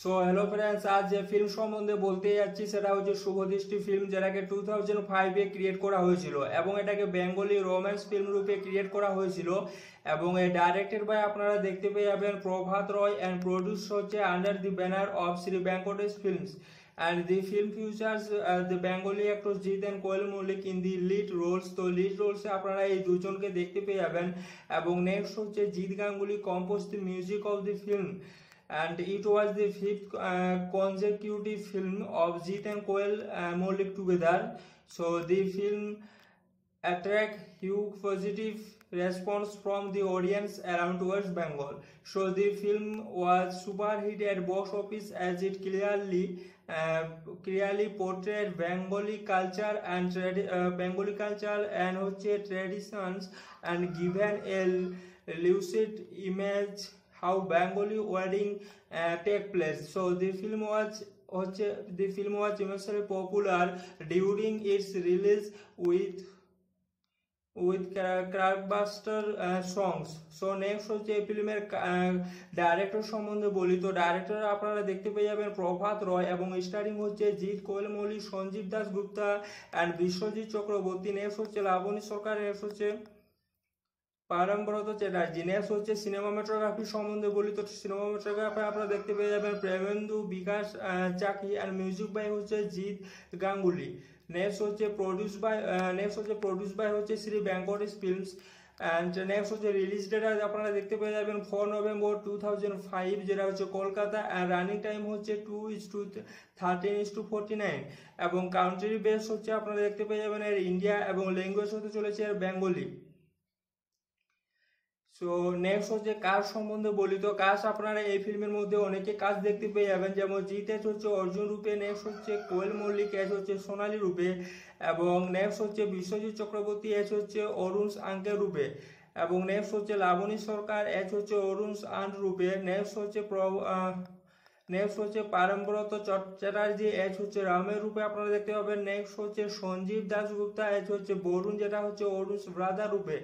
So hello friends, আজ যে film সম্বন্ধে বলতে যাচ্ছি সেটা হচ্ছে শুভদৃষ্টি ফিল্ম, যেটাকে 2005-এ ক্রিয়েট করা হয়েছিল এবং এটাকে বেঙ্গলি রোম্যান্স ফিল্ম রূপে ক্রিয়েট করা হয়েছিল এবং এ ডাইরেক্টেড বাই আপনারা দেখতে পেয়ে যাবেন প্রভাত রয় অ্যান্ড প্রডিউস হচ্ছে under the banner of Shri Venkatesh films and the film features the Bengali actors Jeet and Koel Malik in the lead roles। तो lead roles से अपना ये दूसरों के देखते पे जावेन एवं next होते Jeet Ganguly composed the music of the film and it was the 5th consecutive film of Jeet and Koel Malik together। So the film attract huge positive response from the audience around West Bengal। So the film was super hit at box office as it clearly portrayed Bengali culture and traditions and given a lucid image how Bengali wedding take place। So the film was immensely popular during its release with blockbuster songs। So next হচ্ছে এই ফিল্মের director সম্বন্ধে বলি। তো director আপনারা দেখতে পেয়ে যাবেন প্রভাত রয় এবং স্টারিং হচ্ছে জিৎ, কোয়েল মল্লিক, সঞ্জীব দাস গুপ্তা অ্যান্ড বিশ্বজিৎ চক্রবর্তী। নেক্সট হচ্ছে লাবণী সরকার, নেক্সট হচ্ছে পারমব্রত চ্যাটার্জি। নেক্সট হচ্ছে সিনেমাটোগ্রাফি সম্বন্ধে বলি। তো সিনেমাটোগ্রাফি আপনারা দেখতে পেয়ে যাবেন Premendu, Bikash Chaki and music by হচ্ছে জিৎ গাঙ্গুলি। नेक्स्ट होते प्रोड्यूस बाय होते Shri Venkatesh films and next होते रिलीज डेट आज अपना देखते पे जाबेन 4 November 2005 जेटा होते कोलकाता एंड रनिंग टाइम होते 2:13:49 एवं काउंट्री बेस होते अपना देखते पे जाबेन एर इंडिया एवं लैंग्वेज होते चलेছে एर बेंगली। সো নেক্সট হচ্ছে কাজ সম্বন্ধে বলি। তো কাজ আপনারা এই ফিল্মের মধ্যে অনেকে কাজ দেখতে পেয়ে যাবেন, যেমন জিৎ এজ হচ্ছে অর্জুন রূপে, নেক্সট হচ্ছে কোয়েল মল্লিক এজ হচ্ছে সোনালী রূপে এবং নেক্সট হচ্ছে বিশ্বজিৎ চক্রবর্তী এজ হচ্ছে অরুণ আঙ্কেল রূপে এবং নেক্সট হচ্ছে লাবণী সরকার এজ হচ্ছে অরুণ আন্ট রূপে। নেক্সট হচ্ছে পারমব্রত চ্যাটার্জি এজ হচ্ছে রামের রূপে আপনারা দেখতে পাবেন। নেক্সট হচ্ছে সঞ্জীব দাশগুপ্তা এজ হচ্ছে বরুণ, যেটা হচ্ছে অরুণ ব্রাদার রূপে।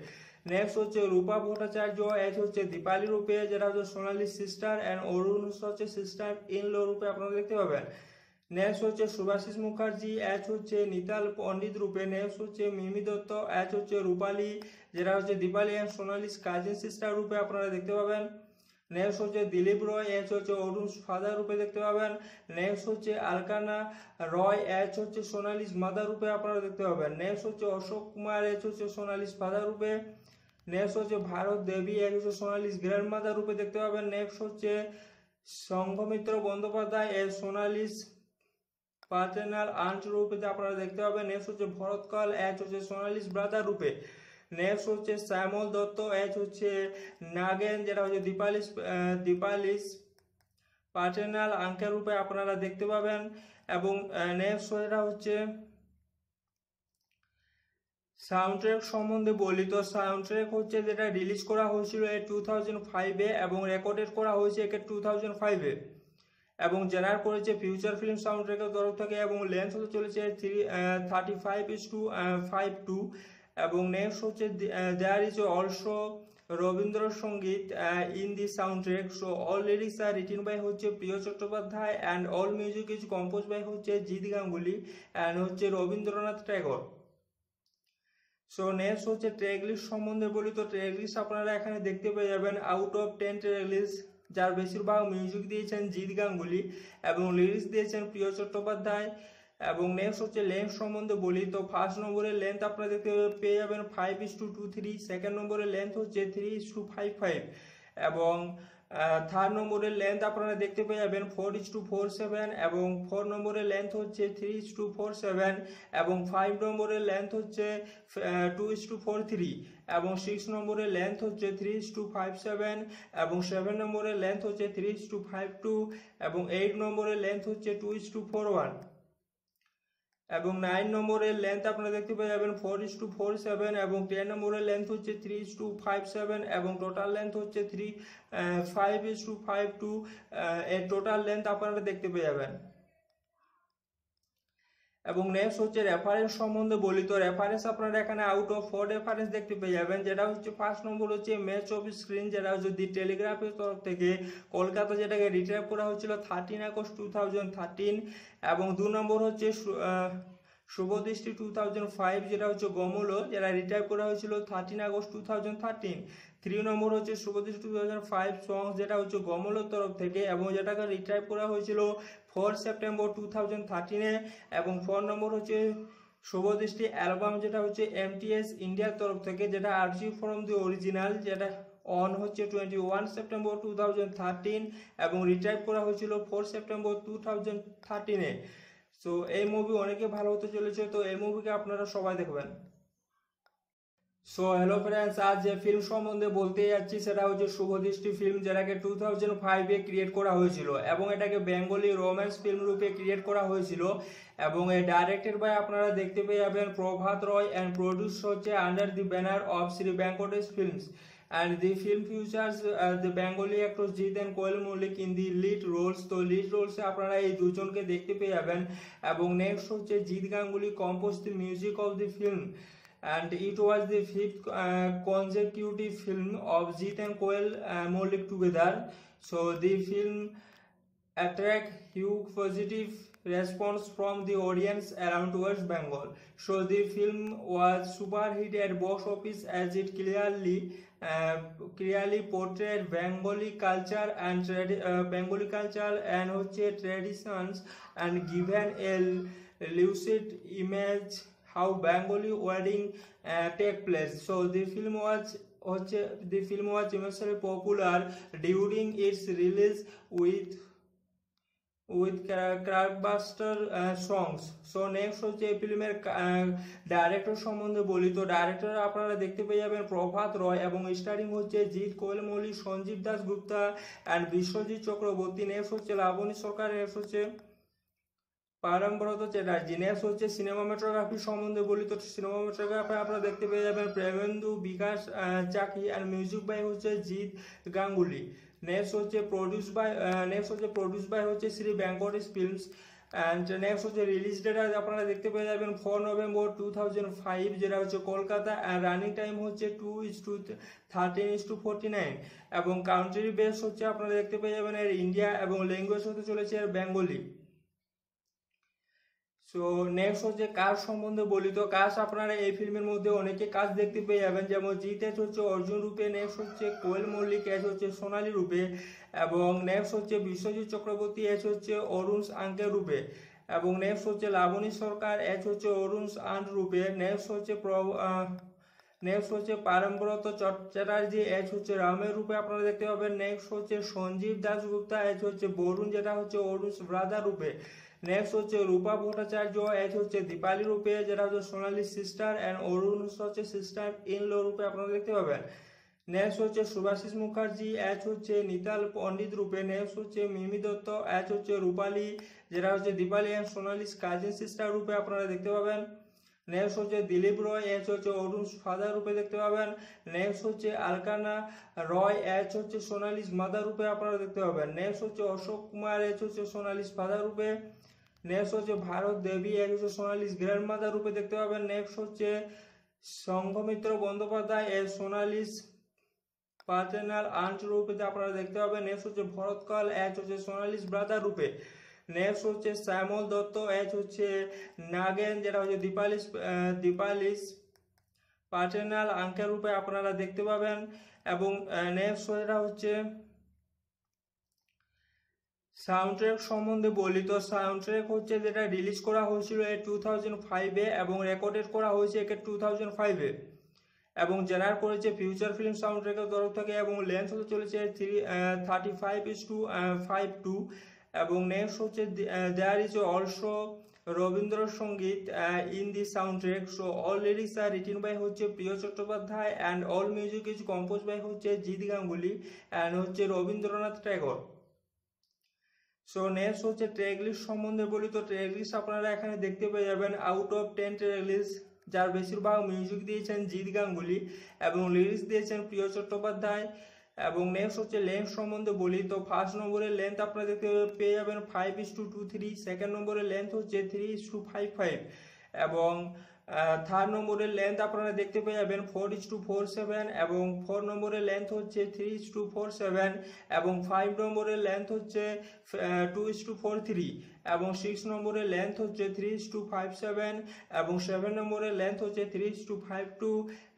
नेक्स्ट होते रूपा भट्टाचार्य एज होते दीपाली रूपे, जरा होते सोनाली सिस्टर एंड अरुण होते सिस्टर इन लो रूपे अपना देखते पाबेन। नेक्स्ट होते सुभाषिस मुखार्जी एज होते नीताल पंडित रूपे। नेक्स्ट होते मिमी दत्त एज होते रूपाली, जरा होते Dipali and Sonali cousin sister रूपे अपना देखते पाबेन। नेक्स्ट होते दिलीप रॉय एज होते अरुण फादर रूपे देखते पाबेन। नेक्स्ट होते अलकाना रॉय एज होते सोनाली मदर रूपे अपना देखते पाबेन। नेक्स्ट होते अशोक कुमार एज होते सोनाली फादर रूपे। नेक्स्ट होते भारत देवी एज होते सोनाली ग्रैंड मदर रूपे देखते पाबेन। नेक्स्ट होते Sanghamitra Bandyopadhyay as Sonali partner aunt रूपे अपना देखते पाबेन। नेक्स्ट होते भरतकाल एज होते सोनाली ब्रादर रूपे। नेक्स्ट होते श्यामल दत्त एज होते नागेन, जेटा होते दीपाली पार्टनार आंकेल रूपे अपनारा देखते पाबेन एवं नेक्स्ट होता होते সাউন্ড ট্র্যাক সম্বন্ধে বলি। তো সাউন্ড ট্র্যাক হচ্ছে যেটা রিলিজ করা হয়েছিল 2005-এ এবং রেকর্ডেড করা হয়েছে একে 2005-এ এবং জেনার করেছে ফিউচার ফিল্ম সাউন্ড ট্র্যাকের তরফ থেকে এবং লেন্থ হতে চলেছে 35:52 এবং নেক্সট হচ্ছে there is also Rabindrasangeet in the sound track. So all lyrics are written by হচ্ছে Priyo Chattopadhyay and all music is compose by হচ্ছে জিৎ গাঙ্গুলি অ্যান্ড হচ্ছে রবীন্দ্রনাথ ট্যাগর। সো নেক্সট হচ্ছে ট্র্যাক লিস্ট সম্বন্ধে বলি। তো ট্র্যাক লিস্ট আপনারা এখানে দেখতে পেয়ে যাবেন আউট অফ 10 ট্র্যাক লিস্ট, যার বেশিরভাগ মিউজিক দিয়েছেন জিৎ গাঙ্গুলি এবং লিরিক্স দিয়েছেন প্রিয় চট্টোপাধ্যায় এবং নেক্সট হচ্ছে লেন্থ সম্বন্ধে বলি। তো ফার্স্ট নম্বরের লেন্থ আপনারা দেখতে পেয়ে যাবেন 5:23, সেকেন্ড নম্বরের লেন্থ হচ্ছে 3:55 এবং থার্ড নম্বরের লেন্থ আপনারা দেখতে পেয়ে যাবেন 4:47 এবং ফোর নম্বরের লেন্থ হচ্ছে 3:47 এবং ফাইভ নম্বরের লেন্থ হচ্ছে 2:43 এবং সিক্স নম্বরের লেন্থ হচ্ছে 3:57 এবং সেভেন নম্বরের লেন্থ হচ্ছে 3:52 এবং এইট নম্বরের লেন্থ হচ্ছে 2:41 এবং নাইন নম্বরের লেন্থ আপনারা দেখতে পেয়ে যাবেন 4:47 এবং 10 নম্বরের লেন্থ হচ্ছে 3:57 এবং টোটাল লেন্থ হচ্ছে 5:52 এর টোটাল লেন্থ আপনারা দেখতে পেয়ে যাবেন। এবং নেক্সট হচ্ছে রেফারেন্স সম্বন্ধে বলি। তো রেফারেন্স আপনারা এখানে আউট অফ 4 রেফারেন্স দেখতে পেয়ে যাবেন, যেটা হচ্ছে ফার্স্ট নম্বর হচ্ছে ম্যাচ অফ স্ক্রিন, যেটা যদি টেলিগ্রাফের তরফ থেকে কলকাতা যেটাকে রিট্রাইভ করা হয়েছিল 13 আগস্ট 2013, এবং দু নম্বর হচ্ছে শুভদৃষ্টি 2005, যেটা হচ্ছে গমলো, যেটা রিটাইপ করা হয়েছিল 13 আগস্ট 2013। 3 নম্বর হচ্ছে শুভদৃষ্টি 2005 সং, যেটা হচ্ছে গমলোর তরফ থেকে এবং যেটাকে রিটাইপ করা হয়েছিল 4 সেপ্টেম্বর 2013-এ। এবং 4 নম্বর হচ্ছে শুভদৃষ্টি অ্যালবাম, যেটা হচ্ছে MTS ইন্ডিয়ার তরফ থেকে, যেটা আরজি ফ্রম দি অরিজিনাল, যেটা অন হচ্ছে 21 সেপ্টেম্বর 2013 এবং রিটাইপ করা হয়েছিল 4 সেপ্টেম্বর 2013-এ। তো এই মুভি অনেকে ভালো হতে চলেছে, তো এই মুভিকে আপনারা সবাই দেখবেন। সো হ্যালো ফ্রেন্ডস, আজ যে ফিল্ম সম্বন্ধে বলতে যাচ্ছি সেটা হচ্ছে শুভদৃষ্টি ফিল্ম, যেটাকে 2005-এ ক্রিয়েট করা হয়েছিল এবং এটাকে বেঙ্গলি রোম্যান্স ফিল্ম রূপে ক্রিয়েট করা হয়েছিল এবং ডাইরেক্টেড বাই আপনারা দেখতে পেয়ে যাবেন প্রভাত রয় অ্যান্ড প্রডিউস হচ্ছে under the banner of Shri Venkatesh films, and the film features the Bengali actors Jeet and Koel Malik in the lead roles. So lead roles আপনারা এই দুজনকে দেখতে পেয়ে যাবেন এবং নেক্সট হচ্ছে Jeet Ganguly compose the music of the film and it was the 5th consecutive film of Jeet and Koel Malik together. So the film attract huge positive response from the audience around West Bengal. So the film was super hit at box office as it clearly portrayed Bengali culture and traditions and given a lucid image how Bengali wedding take place. So the film was immensely popular during its release with blockbuster songs. So next হচ্ছে এই ফিল্মের director সম্বন্ধে বলি। তো director আপনারা দেখতে পেয়ে যাবেন প্রভাত রয় এবং স্টারিং হচ্ছে জিৎ, কোয়েল মল্লিক, সঞ্জীব দাস গুপ্তা অ্যান্ড বিশ্বজিৎ চক্রবর্তী। নেক্সট হচ্ছে লাবণী সরকার, নেক্সট হচ্ছে পারমব্রত চ্যাটার্জি। নেক্সট হচ্ছে সিনেমাটোগ্রাফি সম্বন্ধে বলি। তো সিনেমাটোগ্রাফি আপনারা দেখতে পেয়ে যাবেন Premendu, Bikash Chaki and music by হচ্ছে জিৎ গাঙ্গুলি। নেক্সট হচ্ছে প্রডিউস বাই হচ্ছে Shri Venkatesh films and next হচ্ছে রিলিজ ডেট আপনারা দেখতে পেয়ে যাবেন 4 নভেম্বর 2005, যেটা হচ্ছে কলকাতা অ্যান্ড রানিং টাইম হচ্ছে 2:13:49 এবং কাউন্ট্রি বেস হচ্ছে আপনারা দেখতে পেয়ে যাবেন এর ইন্ডিয়া এবং ল্যাঙ্গুয়েজ হতে চলেছে এর বেঙ্গলি। তো নেক্সট হচ্ছে কাজ সম্বন্ধে বলি। তো কাজ আপনারা এই ফিল্মের মধ্যে অনেকে কাজ দেখতে পেয়ে যাবেন, যেমন জিৎ এজ হচ্ছে অর্জুন রূপে, নেক্সট হচ্ছে কোয়েল মল্লিক এজ হচ্ছে সোনালী রূপে এবং নেক্সট হচ্ছে বিশ্বজিৎ চক্রবর্তী এজ হচ্ছে অরুণস আঙ্কেল রূপে এবং নেক্সট হচ্ছে লাবণী সরকার এজ হচ্ছে অরুণস আন্ট রূপে। নেক্সট হচ্ছে পারমব্রত চ্যাটার্জি এজ হচ্ছে রামের রূপে আপনারা দেখতে পাবেন। নেক্সট হচ্ছে সঞ্জীব দাস গুপ্তা এজ হচ্ছে বরুণ, যেটা হচ্ছে অরুণস ব্রাদার রূপে। নেক্সট হচ্ছে রূপা ভট্টাচার্য এজ হচ্ছে দীপালি রূপে, যেটা হচ্ছে সোনালী সিস্টার অ্যান্ড অরুণ হচ্ছে সিস্টার ইন ল রূপে আপনারা দেখতে পাবেন। নেক্সট হচ্ছে শুভাশিস মুখার্জি এজ হচ্ছে নিতাল পণ্ডিত রূপে। নেক্সট হচ্ছে মিমি দত্ত এজ হচ্ছে রূপালী, যেটা হচ্ছে Dipali and Sonali cousin sister রূপে আপনারা দেখতে পাবেন। নেক্সট হচ্ছে দিলীপ রয় এজ হচ্ছে অরুণ ফাদার রূপে দেখতে পাবেন। নেক্সট হচ্ছে আলকানা রয় এজ হচ্ছে সোনালী মাদার রূপে আপনারা দেখতে পাবেন। নেক্সট হচ্ছে অশোক কুমার এজ হচ্ছে সোনালী ফাদার রূপে। নেক্সট হচ্ছে ভারত দেবী এজ হচ্ছে সোনালী গ্র্যান্ড মাদার রূপে দেখতে পাবেন। নেক্সট হচ্ছে Sanghamitra Bandyopadhyay as Sonali partner aunt রূপে আপনারা দেখতে পাবেন। নেক্সট হচ্ছে ভরতকাল এজ হচ্ছে সোনালী ব্রাদার রূপে। নেক্সট হচ্ছে শ্যামল দত্ত এজ হচ্ছে নাগেন, যেটা হচ্ছে দীপালিস পার্টনার আঙ্কেল রূপে আপনারা দেখতে পাবেন। এবং নেক্সট যেটা হচ্ছে সাউন্ড ট্র্যাক সম্বন্ধে বলি। তো সাউন্ড ট্র্যাক হচ্ছে যেটা রিলিজ করা হয়েছিল 2005-এ এবং রেকর্ডেড করা হয়েছে 2005-এ এবং জেনার করেছে ফিউচার ফিল্ম সাউন্ড ট্র্যাকের তরফ থেকে এবং লেন্থ হতে চলেছে 35:52 এবং নেক্সট হচ্ছে there is also Rabindrasangeet in the sound track. So all lyrics are written by হচ্ছে Priyo Chattopadhyay and all music is compose by হচ্ছে জিৎ গাঙ্গুলি অ্যান্ড হচ্ছে রবীন্দ্রনাথ ট্যাগর। সো নেক্সট হচ্ছে ট্র্যাক লিস্ট সম্বন্ধে বলি। তো ট্র্যাক লিস্ট আপনারা এখানে দেখতে পেয়ে যাবেন আউট অফ 10 ট্র্যাক লিস্ট, যার বেশিরভাগ মিউজিক দিয়েছেন জিৎ গাঙ্গুলি এবং লিরিক্স দিয়েছেন প্রিয় চট্টোপাধ্যায়। এবং নেক্সট হচ্ছে লেন্থ সম্বন্ধে বলি, তো ফার্স্ট নম্বরের লেন্থ আপনারা দেখতে পেয়ে যাবেন 5:23, সেকেন্ড নম্বরের লেন্থ হচ্ছে 3:55 এবং থার্ড নম্বরের লেন্থ আপনারা দেখতে পেয়ে যাবেন 4:47 এবং ফোর নম্বরের লেন্থ হচ্ছে 3:47 এবং ফাইভ নম্বরের লেন্থ হচ্ছে 2:43 এবং সিক্স নম্বরের লেন্থ হচ্ছে 3:57 এবং সেভেন নম্বরের লেন্থ হচ্ছে 3:52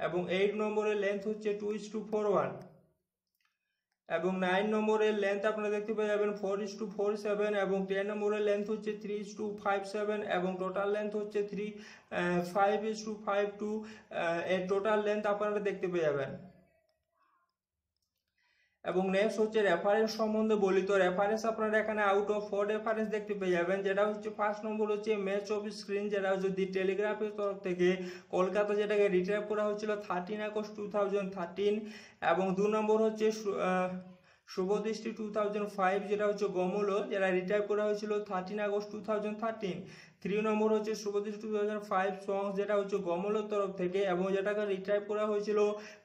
এবং এইট নম্বরের লেন্থ হচ্ছে 2:41 এবং নাইন নম্বরের লেন্থ আপনারা দেখতে পেয়ে যাবেন 4:47 এবং টেন নম্বরের লেন্থ হচ্ছে 3:57 এবং টোটাল লেন্থ হচ্ছে 5:52 এর টোটাল লেন্থ আপনারা দেখতে পেয়ে যাবেন। এবং নেক্সট হচ্ছে রেফারেন্স সম্বন্ধে বলি, তো রেফারেন্স আপনারা এখানে আউট অফ 4 রেফারেন্স দেখতে পেয়ে যাবেন, যেটা হচ্ছে ফার্স্ট নম্বর হচ্ছে ম্যাচ অফ স্ক্রিন, যেটা যদি টেলিগ্রাফের তরফ থেকে কলকাতা যেটাকে রিট্রাইভ করা হয়েছিল 13 আগস্ট 2013 এবং দু নম্বর হচ্ছে শুভদৃষ্টি 2005, যেটা হচ্ছে গমলো, যেটা রিটাইভ করা হয়েছিল 13 আগস্ট 2013। থ্রি নম্বর হচ্ছে শুভদৃষ্টি 2005 সংস, যেটা হচ্ছে গমলোর তরফ থেকে এবং যেটাকে রিটাইভ করা হয়েছিল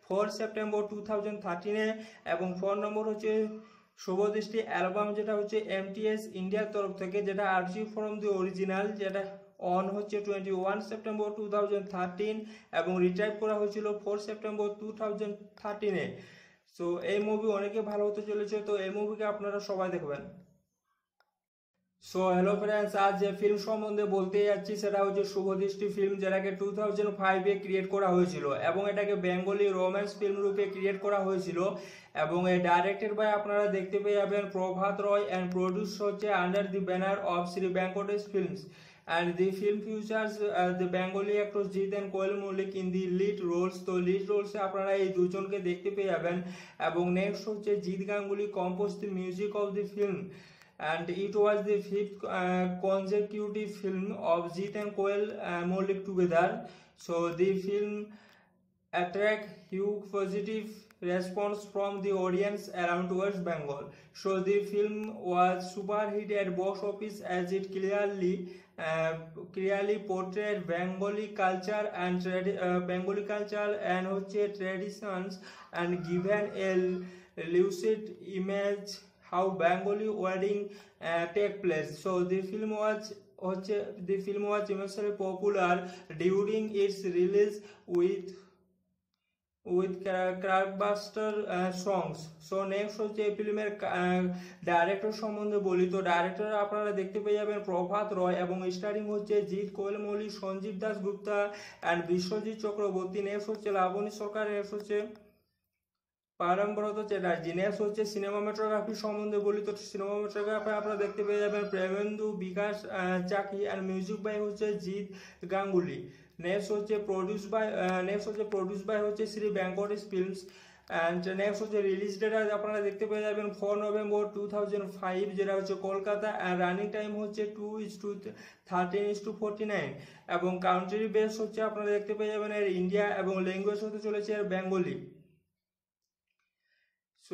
4 সেপ্টেম্বর 2013 এবং ফোর নম্বর হচ্ছে শুভদৃষ্টি অ্যালবাম, যেটা হচ্ছে MTS ইন্ডিয়ার তরফ থেকে, যেটা আরজি ফ্রম দি অরিজিনাল, যেটা অন হচ্ছে 21 সেপ্টেম্বর 2013 এবং রিটাইভ করা হয়েছিল 4 সেপ্টেম্বর 2013-এ। সো এই মুভি অনেকে ভালো হতে চলেছে, তো এই মুভিকে আপনারা সবাই দেখবেন। সো হ্যালো ফ্রেন্ডস, আজ যে ফিল্ম সম্বন্ধে বলতে যাচ্ছি সেটা হচ্ছে শুভদৃষ্টি ফিল্ম, যেটাকে 2005-এ ক্রিয়েট করা হয়েছিল এবং এটাকে বেঙ্গলি রোম্যান্স ফিল্ম রূপে ক্রিয়েট করা হয়েছিল এবং এ ডাইরেক্টেড বাই আপনারা দেখতে পেয়ে যাবেন প্রভাত রয় অ্যান্ড প্রডিউস হচ্ছে under the banner of Shri Venkatesh films and the film features the Bengali actors Jeet and Koel Malik in the lead roles। তো lead roles আপনারা এই দুজনকে দেখতে পেয়ে যাবেন এবং নেক্সট হচ্ছে Jeet Ganguly compose the music of the film and it was the fifth consecutive film of Jeet and Koel Malik together, so the film attract huge positive response from the audience around West Bengal. So the film was super hit at box office as it clearly portrayed Bengali culture and Bengali culture and traditions and given a lucid image how Bengali wedding take place. So the film was immensely popular during its release with blockbuster songs। So next হচ্ছে এই ফিল্মের director সম্বন্ধে বলি, তো director আপনারা দেখতে পেয়ে যাবেন প্রভাত রয় এবং স্টারিং হচ্ছে জিৎ, কোয়েল মল্লিক, সঞ্জীব দাস গুপ্তা অ্যান্ড বিশ্বজিৎ চক্রবর্তী। নেক্সট হচ্ছে লাবণী সরকার, নেক্সট হচ্ছে পারমব্রত চ্যাটার্জি। নেক্সট হচ্ছে সিনেমাটোগ্রাফি সম্বন্ধে বলি, তো সিনেমাটোগ্রাফি আপনারা দেখতে পেয়ে যাবেন Premendu, Bikash Chaki and music by হচ্ছে জিৎ গাঙ্গুলি। নেক্সট হচ্ছে প্রডিউস বাই হচ্ছে Shri Venkatesh films and next হচ্ছে রিলিজ ডেট আপনারা দেখতে পেয়ে যাবেন 4 নভেম্বর 2005, যেটা হচ্ছে কলকাতা অ্যান্ড রানিং টাইম হচ্ছে 2:13:49 এবং কাউন্ট্রি বেস হচ্ছে আপনারা দেখতে পেয়ে যাবেন এর ইন্ডিয়া এবং ল্যাঙ্গুয়েজ হতে চলেছে এর বেঙ্গলি।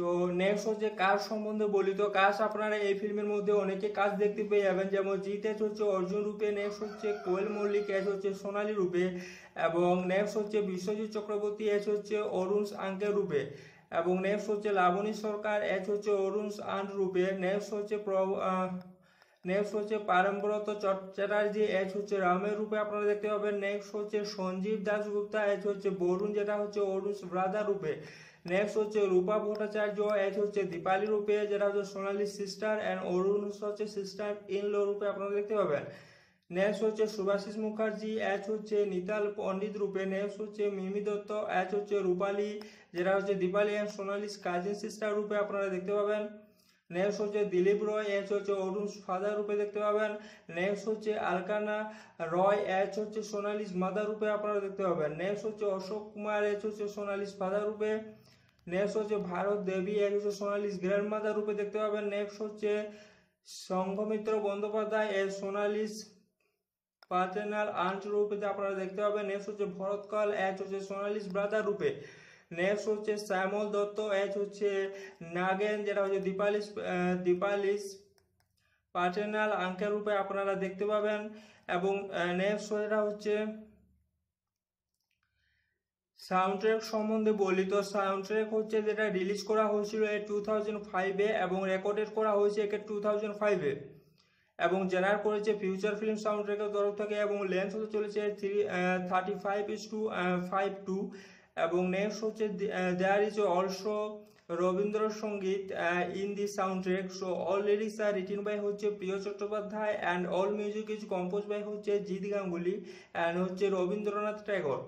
সো নেক্সট হচ্ছে কাজ সম্বন্ধে বলি, তো কাজ আপনারা এই ফিল্মের মধ্যে অনেকে কাজ দেখতে পেয়ে যাবেন, যেমন জিৎ এজ হচ্ছে অর্জুন রূপে, নেক্সট হচ্ছে কোয়েল মল্লিক এজ হচ্ছে সোনালী রূপে এবং নেক্সট হচ্ছে বিশ্বজিৎ চক্রবর্তী এজ হচ্ছে অরুণ আঙ্কেল রূপে এবং নেক্সট হচ্ছে লাবণী সরকার এজ হচ্ছে অরুণ আন্ট রূপে। নেক্সট হচ্ছে পারমব্রত চ্যাটার্জি এজ হচ্ছে রামের রূপে আপনারা দেখতে পাবেন। নেক্সট হচ্ছে সঞ্জীব দাশগুপ্তা এজ হচ্ছে বরুণ, যেটা হচ্ছে অরুণ ব্রাদার রূপে। নেক্সট হচ্ছে রূপা ভট্টাচার্য এজ হচ্ছে দীপালি রূপে, যেটা হচ্ছে সোনালী সিস্টার অ্যান্ড অরুণ হচ্ছে সিস্টার ইন ল রূপে আপনারা দেখতে পাবেন। নেক্সট হচ্ছে সুভাশিস মুখার্জি এজ হচ্ছে নিতাল পণ্ডিত রূপে। নেক্সট হচ্ছে মিমি দত্ত এজ হচ্ছে রূপালী, যেটা হচ্ছে Dipali and Sonali cousin sister রূপে আপনারা দেখতে পাবেন। নেক্সট হচ্ছে দিলীপ রয় এজ হচ্ছে অরুণ ফাদার রূপে দেখতে পাবেন। নেক্সট হচ্ছে আলকানা রয় এজ হচ্ছে সোনালী মাদার রূপে আপনারা দেখতে পাবেন। নেক্সট হচ্ছে অশোক কুমার এজ হচ্ছে সোনালী ফাদার রূপে। নেক্সট হচ্ছে ভারত দেবী এজ হচ্ছে সোনালী গ্র্যান্ড মাদার রূপে দেখতে পাবেন। নেক্সট হচ্ছে Sanghamitra Bandyopadhyay as Sonali partner aunt রূপে আপনারা দেখতে পাবেন। নেক্সট হচ্ছে ভরতকাল এজ হচ্ছে সোনালী ব্রাদার রূপে। নেক্সট হচ্ছে শ্যামল দত্ত এজ হচ্ছে নাগেন, যেটা হচ্ছে দীপালিস পার্টনার আঙ্কেল রূপে আপনারা দেখতে পাবেন এবং নেক্সট যেটা হচ্ছে সাউন্ড ট্র্যাক সম্বন্ধে বলি, তো সাউন্ড ট্র্যাক হচ্ছে যেটা রিলিজ করা হয়েছিল 2005-এ এবং রেকর্ডেড করা হয়েছে 2005-এ এবং জেনার করেছে ফিউচার ফিল্ম সাউন্ড ট্র্যাকের তরফ থেকে এবং লেন্থ হতে চলেছে 35:52 এবং নেক্সট হচ্ছে there is also Rabindrasangeet in the sound track. So all lyrics are written by হচ্ছে Priyo Chattopadhyay and all music is compose by হচ্ছে জিৎ গাঙ্গুলি অ্যান্ড হচ্ছে রবীন্দ্রনাথ ট্যাগর।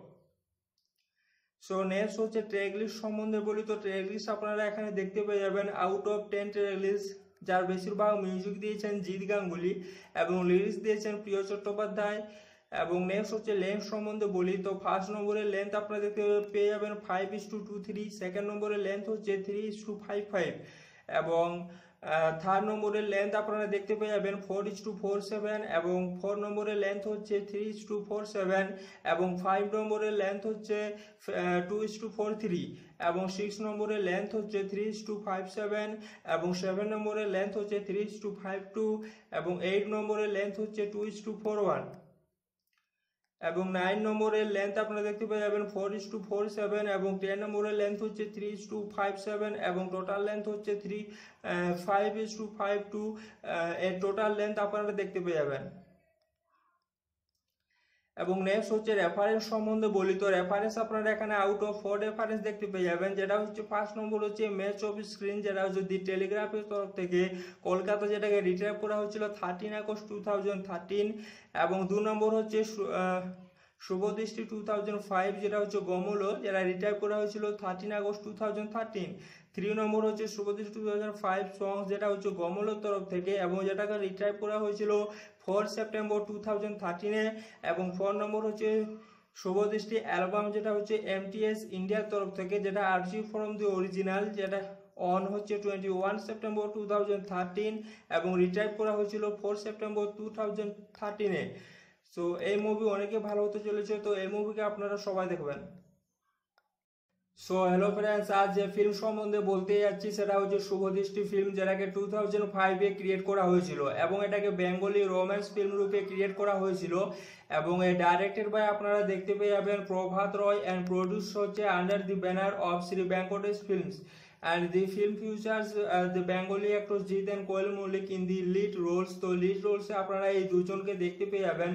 সো নেক্সট হচ্ছে ট্র্যাক লিস্ট সম্বন্ধে বলি, তো ট্র্যাক লিস্ট আপনারা এখানে দেখতে পেয়ে যাবেন। আউট অফ 10 ট্র্যাক লিস্ট যার বেশিরভাগ মিউজিক দিয়েছেন জিৎ গাঙ্গুলি এবং লিরিক্স দিয়েছেন প্রিয় চট্টোপাধ্যায়। এবং নেক্সট হচ্ছে লেন্থ সম্বন্ধে বলি, তো ফার্স্ট নম্বরের লেন্থ আপনারা দেখতে পেয়ে যাবেন 5:23, সেকেন্ড নম্বরের লেন্থ হচ্ছে 3:55 এবং থার্ড নম্বরের লেন্থ আপনারা দেখতে পেয়ে যাবেন 4:47 এবং ফোর নম্বরের লেন্থ হচ্ছে 3:47 এবং ফাইভ নম্বরের লেন্থ হচ্ছে 2:43 এবং সিক্স নম্বরের লেন্থ হচ্ছে 3:57 এবং সেভেন নম্বরের লেন্থ হচ্ছে 3:52 এবং এইট নম্বরের লেন্থ হচ্ছে 2:41 এবং নাইন নম্বরের লেন্থ আপনারা দেখতে পেয়ে যাবেন 4:47 এবং টেন নম্বরের লেন্থ হচ্ছে 3:57 এবং টোটাল লেন্থ হচ্ছে 5:52 এর টোটাল লেন্থ আপনারা দেখতে পেয়ে যাবেন। এবং নেক্সট হচ্ছে রেফারেন্স সম্বন্ধে বলি, তো রেফারেন্স আপনারা এখানে আউট অফ 4 রেফারেন্স দেখতে পেয়ে যাবেন। যেটা হচ্ছে ফার্স্ট নম্বর হচ্ছে ম্যাচ অফ স্ক্রিন, যেটা যদি টেলিগ্রাফের তরফ থেকে কলকাতা যেটাকে রিট্রাইভ করা হয়েছিল 13 আগস্ট 2013 এবং দু নম্বর হচ্ছে শুভদৃষ্টি 2005 যেটা হচ্ছে গমলো, যেটা রিটাইভ করা হয়েছিল 13 আগস্ট 2013। থ্রি নম্বর হচ্ছে শুভদৃষ্টি 2005 সংস যেটা হচ্ছে গমলোর তরফ থেকে এবং যেটাকে রিটাইভ করা হয়েছিল 4 সেপ্টেম্বর 2013-এ এবং ফোর নম্বর হচ্ছে শুভদৃষ্টি অ্যালবাম যেটা হচ্ছে MTS ইন্ডিয়ার তরফ থেকে, যেটা আর্চিভ ফ্রম দি অরিজিনাল, যেটা অন হচ্ছে 21 সেপ্টেম্বর 2013 এবং রিটাইভ করা হয়েছিল 4 সেপ্টেম্বর 2013-এ। সো এই মুভি অনেকে ভালো হতে চলেছে, তো এই মুভিকে আপনারা সবাই দেখবেন। সো হ্যালো ফ্রেন্ডস, আজ যে ফিল্ম সম্বন্ধে বলতে যাচ্ছি সেটা হচ্ছে শুভদৃষ্টি ফিল্ম, যেটাকে 2005-এ ক্রিয়েট করা হয়েছিল এবং এটাকে বেঙ্গলি রোম্যান্স ফিল্ম রূপে ক্রিয়েট করা হয়েছিল এবং এ ডাইরেক্টেড বাই আপনারা দেখতে পেয়ে যাবেন প্রভাত রয় অ্যান্ড প্রডিউস হচ্ছে under the banner of Shri Venkatesh films and the film futures the Bengali actor Jeet and Koel Mallick in the lead roles. তো লিড রোলসে আপনারা এই দুজনকে দেখতে পেয়ে যাবেন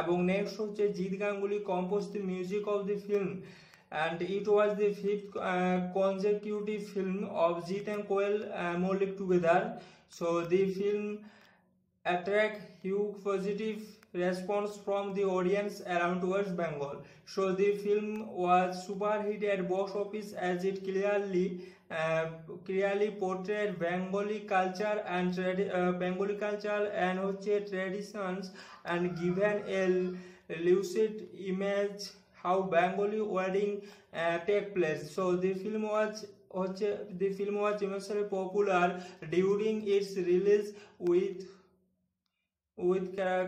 এবং নেক্সট হচ্ছে Jeet Ganguly compose the music of the film and it was the fifth consecutive film of Jeet and Koyal Maulik together. So the film attract huge positive response from the audience around West Bengal. So the film was super hit at box office as it clearly portrayed Bengali culture and traditions and given a lucid image how Bengali wedding take place. So the film was immensely popular during its release with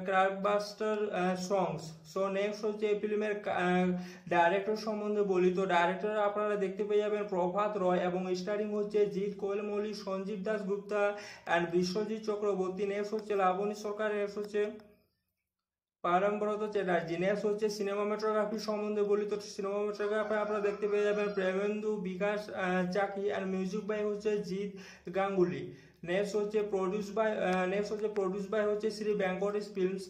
blockbuster songs. So next হচ্ছে ফিল্মের director সম্বন্ধে বলি, তো director আপনারা দেখতে পেয়ে যাবেন প্রভাত রয় এবং স্টারিং হচ্ছে জিৎ, কোয়েল মল্লিক, সঞ্জীব দাস গুপ্তা অ্যান্ড বিশ্বজিৎ চক্রবর্তী। নেক্সট হচ্ছে লাবণী সরকার, নেক্সট হচ্ছে পারমব্রত চ্যাটার্জি। নেক্সট হচ্ছে সিনেমাটোগ্রাফি সম্বন্ধে বলি, তো সিনেমাটোগ্রাফি আপনারা দেখতে পেয়ে যাবেন Premendu, Bikash Chaki and music by হচ্ছে জিৎ গাঙ্গুলি। নেক্সট হচ্ছে প্রডিউস বাই হচ্ছে Shri Venkatesh films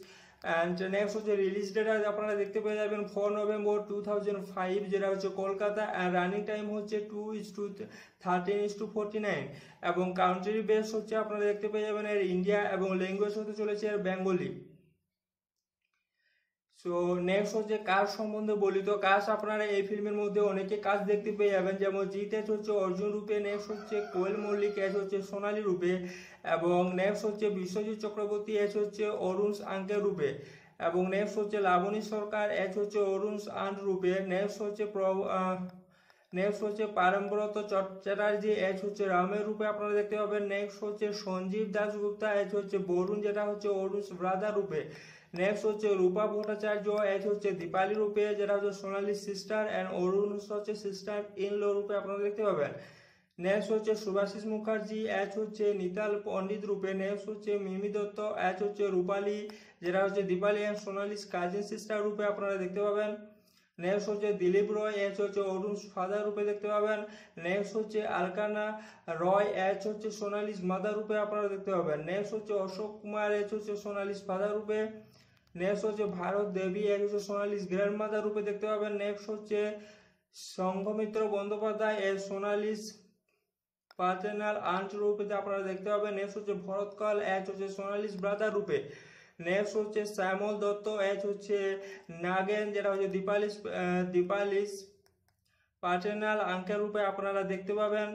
and next হচ্ছে রিলিজ ডেট আপনারা দেখতে পেয়ে যাবেন 4 নভেম্বর 2005 যেটা হচ্ছে কলকাতা অ্যান্ড রানিং টাইম হচ্ছে 2:13:49 এবং কাউন্ট্রি বেস হচ্ছে আপনারা দেখতে পেয়ে যাবেন এর ইন্ডিয়া এবং ল্যাঙ্গুয়েজ হতে চলেছে এর বেঙ্গলি। সো নেক্সট হচ্ছে কাজ সম্বন্ধে বলি, তো কাজ আপনারা এই ফিল্মের মধ্যে অনেকে কাজ দেখতে পেয়ে যাবেন, যেমন জিৎ এজ হচ্ছে অর্জুন রূপে, নেক্সট হচ্ছে কোয়েল মল্লিক এজ হচ্ছে সোনালী রূপে এবং নেক্সট হচ্ছে বিশ্বজিৎ চক্রবর্তী এজ হচ্ছে অরুণ আঙ্কেল রূপে এবং নেক্সট হচ্ছে লাবণী সরকার এজ হচ্ছে অরুণ আন্ট রূপে। নেক্সট হচ্ছে পারমব্রত চ্যাটার্জি এজ হচ্ছে রামের রূপে আপনারা দেখতে পাবেন। নেক্সট হচ্ছে সঞ্জীব দাশগুপ্তা এজ হচ্ছে বরুণ, যেটা হচ্ছে অরুণ ব্রাদার রূপে। নেক্সট হচ্ছে রূপা ভট্টাচার্য এজ হচ্ছে দীপালি রূপে, যেটা হচ্ছে সোনালী সিস্টার অ্যান্ড অরুণ হচ্ছে সিস্টার ইন ল রূপে আপনারা দেখতে পাবেন। নেক্সট হচ্ছে সুভাশিস মুখার্জি এজ হচ্ছে নিতাল পণ্ডিত রূপে। নেক্সট হচ্ছে মিমি দত্ত এজ হচ্ছে রূপালী, যেটা হচ্ছে Dipali and Sonali cousin sister রূপে আপনারা দেখতে পাবেন। नेक्स्ट होच्छे दिलीप रॉय एच होच्छे अरुण फादर रूपे देखते पाबेन। नेक्स्ट होच्छे अलकाना रॉय एच होच्छे सोनालीज मदार रूपे आपनारा देखते पाबेन। नेक्स्ट होच्छे अशोक कुमार एच होच्छे सोनालीज फादर रूपे। नेक्स्ट होच्छे भारत देवी एच होच्छे सोनालीज ग्रैंड मदार रूपे देखते पाबेन। नेक्स्ट होच्छे Sanghamitra Bandyopadhyay H Sonali's partner aunt रूपे आपनारा देखते पाबेन। नेक्स्ट होच्छे भरत कल एच होच्छे सोनालीज ब्रादार रूपे। नेक्स्ट होच्छे श्यामल दत्त एच होच्छे नागेन जेटा होच्छे दीपालिस पार्टनार अंकेल रूपे आपनारा देखते पाबेन।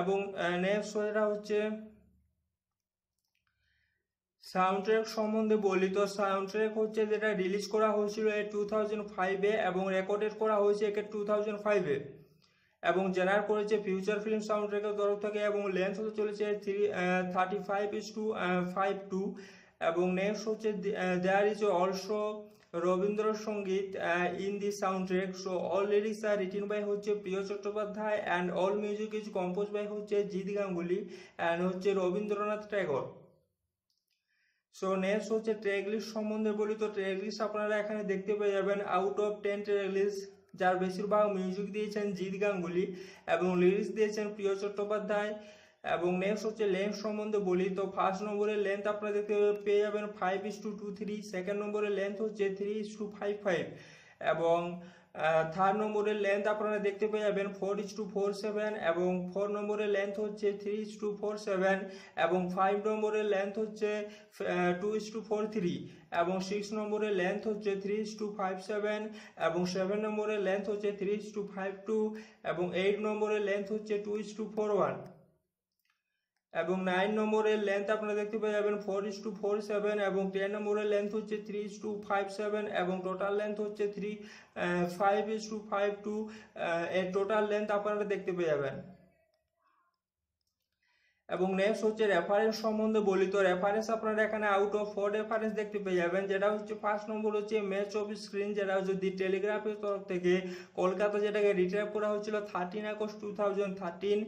এবং নেক্সট যেটা হচ্ছে সাউন্ড ট্র্যাক সম্বন্ধে বলি, তো সাউন্ড ট্র্যাক হচ্ছে যেটা রিলিজ করা হয়েছিল 2005 এবং রেকর্ডেড করা হয়েছে একে 2005 এবং জেনারেট করেছে ফিউচার ফিল্ম সাউন্ড ট্র্যাকের তরফ থেকে এবং লেন্থ হতে চলেছে 35:52। এবং নেক্সট হচ্ছে there is also Rabindrasangeet in the sound track. So all lyrics are written by হচ্ছে Priyo Chattopadhyay and all music is compose by হচ্ছে জিৎ গাঙ্গুলি অ্যান্ড হচ্ছে রবীন্দ্রনাথ ট্যাগর। সো নেক্সট হচ্ছে ট্র্যাক লিস্ট সম্বন্ধে বলি, তো ট্র্যাক লিস্ট আপনারা এখানে দেখতে পেয়ে যাবেন। আউট অফ 10 ট্র্যাক লিস্ট যার বেশিরভাগ মিউজিক দিয়েছেন জিৎ গাঙ্গুলি এবং লিরিক্স দিয়েছেন প্রিয় চট্টোপাধ্যায়। এবং নেক্সট হচ্ছে লেন্থ সম্বন্ধে বলি, তো ফার্স্ট নম্বরের লেন্থ আপনারা দেখতে পেয়ে যাবেন 5:23। সেকেন্ড নম্বরের লেন্থ হচ্ছে 3:55 এবং থার্ড নম্বরের লেন্থ আপনারা দেখতে পেয়ে যাবেন 4:47 এবং ফোর নম্বরের লেন্থ হচ্ছে 3:47 এবং ফাইভ নম্বরের লেন্থ হচ্ছে 2:43 এবং সিক্স নম্বরের লেন্থ হচ্ছে 3:57 এবং সেভেন নম্বরের লেন্থ হচ্ছে 3:52 এবং এইট নম্বরের লেন্থ হচ্ছে 2:41 এবং 9 নম্বরের লেন্থ আপনারা দেখতে পেয়ে যাবেন 4:47 এবং 10 নম্বরের লেন্থ হচ্ছে 3:57 এবং টোটাল লেন্থ হচ্ছে 5:52 এর টোটাল লেন্থ আপনারা দেখতে পেয়ে যাবেন। এবং নেক্সট হচ্ছে রেফারেন্স সম্বন্ধে বলি, তো রেফারেন্স আপনারা এখানে আউট অফ 4 রেফারেন্স দেখতে পেয়ে যাবেন। যেটা হচ্ছে ফার্স্ট নম্বর হচ্ছে ম্যাচ অফ স্ক্রিন যেটা যদি টেলিগ্রাফের তরফ থেকে কলকাতা যেটাকে রিট্রাইভ করা হয়েছিল 13 আগস্ট 2013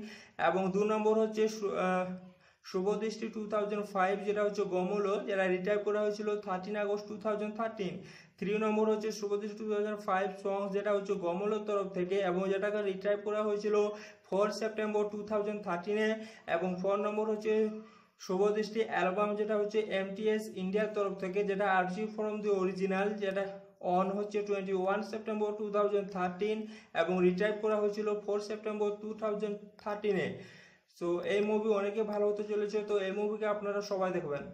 এবং দু নম্বর হচ্ছে শুভদৃষ্টি 2005 যেটা হচ্ছে গমলো যেটা রিট্রাইভ করা হয়েছিল 13 আগস্ট 2013। থ্রি নম্বর হচ্ছে শুভদৃষ্টি 2005 সংস যেটা হচ্ছে গমলোর তরফ থেকে এবং যেটাকে রিট্রাইভ করা হয়েছিল 4 সেপ্টেম্বর 2013 এবং ফোর নম্বর হচ্ছে শুভদৃষ্টি অ্যালবাম যেটা হচ্ছে MTS ইন্ডিয়ার তরফ থেকে যেটা আর্চিভ ফ্রম দি অরিজিনাল যেটা অন হচ্ছে 21 সেপ্টেম্বর 2013 এবং রিট্রাইভ করা হয়েছিল 4 সেপ্টেম্বর 2013। সো এই মুভি অনেকে ভালো হতে চলেছে, তো এই মুভিকে আপনারা সবাই দেখবেন।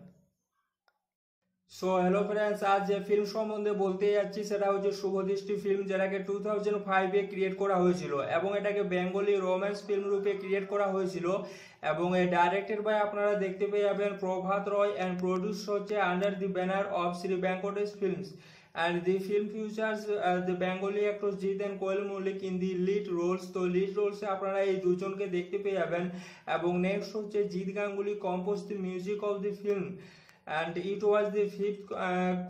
সো হ্যালো ফ্রেন্ডস, আজ যে ফিল্ম সম্বন্ধে বলতে যাচ্ছি সেটা হচ্ছে শুভদৃষ্টি ফিল্ম যেটাকে 2005 ক্রিয়েট করা হয়েছিল এবং এটাকে বেঙ্গলি রোম্যান্স ফিল্ম রূপে ক্রিয়েট করা হয়েছিল এবং এ ডাইরেক্টেড বাই আপনারা দেখতে পেয়ে যাবেন প্রভাত রয় অ্যান্ড প্রডিউস হচ্ছে under the banner of Shri Venkatesh films and the film futures the Bengali actor Jeet and Koel Mallick in the lead roles. তো লিড রোলসে আপনারা এই দুজনকে দেখতে পেয়ে যাবেন এবং নেক্সট হচ্ছে Jeet Ganguly compose the music of the film and it was the fifth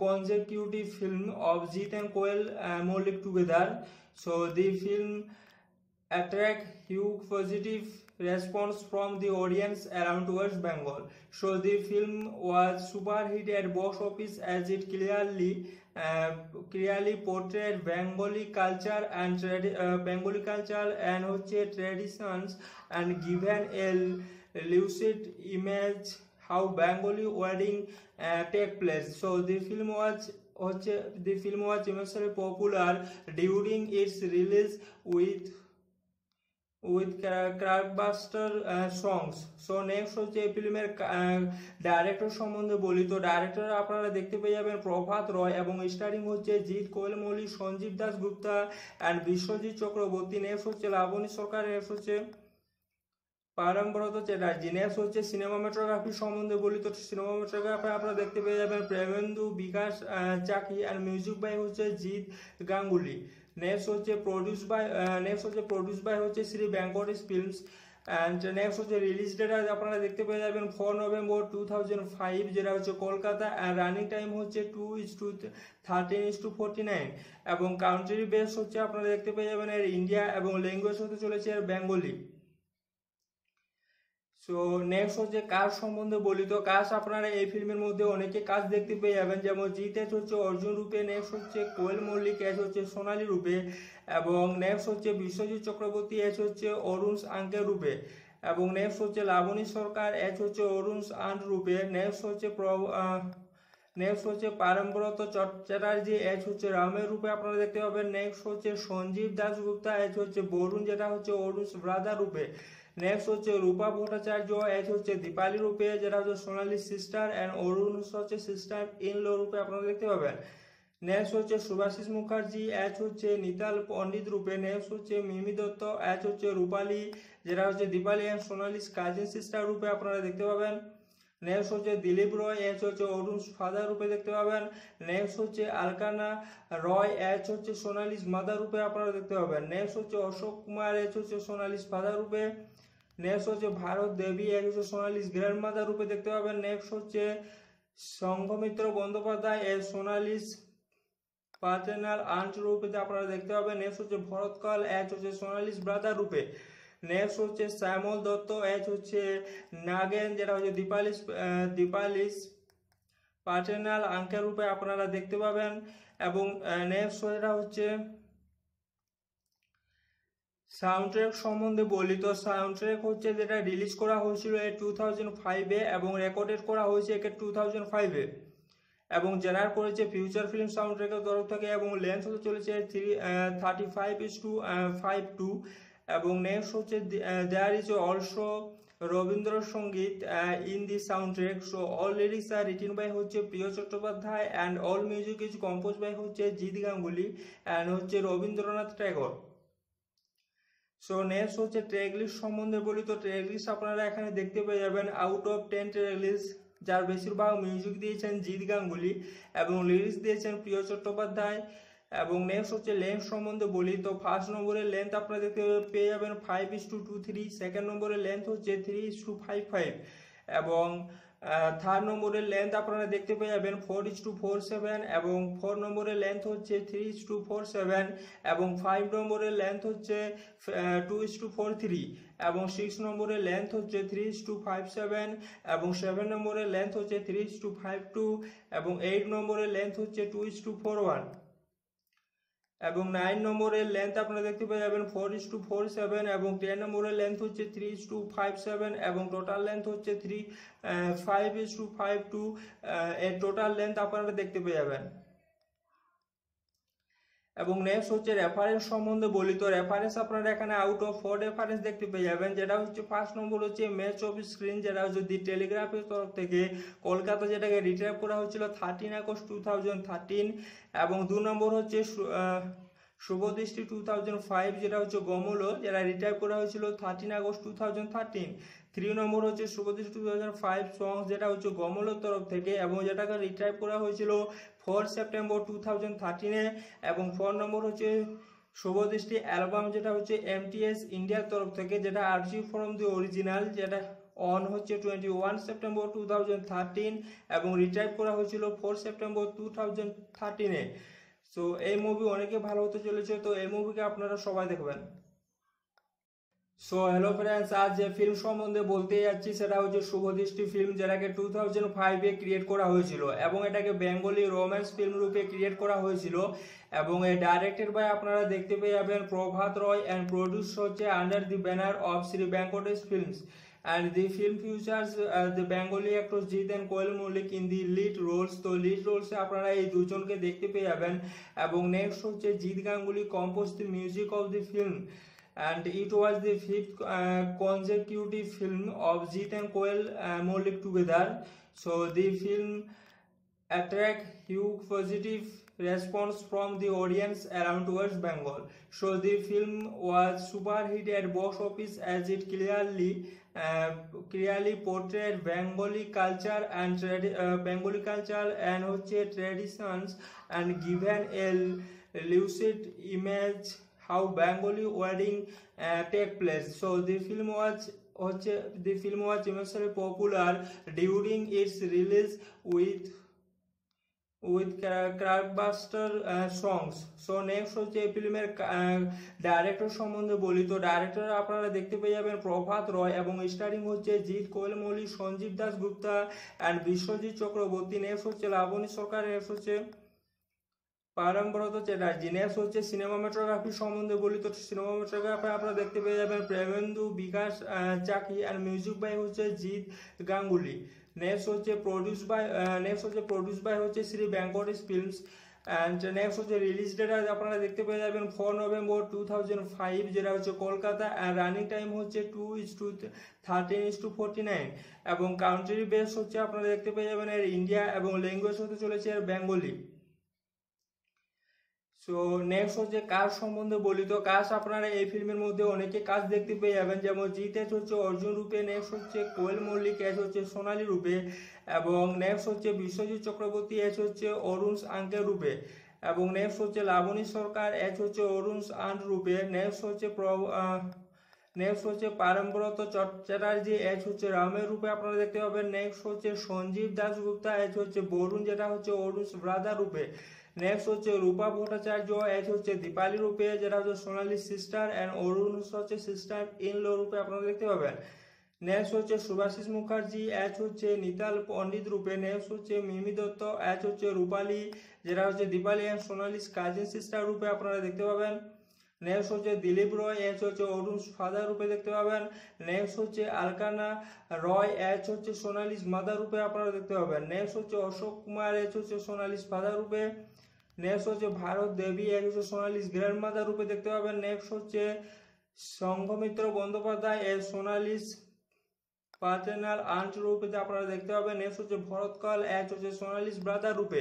consecutive film of Jeet and Koel Malik together. So the film attract huge positive response from the audience around West Bengal. So the film was super hit at box office as it clearly portrayed Bengali culture and traditions and given a lucid image how Bengali wedding take place. So the film was immensely popular during its release with blockbuster songs. So next হচ্ছে ফিল্মের director সম্বন্ধে বলি, তো director আপনারা দেখতে পেয়ে যাবেন প্রভাত রয় এবং স্টারিং হচ্ছে জিৎ কোয়েল মল্লিক, সঞ্জীব দাস গুপ্তা অ্যান্ড বিশ্বজিৎ চক্রবর্তী। নেক্সট হচ্ছে লাবণী সরকার, নেক্সট হচ্ছে পারমব্রত চ্যাটার্জি। নেক্সট হচ্ছে সিনেমাটোগ্রাফি সম্বন্ধে বলি, তো সিনেমাটোগ্রাফি আপনারা দেখতে পেয়ে যাবেন প্রেমেন্দু, বিকাশ চাকি আর মিউজিক বাই হচ্ছে জিৎ গাঙ্গুলি। নেক্সট হচ্ছে প্রডিউস বাই হচ্ছে Shri Venkatesh films and next হচ্ছে রিলিজ ডেট আপনারা দেখতে পেয়ে যাবেন 4 নভেম্বর 2005 যেটা হচ্ছে কলকাতা অ্যান্ড রানিং টাইম হচ্ছে 2:13:49 এবং কাউন্ট্রি বেস হচ্ছে আপনারা দেখতে পেয়ে যাবেন এর ইন্ডিয়া এবং ল্যাঙ্গুয়েজ হতে চলেছে এর বেঙ্গলি। সো নেক্সট হচ্ছে কাজ সম্বন্ধে বলি। তো কাজ আপনারা এই ফিল্মের মধ্যে অনেকে কাজ দেখতে পেয়ে যাবেন, যেমন জিতেশ হচ্ছে অর্জুন রূপে, নেক্সট হচ্ছে কোয়েল মল্লিক এস হচ্ছে সোনালী রূপে, এবং নেক্সট হচ্ছে বিশ্বজিৎ চক্রবর্তী এস হচ্ছে অরুণ আঙ্কেল রূপে, এবং নেক্সট হচ্ছে লাবণী সরকার এস হচ্ছে অরুণ আন রূপে, নেক্সট হচ্ছে পারমব্রত চট্টোপাধ্যায় এস হচ্ছে রামের রূপে আপনারা দেখতে পাবেন, নেক্সট হচ্ছে সঞ্জীব দাশগুপ্তা এস হচ্ছে বরুণ যেটা হচ্ছে অরুণ ব্রাদার রূপে, নেক্সট হচ্ছে রূপা ভট্টাচার্য এস হচ্ছে দীপালি রূপে যেটা হচ্ছে সোনালী সিস্টার অ্যান্ড অরুণ হচ্ছে সিস্টার ইন ল রূপে আপনারা দেখতে পাবেন, নেক্সট হচ্ছে সুভাশিস মুখার্জি এস হচ্ছে নিতাল পণ্ডিত রূপে, নেক্সট হচ্ছে মিমি দত্ত এস হচ্ছে রূপালী যেটা হচ্ছে Dipali and Sonali cousin sister রূপে আপনারা দেখতে পাবেন, নেক্সট হচ্ছে দিলীপ রয় এস হচ্ছে অরুণ ফাদার রূপে দেখতে পাবেন, নেক্সট হচ্ছে আলকানা রয় এস হচ্ছে সোনালিস মাদার রূপে আপনারা দেখতে পাবেন, নেক্সট হচ্ছে অশোক কুমার এস হচ্ছে সোনালিস ফাদার রূপে, নেক্সট হচ্ছে ভারত দেবী এস হচ্ছে সোনালিস গ্র্যান্ড মাদার রূপে দেখতে পাবেন, নেক্সট হচ্ছে Sanghamitra Bandyopadhyay as Sonali's partner aunt রূপে আপনারা দেখতে পাবেন, নেক্সট হচ্ছে ভরতকাল এস হচ্ছে সোনালিস ব্রাদার রূপে, নেক্সট হচ্ছে শ্যামল দত্ত এস হচ্ছে নাগেন যেটা হচ্ছে দীপালিস পার্টনার আঙ্কেল রূপে আপনারা দেখতে পাবেন, এবং নেক্সট যেটা হচ্ছে সাউন্ড ট্র্যাক সম্বন্ধে বলি। তো সাউন্ড ট্র্যাক হচ্ছে যেটা রিলিজ করা হয়েছিল 2005-এ এবং রেকর্ডেড করা হয়েছে একে 2005-এ, এবং জেনার করেছে ফিউচার ফিল্ম সাউন্ড ট্র্যাকের তরফ থেকে, এবং লেন্থ হতে চলেছে 35:52, এবং নেক্সট হচ্ছে there is also Rabindrasangeet in the sound track, so all lyrics are written by হচ্ছে Priyo Chattopadhyay and all music is compose by হচ্ছে জিৎ গাঙ্গুলি অ্যান্ড হচ্ছে রবীন্দ্রনাথ ঠাকুর। সো নেক্সট হচ্ছে ট্র্যাক লিস্ট সম্বন্ধে বলি। তো ট্র্যাক লিস্ট আপনারা এখানে দেখতে পেয়ে যাবেন আউট অফ 10 ট্র্যাক লিস্ট, যার বেশিরভাগ মিউজিক দিয়েছেন জিৎ গাঙ্গুলি এবং লিরিক্স দিয়েছেন প্রিয় চট্টোপাধ্যায়, এবং নেক্সট হচ্ছে লেন্থ সম্বন্ধে বলি। তো ফার্স্ট নম্বরের লেন্থ আপনারা দেখতে পেয়ে যাবেন 5:23, সেকেন্ড নম্বরের লেন্থ হচ্ছে 3:55, এবং থার্ড নম্বরের লেন্থ আপনারা দেখতে পেয়ে যাবেন 4:47, এবং ফোর নম্বরের লেন্থ হচ্ছে 3:47, এবং ফাইভ নম্বরের লেন্থ হচ্ছে 2:43, এবং সিক্স নম্বরের লেন্থ হচ্ছে 3:57, এবং সেভেন নম্বরের লেন্থ হচ্ছে 3:52, এবং এইট নম্বরের লেন্থ হচ্ছে 2:41, এবং নাইন নম্বরের লেন্থ আপনারা দেখতে পেয়ে যাবেন 4:47, এবং 10 নম্বরের লেন্থ হচ্ছে 3:57, এবং টোটাল লেন্থ হচ্ছে 5:52 এর টোটাল লেন্থ আপনারা দেখতে পেয়ে যাবেন। এবং নেক্সট হচ্ছে রেফারেন্স সম্বন্ধে বলি। তো রেফারেন্স আপনারা এখানে আউট অফ 4 রেফারেন্স দেখতে পেয়ে যাবেন, যেটা হচ্ছে ফার্স্ট নম্বর হচ্ছে ম্যাচ অফ স্ক্রিন যেটা হচ্ছে দি টেলিগ্রাফের তরফ থেকে কলকাতা যেটাকে রিট্রাইভ করা হয়েছিল 13 আগস্ট 2013, এবং দু নম্বর হচ্ছে শুভদৃষ্টি 2005 যেটা হচ্ছে গমলো যেটা রিট্রাইভ করা হয়েছিল 13 আগস্ট 2013, থ্রি নম্বর হচ্ছে শুভদৃষ্টি 2005 সং যেটা হচ্ছে গমলোর তরফ থেকে এবং যেটাকে রিট্রাইভ করা হয়েছিল 4 সেপ্টেম্বর 2013-এ, এবং ফোর নম্বর হচ্ছে শুভদৃষ্টি অ্যালবাম যেটা হচ্ছে MTS ইন্ডিয়ার তরফ থেকে, যেটা আর্চিভ ফ্রম দি অরিজিনাল যেটা অন হচ্ছে 21 সেপ্টেম্বর 2013 এবং রিট্রাইভ করা হয়েছিল 4 সেপ্টেম্বর 2013-এ। সো এই মুভি অনেকে ভালো হতে চলেছে, তো এই মুভিকে আপনারা সবাই দেখবেন। সো হ্যালো ফ্রেন্ডস, আজ যে ফিল্ম সম্বন্ধে বলতে যাচ্ছি সেটা হচ্ছে শুভদৃষ্টি ফিল্ম, যেটাকে 2005-এ ক্রিয়েট করা হয়েছিল এবং এটাকে বেঙ্গলি রোম্যান্স ফিল্ম রূপে ক্রিয়েট করা হয়েছিল, এবং এ ডাইরেক্টেড বাই আপনারা দেখতে পেয়ে যাবেন প্রভাত রয় অ্যান্ড প্রডিউস হচ্ছে under the banner of Shri Venkatesh films, and the film futures the Bengali actor Jeet and Koel Mallick in the lead roles. তো লিড রোলসে আপনারা এই দুজনকে দেখতে পেয়ে যাবেন, এবং নেক্সট হচ্ছে Jeet Ganguly compose the music of the film, and it was the fifth consecutive film of Jeet and Koel Malik together. So the film attract huge positive response from the audience around West Bengal. So the film was super hit at box office as it clearly portrayed Bengali culture and traditions and given a lucid image how Bengali wedding take place. So the film was immensely popular during its release with with blockbuster songs. So next হচ্ছে এই ফিল্মের director সম্বন্ধে বলি। তো director আপনারা দেখতে পেয়ে যাবেন প্রভাত রয় এবং স্টারিং হচ্ছে জিৎ কোয়েলমৌলি, সঞ্জীব দাস গুপ্তা অ্যান্ড বিশ্বজিৎ চক্রবর্তী। নেক্সট হচ্ছে লাবণী সরকার, নেক্সট হচ্ছে পারমব্রত চ্যাটার্জি। নেক্সট হচ্ছে সিনেমাটোগ্রাফি সম্বন্ধে বলি। তো সিনেমাটোগ্রাফি আপনারা দেখতে পেয়ে যাবেন Premendu, Bikash Chaki and music by হচ্ছে জিৎ গাঙ্গুলি। নেক্সট হচ্ছে প্রডিউস বাই হচ্ছে Shri Venkatesh films. And next হচ্ছে রিলিজ ডেট আপনারা দেখতে পেয়ে যাবেন 4 November 2005 যেটা হচ্ছে কলকাতা। অ্যান্ড রানিং টাইম হচ্ছে 2:13:49 এবং কাউন্ট্রি বেস হচ্ছে আপনারা দেখতে পেয়ে যাবেন এর ইন্ডিয়া এবং ল্যাঙ্গুয়েজ হতে চলেছে এর বেঙ্গলি। সো নেক্সট হচ্ছে কাজ সম্বন্ধে বলি। তো কাজ আপনারা এই ফিল্মের মধ্যে অনেকে কাজ দেখতে পেয়ে যাবেন, যেমন জিৎ এস হচ্ছে অর্জুন রূপে, নেক্সট হচ্ছে কোয়েল মল্লিক এস হচ্ছে সোনালী রূপে এবং নেক্সট হচ্ছে বিশ্বজিৎ চক্রবর্তী এস হচ্ছে অরুণ আঙ্কেল রূপে এবং নেক্সট হচ্ছে লাবণী সরকার এস হচ্ছে অরুণ আন্ড রূপে। নেক্সট হচ্ছে পারমব্রত চ্যাটার্জি এস হচ্ছে রামের রূপে আপনারা দেখতে পাবেন। নেক্সট হচ্ছে সঞ্জীব দাসগুপ্তা এস হচ্ছে বরুণ যেটা হচ্ছে অরুণ ব্রাদার রূপে। নেক্সট হচ্ছে রূপা ভট্টাচার্য এস হচ্ছে দীপালি রূপে যেটা হচ্ছে সোনালী সিস্টার অ্যান্ড অরুণ হচ্ছে সিস্টার ইন ল রূপে আপনারা দেখতে পাবেন। নেক্সট হচ্ছে সুভাশিস মুখার্জি এস হচ্ছে নিতাল পণ্ডিত রূপে। নেক্সট হচ্ছে মিমি দত্ত এস হচ্ছে রূপালী যেটা হচ্ছে Dipali and Sonali cousin sister রূপে আপনারা দেখতে পাবেন। নেক্সট হচ্ছে দিলীপ রয় এস হচ্ছে অরুণ ফাদার রূপে দেখতে পাবেন। নেক্সট হচ্ছে আলকানা রয় এস হচ্ছে সোনালী মাদার রূপে আপনারা দেখতে পাবেন। নেক্সট হচ্ছে অশোক কুমার এস হচ্ছে সোনালী ফাদার রূপে। নেক্সট হচ্ছে ভারত দেবী এস হচ্ছে সোনালী গ্র্যান্ডমাদার রূপে দেখতে পাবেন। নেক্সট হচ্ছে Sanghamitra Bandyopadhyay as Sonali paternal aunt রূপে আপনারা দেখতে পাবেন। নেক্সট হচ্ছে ভরতকাল এস হচ্ছে সোনালী ব্রাদার রূপে।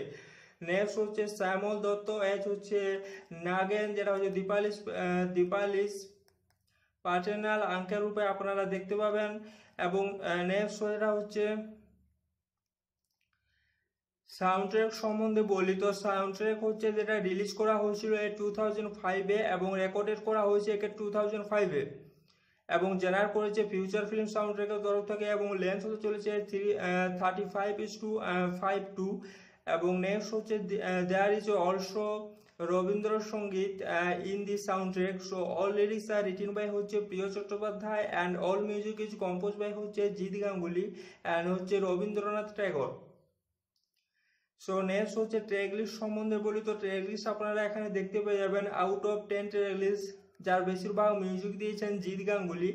নেক্সট হচ্ছে শ্যামল দত্ত এস হচ্ছে নাগেন যেটা হচ্ছে দীপালিস প্যাটার্নাল আঙ্কেল রূপে আপনারা দেখতে পাবেন এবং নেক্সট যেটা হচ্ছে সাউন্ড ট্র্যাক সম্বন্ধে বলি। তো সাউন্ড ট্র্যাক হচ্ছে যেটা রিলিজ করা হয়েছিল এ 2005 এবং রেকর্ডেড করা হয়েছে একে 2005 এবং জেনার করেছে ফিউচার ফিল্ম সাউন্ড ট্র্যাকের তরফ থেকে এবং লেন্থ হতে চলেছে 35:52 এবং নেক্সট হচ্ছে there is also Rabindrasangeet in the sound track. So all lyrics are written by হচ্ছে Priyo Chattopadhyay and all music is compose by হচ্ছে জিৎ গাঙ্গুলি অ্যান্ড হচ্ছে রবীন্দ্রনাথ ঠাকুর। সো নেক্সট হচ্ছে ট্র্যাক লিস্ট সম্বন্ধে বলি। তো ট্র্যাক লিস্ট আপনারা এখানে দেখতে পেয়ে যাবেন আউট অফ 10 ট্র্যাক লিস্ট যার বেশিরভাগ মিউজিক দিয়েছেন জিৎ গাঙ্গুলি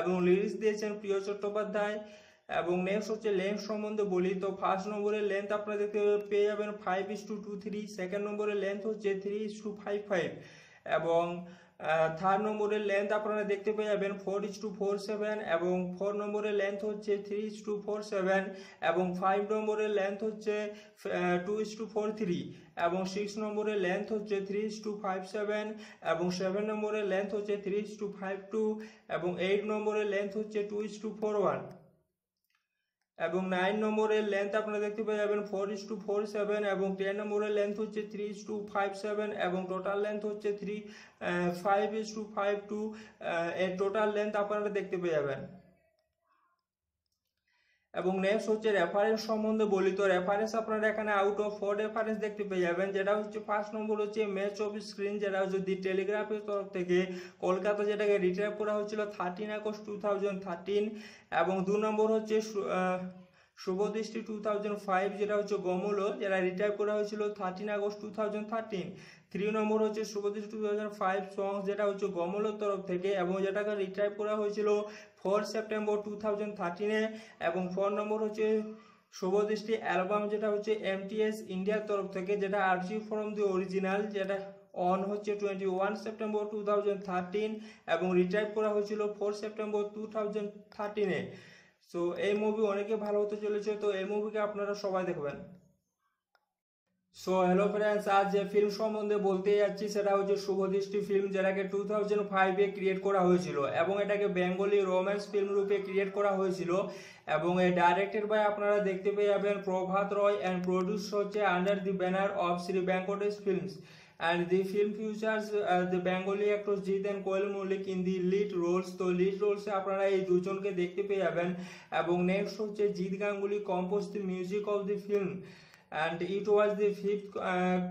এবং লিরিক্স দিয়েছেন প্রিয় চট্টোপাধ্যায় এবং নেক্সট হচ্ছে লেন্থ সম্বন্ধে বলি। তো ফার্স্ট নম্বরের লেন্থ আপনারা দেখতে পেয়ে যাবেন 5:23, সেকেন্ড নম্বরের লেন্থ হচ্ছে 3:55 এবং থার্ড নম্বরের লেন্থ আপনারা দেখতে পেয়ে যাবেন 4:47 এবং ফোর নম্বরের লেন্থ হচ্ছে 3:47 এবং ফাইভ নম্বরের লেন্থ হচ্ছে 2:43 এবং সিক্স নম্বরের লেন্থ হচ্ছে 3:57 এবং সেভেন নম্বরের লেন্থ হচ্ছে 3:52 এবং এইট নম্বরের লেন্থ হচ্ছে 2:41 এবং নাইন নম্বরের লেন্থ আপনারা দেখতে পেয়ে যাবেন 4:47 এবং 10 নম্বরের লেন্থ হচ্ছে 3:57 এবং টোটাল লেন্থ হচ্ছে 5:52 এর টোটাল লেন্থ আপনারা দেখতে পেয়ে যাবেন এবং নেক্সট হচ্ছে রেফারেন্স সম্বন্ধে বলি। তো রেফারেন্স আপনারা এখানে আউট অফ 4 রেফারেন্স দেখতে পেয়ে যাবেন যেটা হচ্ছে ফার্স্ট নম্বর হচ্ছে ম্যাচ অফ স্ক্রিন যেটা হচ্ছে দি টেলিগ্রাফের তরফ থেকে কলকাতা যেটাকে রিট্রাইভ করা হয়েছিল 13 August 2013 এবং দু নম্বর হচ্ছে শুভদৃষ্টি 2005 যেটা হচ্ছে গমলো যেটা রিট্রাইভ করা হয়েছিল 13 August 2013। থ্রি নম্বর হচ্ছে শুভদৃষ্টি 2005 সং যেটা হচ্ছে গমলোর তরফ থেকে এবং যেটাকে রিট্রাইভ করা হয়েছিল 4 September 2013 এবং ফোর নম্বর হচ্ছে শুভদৃষ্টি অ্যালবাম যেটা হচ্ছে MTS ইন্ডিয়ার তরফ থেকে যেটা আর্চিভ ফ্রম দি অরিজিনাল যেটা অন হচ্ছে 21 September 2013 এবং রিট্রাইভ করা হয়েছিল 4 September 2013। সো এই মুভি অনেকে ভালো হতে চলেছে, তো এই মুভিকে আপনারা সবাই দেখবেন। সো হ্যালো ফ্রেন্ডস, আজ যে ফিল্ম সম্বন্ধে বলতে যাচ্ছি সেটা হচ্ছে শুভদৃষ্টি ফিল্ম যেটাকে 2005 ক্রিয়েট করা হয়েছিল এবং এটাকে বেঙ্গলি রোম্যান্স ফিল্ম রূপে ক্রিয়েট করা হয়েছিল এবং এ ডাইরেক্টেড বাই আপনারা দেখতে পেয়ে যাবেন প্রভাত রয় অ্যান্ড প্রডিউস হচ্ছে under the banner of Shri Venkatesh films and the film features the Bengali actors Jeet and Koel Maulik in the lead roles। তো lead roles এ আপনারা এই দুজনকে দেখতে পেয়ে যাবেন এবং নেক্সট হচ্ছে Jeet Ganguly compose the music of the film and it was the fifth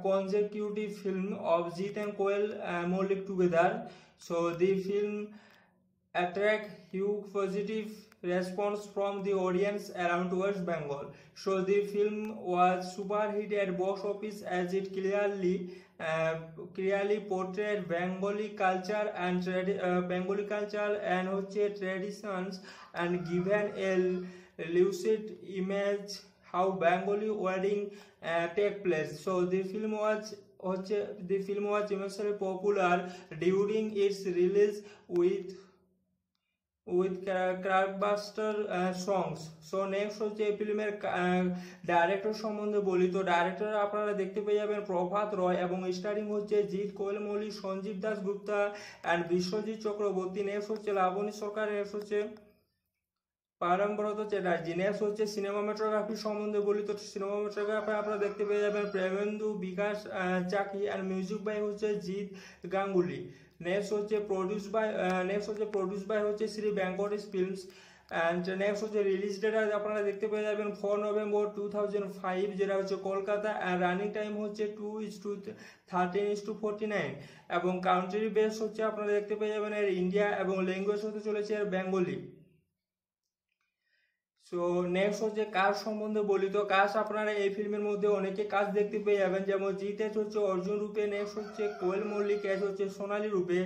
consecutive film of Jeet and Koel molded together. So the film attracted huge positive response from the audience around West Bengal. So the film was super hit at box office as it clearly portrayed Bengali culture and traditions and given a lucid image how Bengali wedding take place. So the film was immensely popular during its release with crackbuster songs. So next হচ্ছে এই ফিল্মের director সম্বন্ধে বলি। তো director আপনারা দেখতে পেয়ে যাবেন প্রভাত রয় এবং স্টারিং হচ্ছে জিৎ কোয়েল মল্লিক, সঞ্জীব দাস গুপ্তা এন্ড বিশ্বজিৎ চক্রবর্তী। নেক্সট হচ্ছে লাবণী সরকার, নেক্সট হচ্ছে পারমব্রত চ্যাটার্জি। নেক্সট হচ্ছে সিনেমাটোগ্রাফি সম্বন্ধে বলি। তো সিনেমাটোগ্রাফি আপনারা দেখতে পেয়ে যাবেন Premendu, Bikash Chaki and music by হচ্ছে জিৎ গাঙ্গুলি। नेक्स्ट होचे प्रोड्यूस बाय होचे Shri Venkatesh films and next होचे रिलीज डेट आज अपना देखते पे जाबेन 4 November 2005 जेटा होचे कोलकाता एंड रनिंग टाइम होचे 2:13:49 एवं काउंट्री बेस होचे अपना देखते पे जाबेन एर इंडिया एवं लैंग्वेज होते चलेছে एर बेंगली। সো নেক্সট হচ্ছে কাজ সম্বন্ধে বলি। তো কাজ আপনারা এই ফিল্মের মধ্যে অনেকে কাজ দেখতে পেয়ে যাবেন, যেমন জিৎ হচ্ছে অর্জুন রূপে, নেক্সট হচ্ছে কোয়েল মল্লিক এস হচ্ছে সোনালী রূপে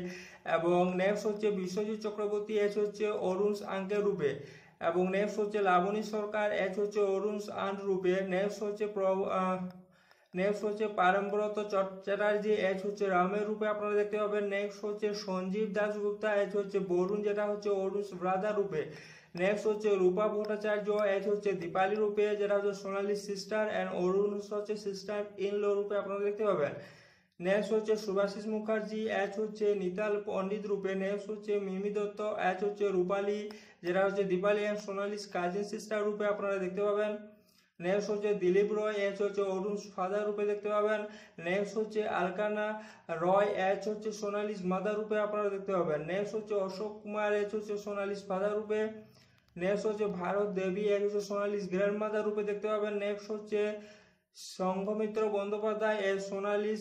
এবং নেক্সট হচ্ছে বিশ্বজিৎ চক্রবর্তী এস হচ্ছে অরুণ আঙ্কেল রূপে এবং নেক্সট হচ্ছে লাবণী সরকার এস হচ্ছে অরুণ আন্ড রূপে। নেক্সট হচ্ছে পারমব্রত চ্যাটার্জি এস হচ্ছে রামের রূপে আপনারা দেখতে পাবেন। নেক্সট হচ্ছে সঞ্জীব দাশগুপ্তা এস হচ্ছে বরুণ যেটা হচ্ছে অরুণ ব্রাদার রূপে। नेक्स्ट होचे रूपा भट्टाचार्य एच होचे दीपाली रूपे जेटा होचे सोनाली सिस्टर एंड अरुण होचे सिस्टर इन लो रूपे अपना देखते पाबेन। नेक्स्ट होचे सुभाषिस मुखार्जी एच होचे नीताल पंडित रूपे। नेक्स्ट होचे मिमी दत्त एच होचे रूपाली जेटा होचे Dipali and Sonali cousin sister रूपे अपना देखते पाबेन। नेक्स्ट होचे दिलीप रॉय एच होचे अरुण फादर रूपे देखते पाबेन। नेक्स्ट होचे अलकाना रॉय एच होचे सोनाली मदर रूपे अपना देखते पाबेन। नेक्स्ट होचे अशोक कुमार एच होचे सोनाली फादर रूपे। नेक्स्ट होचे भारत देवी एच होचे सोनाली ग्रैंड मदर रूपे देखते पाबेन। नेक्स्ट होचे Sanghamitra Bandyopadhyay H Sonali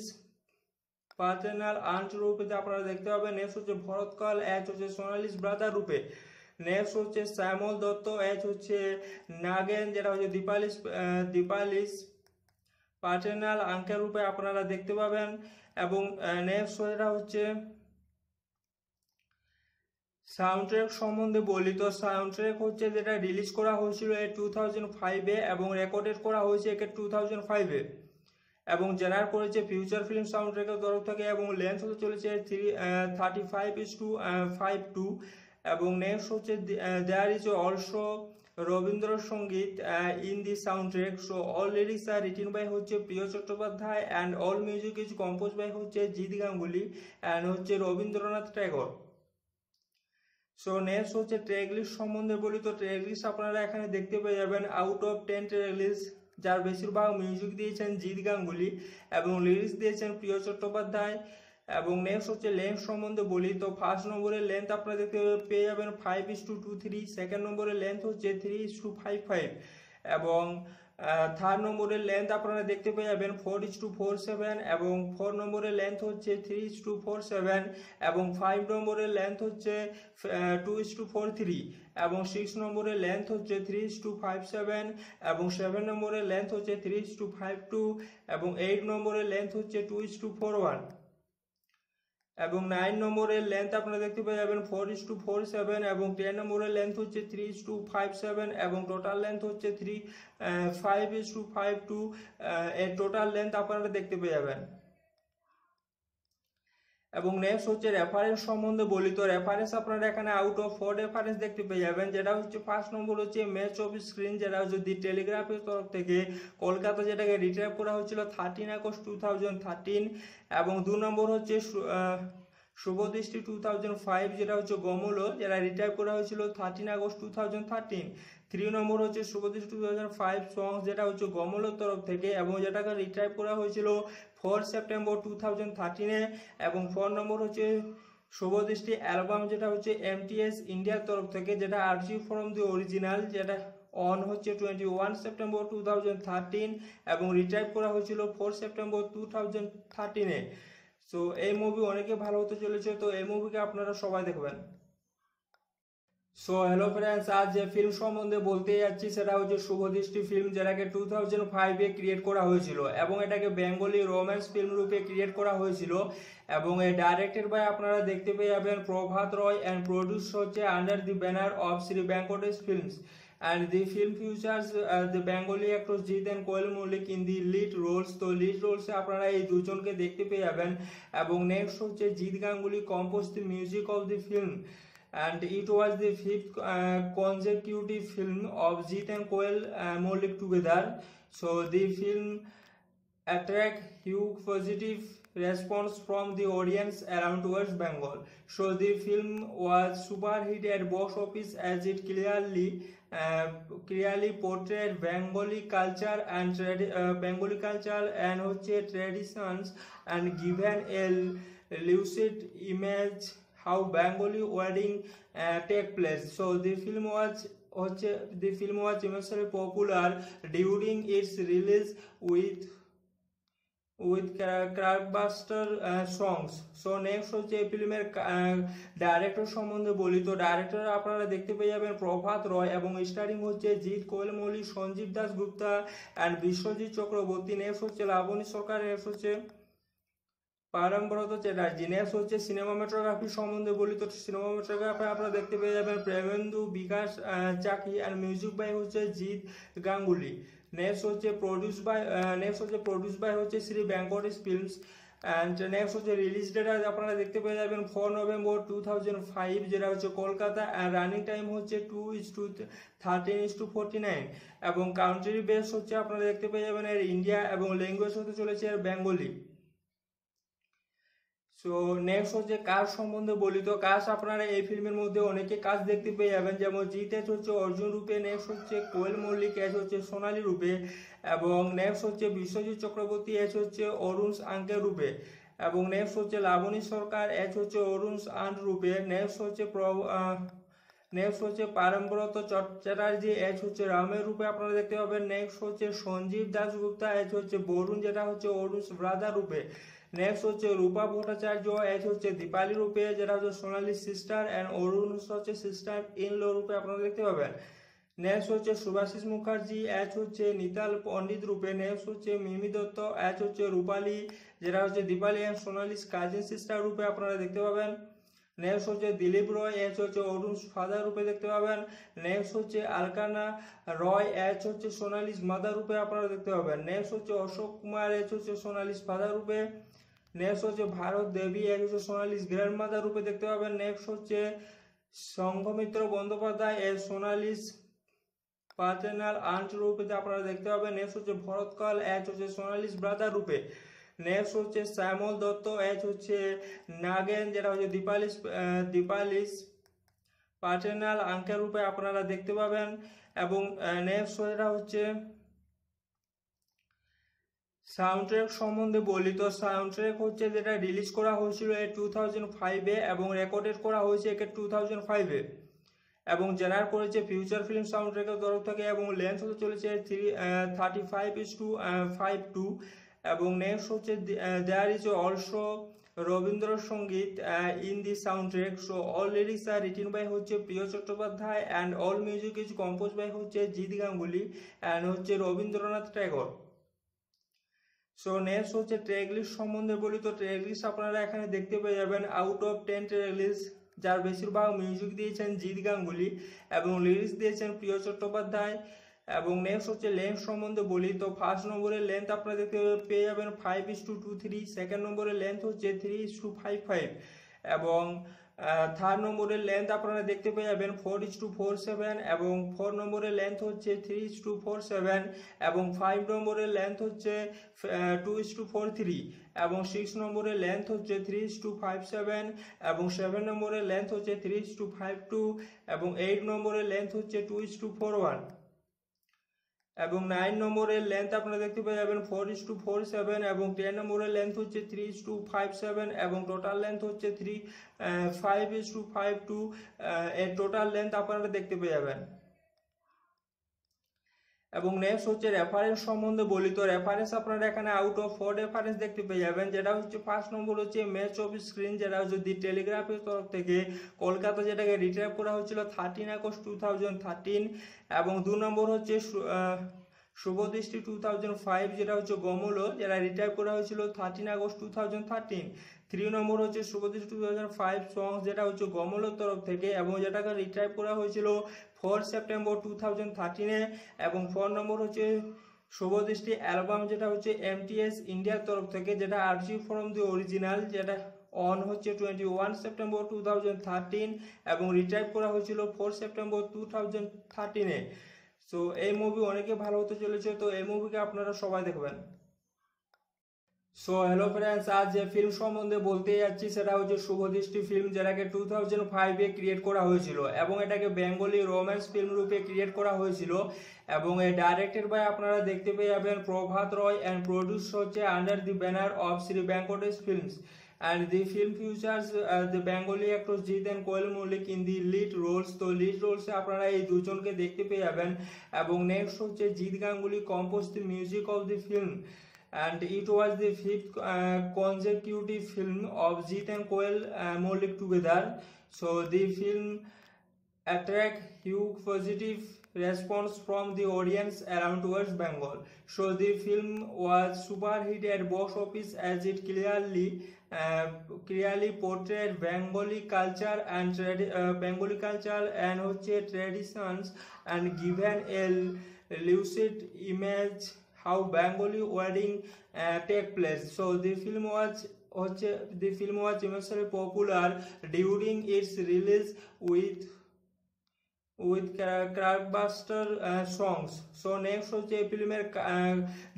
partner aunt रूपे अपना देखते पाबेन। नेक्स्ट होचे भरत कल एच होचे सोनाली ब्रादर रूपे। नेक्स्ट होचे श्यामल दत्त एच होचे नागेन जेटा होचे दीपाली पार्टनार आंकेल रूपे अपनारा देखते पाबेन एवं नेक्स्ट होता होचे সাউন্ড ট্র্যাক সম্বন্ধে বলি। তো সাউন্ড ট্র্যাক হচ্ছে যেটা রিলিজ করা হয়েছিল 2005 এবং রেকর্ডেড করা হয়েছে 2005 এবং জেনার করেছে ফিউচার ফিল্ম সাউন্ড ট্র্যাকের তরফ থেকে এবং লেন্থ হতে চলেছে 35:52 এবং নেক্সট হচ্ছে there is also Rabindrasangeet in the sound track. So all lyrics are written by হচ্ছে Priyo Chattopadhyay and all music is compose by হচ্ছে জিৎ গাঙ্গুলি অ্যান্ড হচ্ছে রবীন্দ্রনাথ ট্যাগর। সো নেক্সট হচ্ছে ট্র্যাক লিস্ট সম্বন্ধে বলি। তো ট্র্যাক লিস্ট আপনারা এখানে দেখতে পেয়ে যাবেন আউট অফ 10 ট্র্যাক লিস্ট যার বেশিরভাগ মিউজিক দিয়েছেন জিৎ গাঙ্গুলি এবং লিরিক্স দিয়েছেন প্রিয় চট্টোপাধ্যায় এবং নেক্সট হচ্ছে লেন্থ সম্বন্ধে বলি। তো ফার্স্ট নম্বরের লেন্থ আপনারা দেখতে পেয়ে যাবেন 5:23, সেকেন্ড নম্বরের লেন্থ হচ্ছে 3:55 এবং থার্ড নম্বরের লেন্থ আপনারা দেখতে পেয়ে যাবেন 4:47 এবং ফোর নম্বরের লেন্থ হচ্ছে 3:47 এবং ফাইভ নম্বরের লেন্থ হচ্ছে 2:43 এবং সিক্স নম্বরের লেন্থ হচ্ছে 3:57 এবং সেভেন নম্বরের লেন্থ হচ্ছে 3:52 এবং এইট নম্বরের লেন্থ হচ্ছে 2:41 এবং নাইন নম্বরের লেন্থ আপনারা দেখতে পেয়ে যাবেন 4:47 এবং টেন নম্বরের লেন্থ হচ্ছে 3:57 এবং টোটাল লেন্থ হচ্ছে 5:52 এর টোটাল লেন্থ আপনারা দেখতে পেয়ে যাবেন। এবং নেক্সট হচ্ছে রেফারেন্স সম্বন্ধে বলি। তো রেফারেন্স আপনারা এখানে আউট অফ 4 রেফারেন্স দেখতে পেয়ে যাবেন, যেটা হচ্ছে ফার্স্ট নম্বর হচ্ছে ম্যাচ অফ স্ক্রিন যেটা হচ্ছে দি টেলিগ্রাফের তরফ থেকে কলকাতা যেটাকে রিট্রাইভ করা হয়েছিল 13 August 2013 এবং দু নম্বর হচ্ছে শুভদৃষ্টি 2005 যেটা হচ্ছে গমলো যেটা রিট্রাইভ করা হয়েছিল 13 August 2013। থ্রি নম্বর হচ্ছে শুভদৃষ্টি 2005 সং যেটা হচ্ছে গমলোর তরফ থেকে এবং যেটাকে রিট্রাইভ করা হয়েছিল 4 September 2013 এবং ফোর নম্বর হচ্ছে শুভদৃষ্টি অ্যালবাম যেটা হচ্ছে MTS ইন্ডিয়ার তরফ থেকে যেটা RG from the original যেটা অন হচ্ছে 21 সেপ্টেম্বর 2013 এবং রিট্রাইভ করা হয়েছিল 4 সেপ্টেম্বর 2013 এ। সো এই মুভি অনেকে ভালো হতে চলেছে, তো এই মুভিকে আপনারা সবাই দেখবেন। সো হ্যালো ফ্রেন্ডস, আজ যে ফিল্ম সম্বন্ধে বলতে যাচ্ছি সেটা হচ্ছে শুভদৃষ্টি ফিল্ম, যেটাকে 2005 এ ক্রিয়েট করা হয়েছিল এবং এটাকে বেঙ্গলি রোম্যান্স ফিল্ম রূপে ক্রিয়েট করা হয়েছিল এবং এ ডাইরেক্টেড বাই আপনারা দেখতে পেয়ে যাবেন প্রভাত রয় অ্যান্ড প্রডিউস হচ্ছে under the banner of Shri Venkatesh films and the film features the Bengali actors Jeet and Koel Malik in the lead roles। तो lead roles से अपना ये दूसरों के देखते पे जावेन एवं next होते Jeet Ganguly composed the music of the film and it was the 5th consecutive film of Jeet and Koel Malik together। So the film attract huge positive response from the audience around West Bengal। So the film was super hit at box office as it clearly portrayed Bengali culture and traditions and given a lucid image how Bengali wedding take place। So the film was immensely popular during its release with blockbuster songs। So next হচ্ছে এই ফিল্মের director সম্বন্ধে বলি। তো director আপনারা দেখতে পেয়ে যাবেন প্রভাত রয় এবং স্টারিং হচ্ছে জিৎ, কোয়েল মল্লিক, সঞ্জীব দাস গুপ্তা অ্যান্ড বিশ্বজিৎ চক্রবর্তী। নেক্সট হচ্ছে লাবণী সরকার, নেক্সট হচ্ছে পারমব্রত চ্যাটার্জি। নেক্সট হচ্ছে সিনেমাটোগ্রাফি সম্বন্ধে বলি। তো সিনেমাটোগ্রাফি আপনারা দেখতে পেয়ে যাবেন Premendu, Bikash Chaki and music by হচ্ছে জিৎ গাঙ্গুলি। नेक्स्ट होते प्रोड्यूस बाय होते Shri Venkatesh films and next होते रिलीज डेट आज अपना देखते पे जाबेन 4 नवेम्बर 2005 जेटा होते कोलकाता एंड रानिंग टाइम होते 2:13:49 एवं काउंट्री बेस होते अपना देखते पे जाबेन एर इंडिया एवं लैंग्वेज होते चलेছে एर বেঙ্গলি। সো নেক্সট হচ্ছে কাজ সম্বন্ধে বলি। তো কাজ আপনারা এই ফিল্মের মধ্যে অনেকে কাজ দেখতে পেয়ে যাবেন, যেমন জিৎ হচ্ছে অর্জুন রূপে, নেক্সট হচ্ছে কোয়েল মল্লিক হচ্ছে সোনালী রূপে এবং নেক্সট হচ্ছে বিশ্বজিৎ চক্রবর্তী হচ্ছে অরুণ আঙ্কেল রূপে এবং নেক্সট হচ্ছে লাবণী সরকার হচ্ছে অরুণ আন্ট রূপে। নেক্সট হচ্ছে পারমব্রত চ্যাটার্জি হচ্ছে রামের রূপে আপনারা দেখতে পাবেন। নেক্সট হচ্ছে সঞ্জীব দাশগুপ্তা হচ্ছে বরুণ, যেটা হচ্ছে অরুণ ব্রাদার রূপে। नेक्स्ट होते रूपा भट्टाचार्य एच होते दीपाली रूपे, जरा होते सोनाली सिस्टर एंड अरुण होते सिस्टर इन लो रूपे अपना देखते पाबेन। नेक्स्ट होते सुभाषिस मुखार्जी एच होते नीताल पंडित रूपे। नेक्स्ट होते मिमी दत्त एच होते रूपाली, जरा होते Dipali and Sonali cousin sister रूपे अपना देखते पाबेन। नेक्स्ट होते दिलीप रॉय एच होते अरुण फादर रूपे देखते पाबेन। नेक्स्ट होते अलकाना रॉय एच होते सोनाली मदर रूपे अपना देखते पाबेन। नेक्स्ट होते अशोक कुमार एच होते सोनाली फादर रूपे। नेक्स्ट होते Bharat Devi as Sonali grandmother रूपे देखते पाबेन। नेक्स्ट होते संघमित्र बंदोपाध्याय सोनाली पार्टनार आंट रूपे अपना देखते पाबेन। नेक्स्ट होते भरतकाल एच होते सोनाली ब्रादार रूपे। नेक्स्ट होते श्यामल दत्त एच होते नागेन, जेटा होते दीपाली पार्टनार आंकेल रूपे अपनारा देखते पाबेन एवं नेक्स्ट होता होते সাউন্ড ট্র্যাক সম্বন্ধে বলি। তো সাউন্ড ট্র্যাক হচ্ছে যেটা রিলিজ করা হয়েছিল 2005 এ এবং রেকর্ডেড করা হয়েছে 2005 এ এবং জেনার করেছে ফিউচার ফিল্ম সাউন্ড ট্র্যাকের তরফ থেকে এবং লেন্থ হতে চলেছে 35:52 এবং নেক্সট হচ্ছে there is also Rabindrasangeet in the sound track. So all lyrics are written by হচ্ছে Priyo Chattopadhyay and all music is compose by হচ্ছে জিৎ গাঙ্গুলি অ্যান্ড হচ্ছে রবীন্দ্রনাথ ট্যাগর। সো নেক্সট হচ্ছে ট্র্যাক লিস্ট সম্বন্ধে বলি। তো ট্র্যাক লিস্ট আপনারা এখানে দেখতে পেয়ে যাবেন আউট অফ 10 ট্র্যাক লিস্ট, যার বেশিরভাগ মিউজিক দিয়েছেন জিৎ গাঙ্গুলি এবং লিরিক্স দিয়েছেন প্রিয় চট্টোপাধ্যায় এবং নেক্সট হচ্ছে লেন্থ সম্বন্ধে বলি। তো ফার্স্ট নম্বরের লেন্থ আপনারা দেখতে পেয়ে যাবেন 5:23, সেকেন্ড নম্বরের লেন্থ হচ্ছে 3:55 এবং থার্ড নম্বরের লেন্থ আপনারা দেখতে পেয়ে যাবেন 4:47 এবং ফোর নম্বরের লেন্থ হচ্ছে 3:47 এবং ফাইভ নম্বরের লেন্থ হচ্ছে 2:43 এবং সিক্স নম্বরের লেন্থ হচ্ছে 3:57 এবং সেভেন নম্বরের লেন্থ হচ্ছে 3:52 এবং এইট নম্বরের লেন্থ হচ্ছে 2:41 এবং নাইন নম্বরের লেন্থ আপনারা দেখতে পেয়ে যাবেন 4:47 এবং 10 নম্বরের লেন্থ হচ্ছে 3:57 এবং টোটাল লেন্থ হচ্ছে 5:52 এর টোটাল লেন্থ আপনারা দেখতে পেয়ে যাবেন। এবং নেক্সট হচ্ছে রেফারেন্স সম্বন্ধে বলি। তো রেফারেন্স আপনারা এখানে আউট অফ 4 রেফারেন্স দেখতে পেয়ে যাবেন, যেটা হচ্ছে ফার্স্ট নম্বর হচ্ছে ম্যাচ অফ স্ক্রিন, যেটা যদি টেলিগ্রাফের তরফ থেকে কলকাতা যেটাকে রিট্রাইভ করা হয়েছিল 13 আগস্ট 2013, এবং দু নম্বর হচ্ছে শুভদৃষ্টি 2005, যেটা হচ্ছে গমলো, যেটা রিটাইভ করা হয়েছিল 13 আগস্ট 2013। 3 নম্বর হচ্ছে শুভদৃষ্টি 2005 সং, যেটা হচ্ছে গমলোর তরফ থেকে এবং যেটাকে রিটাইভ করা হয়েছিল 4 সেপ্টেম্বর 2013-এ। এবং 4 নম্বর হচ্ছে শুভদৃষ্টি অ্যালবাম, যেটা হচ্ছে MTS ইন্ডিয়ার তরফ থেকে, যেটা আরজি ফ্রম দি অরিজিনাল, যেটা অন হচ্ছে 21 সেপ্টেম্বর 2013 এবং রিটাইভ করা হয়েছিল 4 সেপ্টেম্বর 2013-এ। তো এই মুভি অনেকে ভালো হতে চলেছে, তো এই মুভিকে আপনারা সবাই দেখবেন। সো হ্যালো ফ্রেন্ডস, আজ যে ফিল্ম সম্বন্ধে বলতে যাচ্ছি সেটা হচ্ছে শুভদৃষ্টি ফিল্ম, যেটাকে 2005-এ ক্রিয়েট করা হয়েছিল এবং এটাকে বেঙ্গলি রোম্যান্স ফিল্ম রূপে ক্রিয়েট করা হয়েছিল এবং এ ডাইরেক্টেড বাই আপনারা দেখতে পেয়ে যাবেন প্রভাত রয় অ্যান্ড প্রডিউস হচ্ছে under the banner of Shri Venkatesh films, and the film features the Bengali actors Jeet and Koel Malik in the lead roles। तो lead roles से अपना ये दूसरों के देखते पे जावेन। एवं next होते Jeet Ganguly composed the music of the film and it was the 5th consecutive film of Jeet and Koel Malik together। So the film attract huge positive response from the audience around West Bengal। So the film was super hit at box office as it clearly portrayed Bengali culture and traditions and given a lucid image how Bengali wedding take place। So the film was immensely popular during its release with blockbuster songs। So next হচ্ছে এই ফিল্মের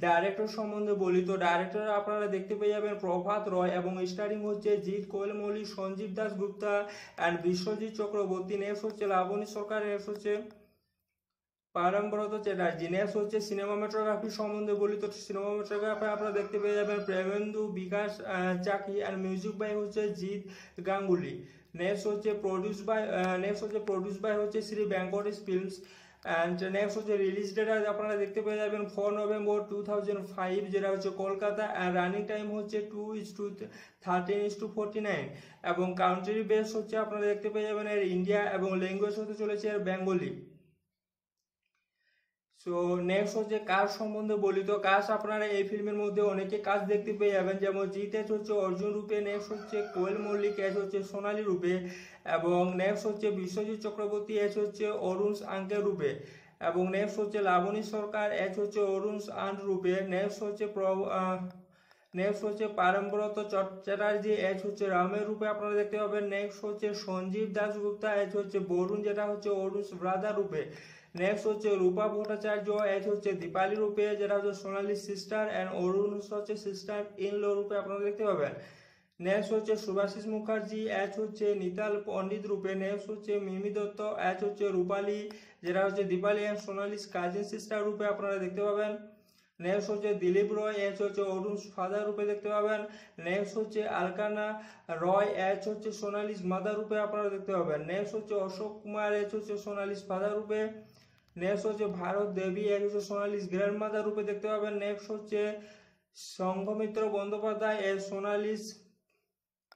director সম্বন্ধে বলি। তো director আপনারা দেখতে পেয়ে যাবেন প্রভাত রয় এবং স্টারিং হচ্ছে জিৎ, কোয়েল মল্লিক, সঞ্জীব দাস গুপ্তা অ্যান্ড বিশ্বজিৎ চক্রবর্তী। নেক্সট হচ্ছে লাবণী সরকার, নেক্সট হচ্ছে পারমব্রত চ্যাটার্জি। নেক্সট হচ্ছে সিনেমাটোগ্রাফি সম্বন্ধে বলি। তো সিনেমাটোগ্রাফি আপনারা দেখতে পেয়ে যাবেন Premendu, Bikash Chaki and music by হচ্ছে জিৎ গাঙ্গুলি। नेक्स्ट होचे produce by Shri Venkatesh films and next होचे रिलीज डेट आज अपना देखते पे जाबेन 4 नवेम्बर 2005, जेटा होचे कोलकाता एंड रनिंग टाइम होचे 2:13:49 एवं काउंट्री बेस होचे अपना देखते पे जाबेन एर इंडिया एवं लैंग्वेज होते चलेছে एर बेंगली। সো নেক্সট হচ্ছে কাজ সম্বন্ধে বলি। তো কাজ আপনারা এই ফিল্মের মধ্যে অনেকে কাজ দেখতে পেয়ে যাবেন, যেমন জিতে হচ্ছে অর্জুন রূপে, নেক্সট হচ্ছে কোয়েল মল্লিক এস হচ্ছে সোনালী রূপে এবং নেক্সট হচ্ছে বিশ্বজিৎ চক্রবর্তী এস হচ্ছে অরুণ আঙ্কেল রূপে এবং নেক্সট হচ্ছে লাবণী সরকার এস হচ্ছে অরুণ আন্ট রূপে। নেক্সট হচ্ছে পারমব্রত চ্যাটার্জি এস হচ্ছে রামের রূপে আপনারা দেখতে পাবেন। নেক্সট হচ্ছে সঞ্জীব দাশগুপ্তা এস হচ্ছে বরুণ, যেটা হচ্ছে অরুণ ব্রাদার রূপে। নেক্সট হচ্ছে রূপা ভট্টাচার্য এস হচ্ছে দীপালি রূপে, যেটা হচ্ছে সোনালী সিস্টার অ্যান্ড অরুণ হচ্ছে সিস্টার ইন ল রূপে আপনারা দেখতে পাবেন। নেক্সট হচ্ছে শুভাশিস মুখার্জি এস হচ্ছে নিতাল পণ্ডিত রূপে। নেক্সট হচ্ছে মিমি দত্ত এস হচ্ছে রূপালী, যেটা হচ্ছে Dipali and Sonali cousin sister রূপে আপনারা দেখতে পাবেন। নেক্সট হচ্ছে দিলীপ রয় এস হচ্ছে অরুণ ফাদার রূপে দেখতে পাবেন। নেক্সট হচ্ছে আলকানা রয় এস হচ্ছে সোনালী মাদার রূপে আপনারা দেখতে পাবেন। নেক্সট হচ্ছে অশোক কুমার এস হচ্ছে সোনালী ফাদার রূপে। নেক্সট হচ্ছে ভারত দেবী এস হচ্ছে সোনালী গ্র্যান্ড মাদার রূপে দেখতে পাবেন। নেক্সট হচ্ছে Sanghamitra Bandyopadhyay as Sonali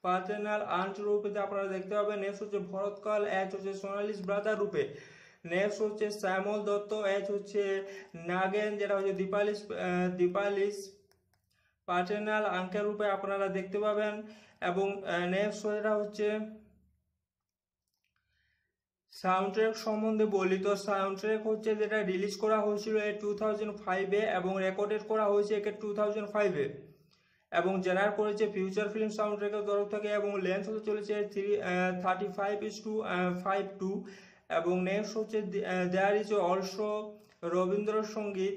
partner aunt রূপে আপনারা দেখতে পাবেন। নেক্সট হচ্ছে ভরতকাল এস হচ্ছে সোনালী ব্রাদার রূপে। নেক্সট হচ্ছে শ্যামল দত্ত এস হচ্ছে নাগেন, যেটা হচ্ছে দীপালিস পার্টনার আঙ্কেল রূপে আপনারা দেখতে পাবেন। এবং নেক্সট যেটা হচ্ছে সাউন্ড ট্র্যাক সম্বন্ধে বলি। তো সাউন্ড ট্র্যাক হচ্ছে যেটা রিলিজ করা হয়েছিল 2005-এ এবং রেকর্ডেড করা হয়েছে 2005-এ এবং জেনার করেছে ফিউচার ফিল্ম সাউন্ড ট্র্যাকের তরফ থেকে এবং লেন্থ হতে চলেছে 35:52 এবং নেক্সট হচ্ছে there is also Rabindrasangeet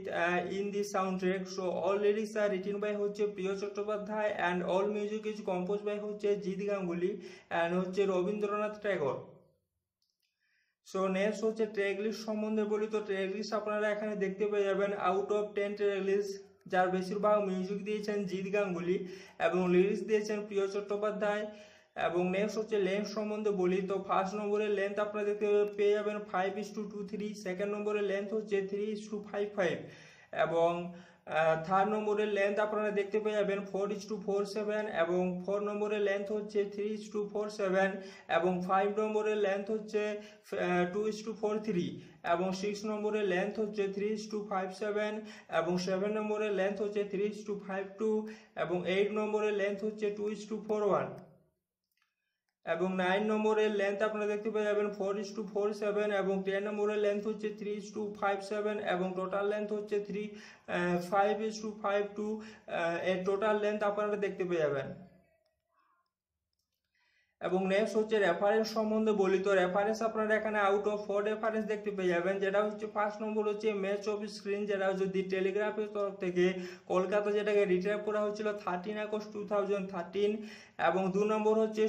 in the sound track. So all lyrics are written by হচ্ছে Priyo Chattopadhyay and all music is compose by হচ্ছে জিৎ গাঙ্গুলি অ্যান্ড হচ্ছে রবীন্দ্রনাথ ট্যাগর। সো নেক্সট হচ্ছে ট্র্যাক লিস্ট সম্বন্ধে বলি। তো ট্র্যাক লিস্ট আপনারা এখানে দেখতে পেয়ে যাবেন আউট অফ 10 ট্র্যাক লিস্ট, যার বেশিরভাগ মিউজিক দিয়েছেন জিৎ গাঙ্গুলি এবং লিরিক্স দিয়েছেন প্রিয় চট্টোপাধ্যায় এবং নেক্সট হচ্ছে লেন্থ সম্বন্ধে বলি, তো ফার্স্ট নম্বরের লেন্থ আপনারা দেখতে পেয়ে যাবেন 5:23, সেকেন্ড নম্বরের লেন্থ হচ্ছে 3:55 এবং থার্ড নম্বরের লেন্থ আপনারা দেখতে পেয়ে যাবেন 4:47 এবং ফোর নম্বরের লেন্থ হচ্ছে 3:47 এবং ফাইভ নম্বরের লেন্থ হচ্ছে 2:43 এবং সিক্স নম্বরের লেন্থ হচ্ছে 3:57 এবং সেভেন নম্বরের লেন্থ হচ্ছে 3:52 এবং এইট নম্বরের লেন্থ হচ্ছে 2:41 এবং নাইন নম্বরের লেন্থ আপনারা দেখতে পেয়ে যাবেন 4:47 এবং টেন নম্বরের লেন্থ হচ্ছে 3:57 এবং টোটাল লেন্থ হচ্ছে 5:52 এর টোটাল লেন্থ আপনারা দেখতে পেয়ে যাবেন। এবং নেক্সট হচ্ছে রেফারেন্স সম্বন্ধে বলি, তো রেফারেন্স আপনারা এখানে আউট অফ 4 রেফারেন্স দেখতে পেয়ে যাবেন, যেটা হচ্ছে ফার্স্ট নম্বর হচ্ছে ম্যাচ অফ স্ক্রিন, যেটা যদি টেলিগ্রাফের তরফ থেকে কলকাতা যেটাকে রিট্রাইভ করা হয়েছিল 13 আগস্ট 2013 এবং দু নম্বর হচ্ছে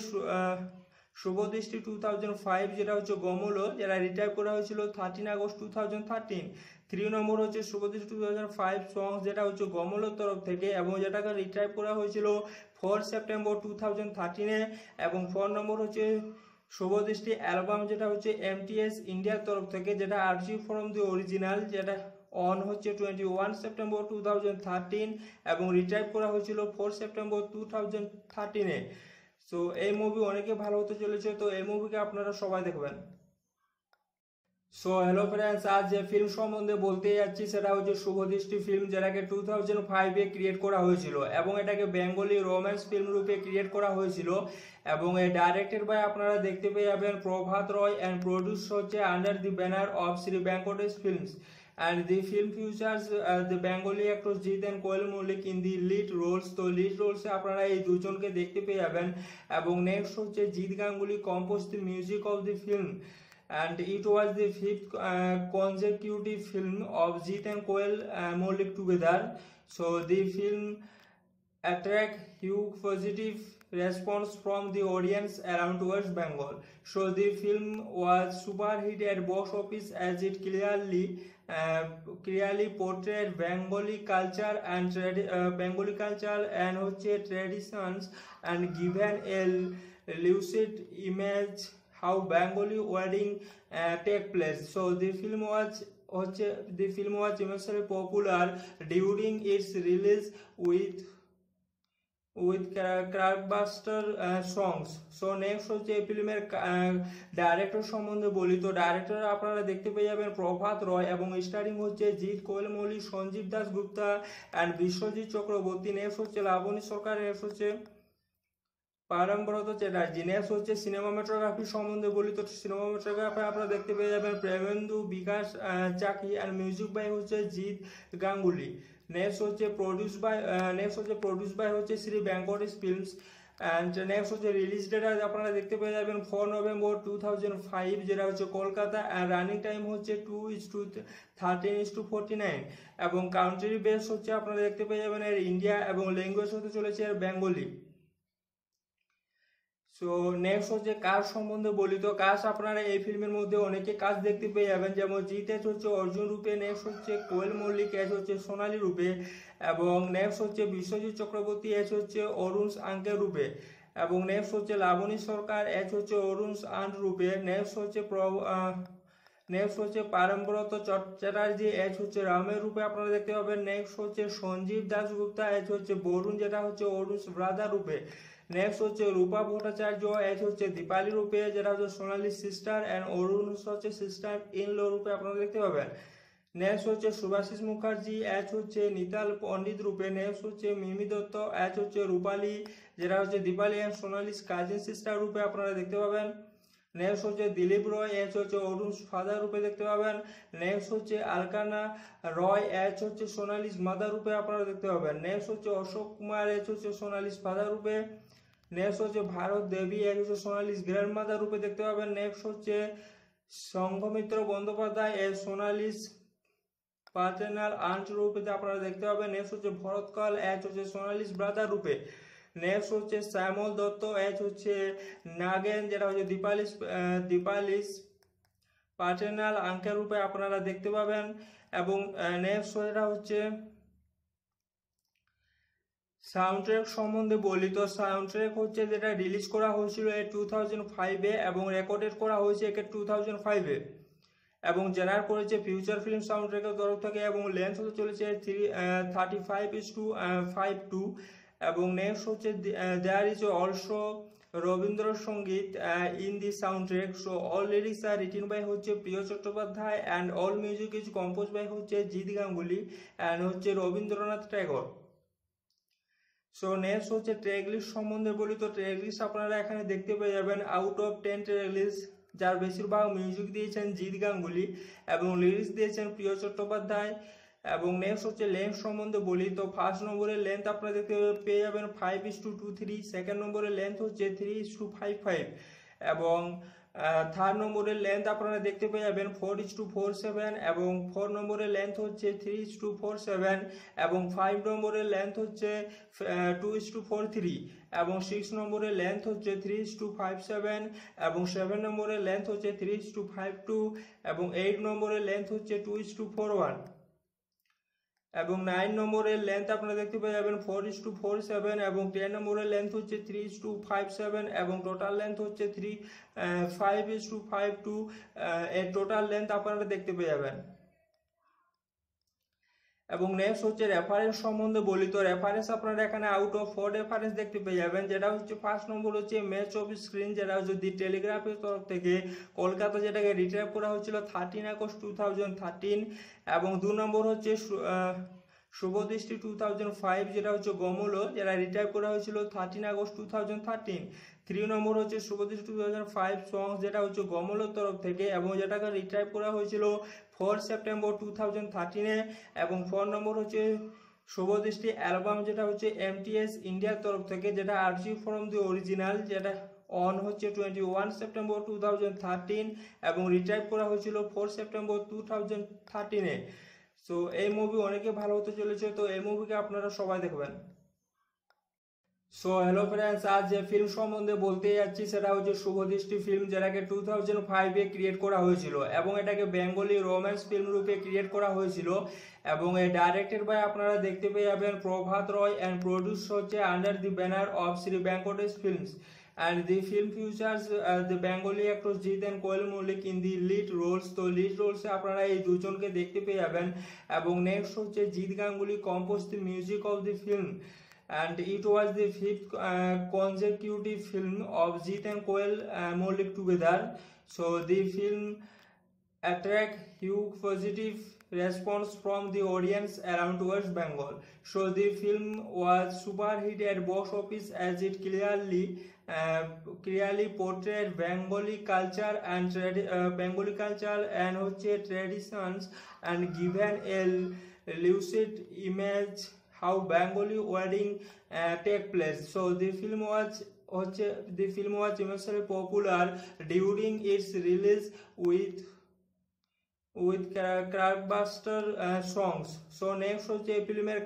শুভদৃষ্টি 2005, যেটা হচ্ছে গমলো, যেটা রিটাইভ করা হয়েছিল 13 আগস্ট 2013। থ্রি নম্বর হচ্ছে শুভদৃষ্টি 2005 সং, যেটা হচ্ছে গমলোর তরফ থেকে এবং যেটাকে রিটাইভ করা হয়েছিল 4 সেপ্টেম্বর 2013 এবং ফোর নম্বর হচ্ছে শুভদৃষ্টি অ্যালবাম, যেটা হচ্ছে MTS ইন্ডিয়ার তরফ থেকে, যেটা আরজি ফ্রম দি অরিজিনাল, যেটা অন হচ্ছে 21 সেপ্টেম্বর 2013 এবং রিটাইভ করা হয়েছিল 4 সেপ্টেম্বর 2013। তো এই মুভি অনেকে ভালো হতে চলেছে, তো এই মুভিকে আপনারা সবাই দেখবেন। সো হ্যালো ফ্রেন্ডস, আজ যে ফিল্ম সম্বন্ধে বলতে যাচ্ছি সেটা হচ্ছে শুভদৃষ্টি ফিল্ম, যেটাকে 2005-এ ক্রিয়েট করা হয়েছিল এবং এটাকে বেঙ্গলি রোম্যান্স ফিল্ম রূপে ক্রিয়েট করা হয়েছিল এবং এ ডাইরেক্টেড বাই আপনারা দেখতে পেয়ে যাবেন প্রভাত রয় অ্যান্ড প্রডিউস হচ্ছে under the banner of Shri Venkatesh films and the film features the Bengali actors Jeet and Koel Malik in the lead roles। তো lead roles আপনারা এই দুজনকে দেখতে পেয়ে যাবেন এবং নেক্সট হচ্ছে Jeet Ganguly compose the music of the film and it was the fifth consecutive film of Jeet and Koel Malik together, so the film attract huge positive response from the audience around West Bengal, so the film was super hit at box office as it clearly portrayed Bengali culture and traditions and given a lucid image how Bengali wedding take place, so the film was immensely popular during its release with blockbuster songs। so next হচ্ছে এই ফিল্মের director সম্বন্ধে বলি, তো director আপনারা দেখতে পেয়ে যাবেন প্রভাত রয় এবং স্টারিং হচ্ছে জিৎ, কোয়েল মল্লিক, সঞ্জীব দাস গুপ্তা অ্যান্ড বিশ্বজিৎ চক্রবর্তী। নেক্সট হচ্ছে লাবণী সরকার, নেক্সট হচ্ছে পারমব্রত চ্যাটার্জি। নেক্সট হচ্ছে সিনেমাটোগ্রাফি সম্বন্ধে বলি, তো সিনেমাটোগ্রাফি আপনারা দেখতে পেয়ে যাবেন Premendu, Bikash Chaki and music by হচ্ছে জিৎ গাঙ্গুলি। নেক্সট হচ্ছে প্রডিউস বাই হচ্ছে Shri Venkatesh films and next হচ্ছে রিলিজ ডেট আপনারা দেখতে পেয়ে যাবেন 4 নভেম্বর 2005, যেটা হচ্ছে কলকাতা অ্যান্ড রানিং টাইম হচ্ছে 2:13:49 এবং কাউন্ট্রি বেস হচ্ছে আপনারা দেখতে পেয়ে যাবেন এর ইন্ডিয়া এবং ল্যাঙ্গুয়েজ হতে চলেছে এর বেঙ্গলি। সো নেক্সট হচ্ছে কাজ সম্বন্ধে বলি, তো কাজ আপনারা এই ফিল্মের মধ্যে অনেকে কাজ দেখতে পেয়ে যাবেন, যেমন জিৎ এজ হচ্ছে অর্জুন রূপে, নেক্সট হচ্ছে কোয়েল মল্লিক এজ হচ্ছে সোনালী রূপে এবং নেক্সট হচ্ছে বিশ্বজিৎ চক্রবর্তী এজ হচ্ছে অরুণ আঙ্কেল রূপে এবং নেক্সট হচ্ছে লাবণী সরকার এজ হচ্ছে অরুণ আন্ট রূপে। নেক্সট হচ্ছে পারমব্রত চ্যাটার্জি এজ হচ্ছে রামের রূপে আপনারা দেখতে পাবেন। নেক্সট হচ্ছে সঞ্জীব দাশগুপ্তা এজ হচ্ছে বরুণ, যেটা হচ্ছে অরুণ ব্রাদার রূপে। নেক্সট হচ্ছে রূপা ভট্টাচার্য এজ হচ্ছে দীপালি রূপে, যেটা হচ্ছে সোনালী সিস্টার অ্যান্ড অরুণ হচ্ছে সিস্টার ইন ল রূপে আপনারা দেখতে পাবেন। নেক্সট হচ্ছে সুভাশিস মুখার্জি এজ হচ্ছে নিতাল পণ্ডিত রূপে। নেক্সট হচ্ছে মিমি দত্ত এজ হচ্ছে রূপালী, যেটা হচ্ছে Dipali and Sonali cousin sister রূপে আপনারা দেখতে পাবেন। নেক্সট হচ্ছে দিলীপ রয় এজ হচ্ছে অরুণ ফাদার রূপে দেখতে পাবেন। নেক্সট হচ্ছে আলকানা রয় এজ হচ্ছে সোনালী মাদার রূপে আপনারা দেখতে পাবেন। নেক্সট হচ্ছে অশোক কুমার এজ হচ্ছে সোনালী ফাদার রূপে। নেক্সট হচ্ছে ভারত দেবী এজ হচ্ছে সোনালী গ্র্যান্ড মাদার রূপে দেখতে পাবেন। নেক্সট হচ্ছে Sanghamitra Bandyopadhyay as Sonali partner aunt রূপে আপনারা দেখতে পাবেন। নেক্সট হচ্ছে ভরতকাল এজ হচ্ছে সোনালী ব্রাদার রূপে। নেক্সট হচ্ছে শ্যামল দত্ত এজ হচ্ছে নাগেন, যেটা হচ্ছে দীপালিস পার্টনার আঙ্কেল রূপে আপনারা দেখতে পাবেন এবং নেক্সট যেটা হচ্ছে সাউন্ড ট্র্যাক সম্বন্ধে বলি, তো সাউন্ড ট্র্যাক হচ্ছে যেটা রিলিজ করা হয়েছিল 2005-এ এবং রেকর্ডেড করা হয়েছে একে 2005-এ এবং জেনার করেছে ফিউচার ফিল্ম সাউন্ড ট্র্যাকের তরফ থেকে এবং লেন্থ হতে চলেছে 35:52 এবং নেক্সট হচ্ছে there is also Rabindrasangeet in the sound track. So all lyrics are written by হচ্ছে Priyo Chattopadhyay and all music is compose by হচ্ছে জিৎ গাঙ্গুলি অ্যান্ড হচ্ছে রবীন্দ্রনাথ ট্যাগর। সো নেক্সট হচ্ছে ট্র্যাক লিস্ট সম্বন্ধে বলি, তো ট্র্যাক লিস্ট আপনারা এখানে দেখতে পেয়ে যাবেন আউট অফ 10 ট্র্যাক লিস্ট যার বেশিরভাগ মিউজিক দিয়েছেন জিৎ গাঙ্গুলি এবং লিরিক্স দিয়েছেন প্রিয় চট্টোপাধ্যায়। এবং নেক্সট হচ্ছে লেন্থ সম্বন্ধে বলি, তো ফার্স্ট নম্বরের লেন্থ আপনারা দেখতে পেয়ে যাবেন 5:23, সেকেন্ড নম্বরের লেন্থ হচ্ছে 3:55 এবং থার্ড নম্বরের লেন্থ আপনারা দেখতে পেয়ে যাবেন 4:47 এবং ফোর নম্বরের লেন্থ হচ্ছে 3:47 এবং ফাইভ নম্বরের লেন্থ হচ্ছে 2:43 এবং সিক্স নম্বরের লেন্থ হচ্ছে 3:57 এবং সেভেন নম্বরের লেন্থ হচ্ছে 3:52 এবং এইট নম্বরের লেন্থ হচ্ছে 2:41 এবং নাইন নম্বরের লেন্থ আপনারা দেখতে পেয়ে যাবেন 4:47 এবং টেন নম্বরের লেন্থ হচ্ছে 3:57 এবং টোটাল লেন্থ হচ্ছে 5:52 এর টোটাল লেন্থ আপনারা দেখতে পেয়ে যাবেন। এবং নেক্সট হচ্ছে রেফারেন্স সম্বন্ধে বলি, তো রেফারেন্স আপনারা এখানে আউট অফ 4 রেফারেন্স দেখতে পেয়ে যাবেন, যেটা হচ্ছে ফার্স্ট নম্বর হচ্ছে ম্যাচ অফ স্ক্রিন, যেটা যদি টেলিগ্রাফের তরফ থেকে কলকাতা যেটাকে রিট্রাইভ করা হয়েছিল 13 আগস্ট 2013 এবং দু নম্বর হচ্ছে শুভদৃষ্টি 2005 যেটা হচ্ছে গমলো, যেটা রিট্রাইভ করা হয়েছিল 13 আগস্ট 2013। থ্রি নম্বর হচ্ছে শুভদৃষ্টি 2005 সংস যেটা হচ্ছে গমলোর তরফ থেকে এবং যেটাকে রিট্রাইভ করা হয়েছিল 4 সেপ্টেম্বর 2013-এ এবং ফোর নম্বর হচ্ছে শুভদৃষ্টি অ্যালবাম যেটা হচ্ছে MTS ইন্ডিয়ার তরফ থেকে, যেটা আরজি ফ্রম দি অরিজিনাল, যেটা অন হচ্ছে 21 সেপ্টেম্বর 2013 এবং রিট্রাইভ করা হয়েছিল 4 সেপ্টেম্বর 2013-এ। সো এই মুভি অনেকে ভালো হতে চলেছে, তো এই মুভিকে আপনারা সবাই দেখবেন। সো হ্যালো ফ্রেন্ডস, আজ যে ফিল্ম সম্বন্ধে বলতে যাচ্ছি সেটা হচ্ছে শুভদৃষ্টি ফিল্ম, যেটাকে 2005-এ ক্রিয়েট করা হয়েছিল এবং এটাকে বেঙ্গলি রোম্যান্স ফিল্ম রূপে ক্রিয়েট করা হয়েছিল এবং এই ডাইরেক্টেড বাই আপনারা দেখতে পেয়ে যাবেন প্রভাত রয় অ্যান্ড প্রডিউস হচ্ছে under the banner of Shri Venkatesh films and the film futures the Bengali actor Jeet and Koel Mallick in the lead roles. তো লিড রোলসে আপনারা এই দুজনকে দেখতে পেয়ে যাবেন এবং নেক্সট হচ্ছে Jeet Ganguly compose the music of the film and it was the fifth consecutive film of Jeet and Koyal Maulik together. So the film attract huge positive response from the audience around West Bengal. So the film was super hit at box office as it clearly portrayed Bengali culture and traditions and given a lucid image how Bengali wedding take place. So the film was immensely popular during its release with blockbuster songs. So next হচ্ছে এই ফিল্মের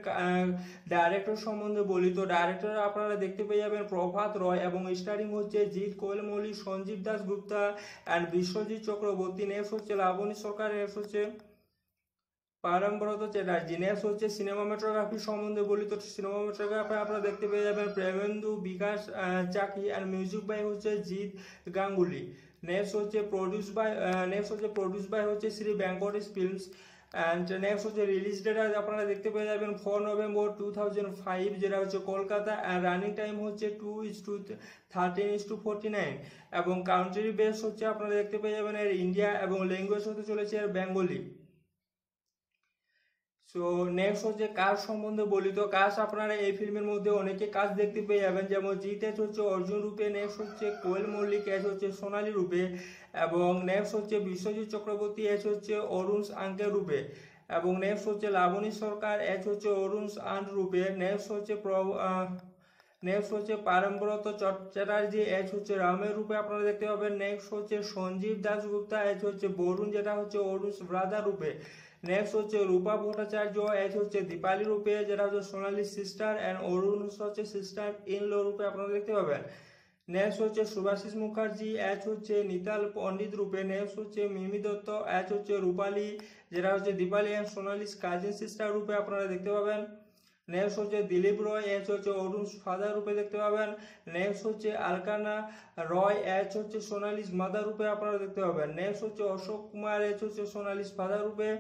director সম্বন্ধে বলি, তো director আপনারা দেখতে পেয়ে যাবেন প্রভাত রয় এবং স্টারিং হচ্ছে জিৎ, কোয়েল মল্লিক, সঞ্জীব দাস গুপ্তা অ্যান্ড বিশ্বজিৎ চক্রবর্তী। নেক্সট হচ্ছে লাবণী সরকার, নেক্সট হচ্ছে পারম্বরত চ্যাটার্জি। নেক্সট হচ্ছে সিনেমাটোগ্রাফি সম্বন্ধে বলি, তো সিনেমাটোগ্রাফি আপনারা দেখতে পেয়ে যাবেন Premendu, Bikash Chaki and music by হচ্ছে জিৎ গাঙ্গুলি। নেক্সট হচ্ছে প্রডিউস বাই হচ্ছে Shri Venkatesh films and next হচ্ছে রিলিজ ডেট আপনারা দেখতে পেয়ে যাবেন 4 নভেম্বর 2005 যেটা হচ্ছে কলকাতা অ্যান্ড রানিং টাইম হচ্ছে 2:13:49 এবং কাউন্ট্রি বেস হচ্ছে আপনারা দেখতে পেয়ে যাবেন এর ইন্ডিয়া এবং ল্যাঙ্গুয়েজ হতে চলেছে এর বেঙ্গলি। সো নেক্সট হচ্ছে কাজ সম্বন্ধে বলি, তো কাজ আপনারা এই ফিল্মের মধ্যে অনেকে কাজ দেখতে পেয়ে যাবেন, যেমন জিৎ এজ হচ্ছে অর্জুন রূপে, নেক্সট হচ্ছে কোয়েল মল্লিক এজ হচ্ছে সোনালী রূপে এবং নেক্সট হচ্ছে বিশ্বজিৎ চক্রবর্তী এজ হচ্ছে অরুণ আঙ্কেল রূপে এবং নেক্সট হচ্ছে লাবণী সরকার এজ হচ্ছে অরুণ আন্ট রূপে। নেক্সট হচ্ছে পারম্বরত চ্যাটার্জি এজ হচ্ছে রামের রূপে আপনারা দেখতে পাবেন। নেক্সট হচ্ছে সঞ্জীব দাশগুপ্তা এজ হচ্ছে বরুণ, যেটা হচ্ছে অরুণ ব্রাদার রূপে। নেক্সট হচ্ছে রূপা ভট্টাচার্য এজ হচ্ছে দীপালি রূপে, যেটা হচ্ছে সোনালী সিস্টার অ্যান্ড অরুণ হচ্ছে সিস্টার ইন ল রূপে আপনারা দেখতে পাবেন। নেক্সট হচ্ছে সুভাশিস মুখার্জি এজ হচ্ছে নিতাল পণ্ডিত রূপে। নেক্সট হচ্ছে মিমি দত্ত এজ হচ্ছে রূপালী, যেটা হচ্ছে Dipali and Sonali cousin sister রূপে আপনারা দেখতে পাবেন। नेक्स्ट होच्छे दिलीप रॉय एच होच्छे अरुण फादर रूपे देखते पाबेन। नेक्स्ट होच्छे अलकाना रॉय एच होच्छे सोनालीज मदार रूपे आपनारा देखते पाबेन। नेक्स्ट होच्छे अशोक कुमार एच होच्छे सोनालीज फादर रूपे।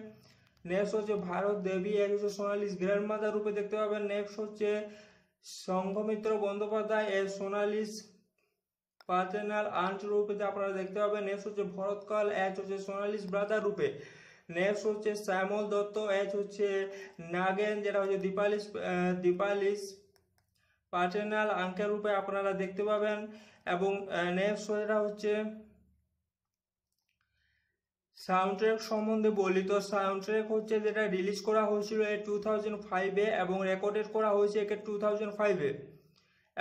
नेक्स्ट होच्छे भारत देवी एच होच्छे सोनालीज ग्रैंड मदार रूपे देखते पाबेन। नेक्स्ट होच्छे Sanghamitra Bandyopadhyay H Sonali's partner aunt रूपे आपनारा देखते पाबेन। नेक्स्ट होच्छे भरतकाल एच होच्छे सोनालीज ब्रादार रूपे। नेक्स्ट होच्छे श्यामल दत्त एच होच्छे नागेन जेटा होच्छे दीपालिश पार्टनार अंकेल रूपे आपनारा देखते पाबेन। এবং নেক্সট যেটা হচ্ছে সাউন্ড ট্র্যাক সম্বন্ধে বলি, তো সাউন্ড ট্র্যাক হচ্ছে যেটা রিলিজ করা হয়েছিল 2005-এ এবং রেকর্ডেড করা হয়েছে একে 2005-এ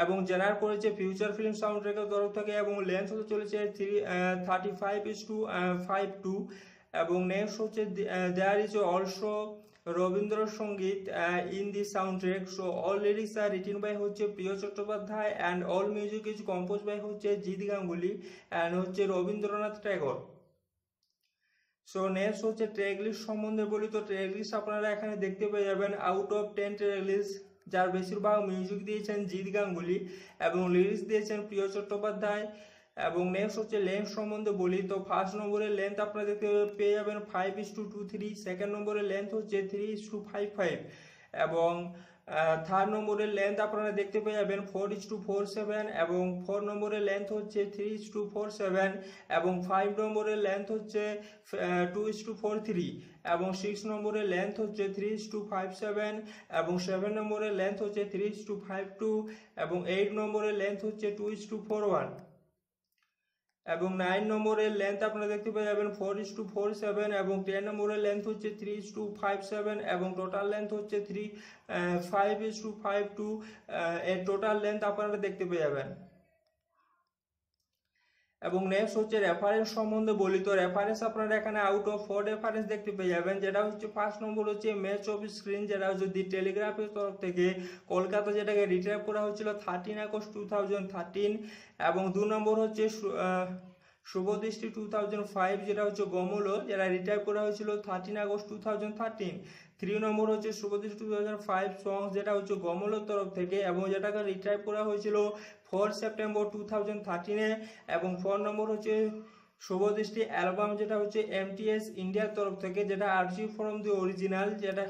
এবং জেনারেট করেছে ফিউচার ফিল্ম সাউন্ড ট্র্যাকের তরফ থেকে এবং লেন্থ হতে চলেছে 35:52। এবং নেক্সট হচ্ছে there is also Rabindrasangeet in the sound track, so all lyrics are written by হচ্ছে Priyo Chattopadhyay and all music is compose by হচ্ছে জিৎ গাঙ্গুলি অ্যান্ড হচ্ছে রবীন্দ্রনাথ ট্যাগর। সো নেক্সট হচ্ছে ট্র্যাক লিস্ট সম্বন্ধে বলি, তো ট্র্যাক লিস্ট আপনারা এখানে দেখতে পেয়ে যাবেন। আউট অফ 10 ট্র্যাক লিস্ট যার বেশিরভাগ মিউজিক দিয়েছেন জিৎ গাঙ্গুলি এবং লিরিক্স দিয়েছেন প্রিয় চট্টোপাধ্যায়। এবং নেক্সট হচ্ছে লেন্থ সম্বন্ধে বলি, তো ফার্স্ট নম্বরের লেন্থ আপনারা দেখতে পেয়ে যাবেন 5:23, সেকেন্ড নম্বরের লেন্থ হচ্ছে 3:55 এবং থার্ড নম্বরের লেন্থ আপনারা দেখতে পেয়ে যাবেন 4:47 এবং ফোর নম্বরের লেন্থ হচ্ছে 3:47 এবং ফাইভ নম্বরের লেন্থ হচ্ছে 2:43 এবং সিক্স নম্বরের লেন্থ হচ্ছে 3:57 এবং সেভেন নম্বরের লেন্থ হচ্ছে 3:52 এবং এইট নম্বরের লেন্থ হচ্ছে 2:41 এবং নাইন নম্বরের লেন্থ আপনারা দেখতে পেয়ে যাবেন 4:47 এবং টেন নম্বরের লেন্থ হচ্ছে 3:57 এবং টোটাল লেন্থ হচ্ছে 5:52 এর টোটাল লেন্থ আপনারা দেখতে পেয়ে যাবেন। এবং নেক্সট হচ্ছে রেফারেন্স সম্বন্ধে বলি, তো রেফারেন্স আপনারা এখানে আউট অফ 4 রেফারেন্স দেখতে পেয়ে যাবেন। যেটা হচ্ছে ফার্স্ট নম্বর হচ্ছে ম্যাচ অফ স্ক্রিন যেটা হচ্ছে দি টেলিগ্রাফের তরফ থেকে কলকাতা যেটাকে রিট্রাইভ করা হয়েছিল 13 আগস্ট 2013 এবং দু নম্বর হচ্ছে শুভদৃষ্টি 2005 যেটা হচ্ছে গমলো যেটা রিট্রাইভ করা হয়েছিল 13 আগস্ট 2013। থ্রি নম্বর হচ্ছে শুভদৃষ্টি 2005 সংস যেটা হচ্ছে গমলোর তরফ থেকে এবং যেটাকে রিট্রাইভ করা হয়েছিল 4 সেপ্টেম্বর 2013-এ এবং ফোর নম্বর হচ্ছে শুভদৃষ্টি অ্যালবাম যেটা হচ্ছে MTS ইন্ডিয়ার তরফ থেকে যেটা আর্চিভ ফ্রম দি অরিজিনাল যেটা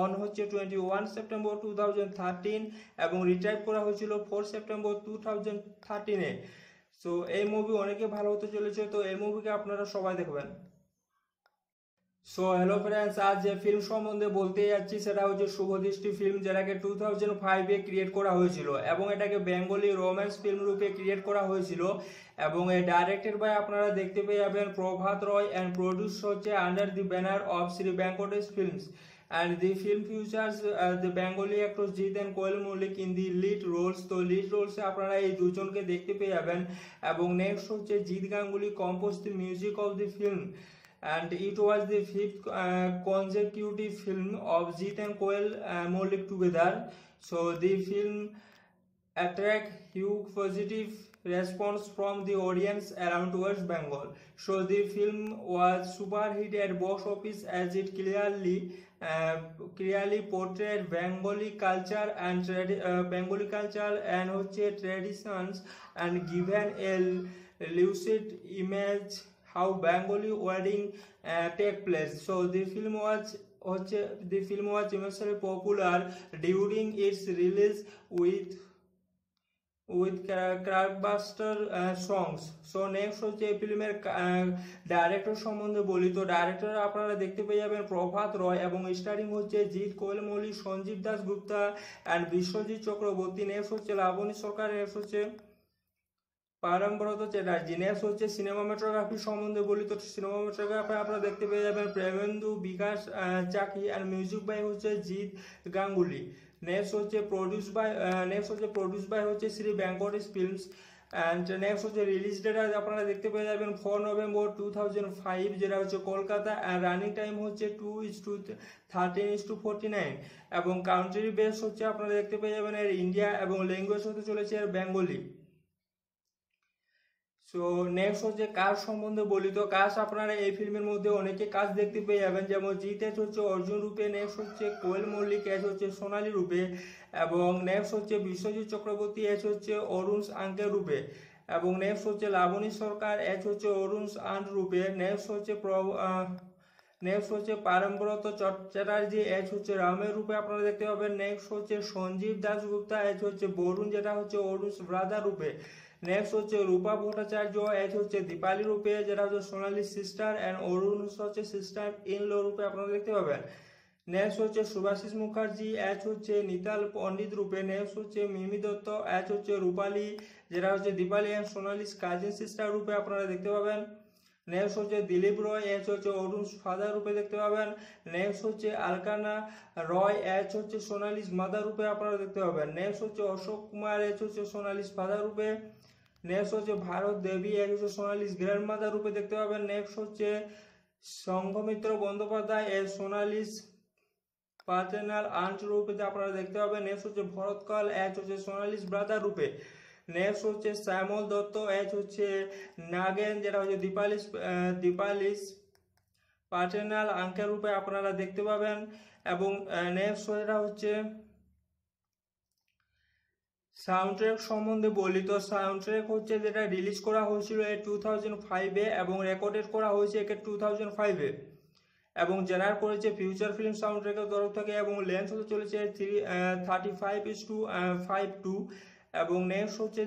অন হচ্ছে 21 সেপ্টেম্বর 2013 এবং রিট্রাইভ করা হয়েছিল 4 সেপ্টেম্বর 2013-এ। সো এই মুভি অনেকে ভালো হতে চলেছে, তো এই মুভিকে আপনারা সবাই দেখবেন। সো হ্যালো ফ্রেন্ডস, আজ যে ফিল্ম সম্বন্ধে বলতে যাচ্ছি সেটা হচ্ছে শুভদৃষ্টি ফিল্ম যেটাকে 2005-এ ক্রিয়েট করা হয়েছিল এবং এটাকে বেঙ্গলি রোম্যান্স ফিল্ম রূপে ক্রিয়েট করা হয়েছিল এবং এ ডাইরেক্টেড বাই আপনারা দেখতে পেয়ে যাবেন প্রভাত রয় অ্যান্ড প্রডিউস হচ্ছে under the banner of Shri Venkatesh films and the film futures the Bengali actor Jeet and Koel Mallick in the lead roles, তো লিড রোলসে আপনারা এই দুজনকে দেখতে পেয়ে যাবেন। এবং নেক্সট হচ্ছে Jeet Ganguly compose the music of the film and it was the fifth consecutive film of Jeet and Koyal Malik together, so the film attract huge positive response from the audience around West Bengal, so the film was super hit at box office as it clearly portrayed Bengali culture and traditions and given a lucid image how Bengali wedding take place, so the film was immensely popular during its release with blockbuster songs. So next হচ্ছে ফিল্মের director সম্বন্ধে বলি, তো director আপনারা দেখতে পেয়ে যাবেন প্রভাত রয় এবং স্টারিং হচ্ছে জিৎ কোয়েল মল্লিক, সঞ্জীব দাস গুপ্তা অ্যান্ড বিশ্বজিৎ চক্রবর্তী। নেক্সট হচ্ছে লাবণী সরকার, নেক্সট হচ্ছে পারমব্রত চ্যাটার্জি। নেক্সট হচ্ছে সিনেমাটোগ্রাফি সম্বন্ধে বলি, তো সিনেমাটোগ্রাফি আপনারা দেখতে পেয়ে যাবেন Premendu, Bikash Chaki and music by হচ্ছে জিৎ গাঙ্গুলি। নেক্সট হচ্ছে প্রডিউস বাই হচ্ছে Shri Venkatesh films and next হচ্ছে রিলিজ ডেট আপনারা দেখতে পেয়ে যাবেন 4 নভেম্বর 2005 যেটা হচ্ছে কলকাতা অ্যান্ড রানিং টাইম হচ্ছে 2:13:49 এবং কাউন্ট্রি বেস হচ্ছে আপনারা দেখতে পেয়ে যাবেন এর ইন্ডিয়া এবং ল্যাঙ্গুয়েজ হতে চলেছে এর বেঙ্গলি। সো নেক্সট হচ্ছে কাজ সম্বন্ধে বলি। তো কাজ আপনারা এই ফিল্মের মধ্যে অনেকে কাজ দেখতে পেয়ে যাবেন, যেমন জিতেশ হচ্ছে অর্জুন রূপে, নেক্সট হচ্ছে কোয়েল মল্লিক এস হচ্ছে সোনালী রূপে, এবং নেক্সট হচ্ছে বিশ্বজিৎ চক্রবর্তী এস হচ্ছে অরুণ আঙ্কেল রূপে, এবং নেক্সট হচ্ছে লাবণী সরকার এস হচ্ছে অরুণ আন্ড রূপে, নেক্সট হচ্ছে পারমব্রত চট্টোপাধ্যায় এস হচ্ছে রামের রূপে আপনারা দেখতে পাবেন, নেক্সট হচ্ছে সঞ্জীব দাশগুপ্তা এস হচ্ছে বরুণ যেটা হচ্ছে অরুণ ব্রাদার রূপে, নেক্সট হচ্ছে রূপা ভট্টাচার্য এস হচ্ছে দীপালি রূপে যেটা হচ্ছে সোনালী সিস্টার অ্যান্ড অরুণ হচ্ছে সিস্টার ইন ল রূপে আপনারা দেখতে পাবেন, নেক্সট হচ্ছে সুভাশিস মুখার্জি এস হচ্ছে নিতাল পণ্ডিত রূপে, নেক্সট হচ্ছে মিমি দত্ত এস হচ্ছে রূপালী যেটা হচ্ছে Dipali and Sonali cousin sister রূপে আপনারা দেখতে পাবেন, নেক্সট হচ্ছে দিলীপ রয় এস হচ্ছে অরুণ ফাদার রূপে দেখতে পাবেন, নেক্সট হচ্ছে আলকানা রয় এস হচ্ছে সোনালী মাদার রূপে আপনারা দেখতে পাবেন, নেক্সট হচ্ছে অশোক কুমার এস হচ্ছে সোনালী ফাদার রূপে, নেক্সট হচ্ছে ভারত দেবী এস হচ্ছে সোনালী গ্র্যান্ড মাদার রূপে দেখতে পাবেন, নেক্সট হচ্ছে Sanghamitra Bandyopadhyay as Sonali partner aunt রূপে আপনারা দেখতে পাবেন, নেক্সট হচ্ছে ভরতকাল এস হচ্ছে সোনালী ব্রাদার রূপে, নেক্সট হচ্ছে শ্যামল দত্ত এস হচ্ছে নাগেন যেটা হচ্ছে দীপালিস পার্টনার আঙ্কেল রূপে আপনারা দেখতে পাবেন, এবং নেক্সট যেটা হচ্ছে সাউন্ড ট্র্যাক সম্বন্ধে বলি। তো সাউন্ড ট্র্যাক হচ্ছে যেটা রিলিজ করা হয়েছিল 2005-এ এবং রেকর্ডেড করা হয়েছে একে 2005-এ, এবং জেনার করেছে ফিউচার ফিল্ম সাউন্ড ট্র্যাকের তরফ থেকে, এবং লেন্থ হতে চলেছে 35:52, এবং নেক্সট হচ্ছে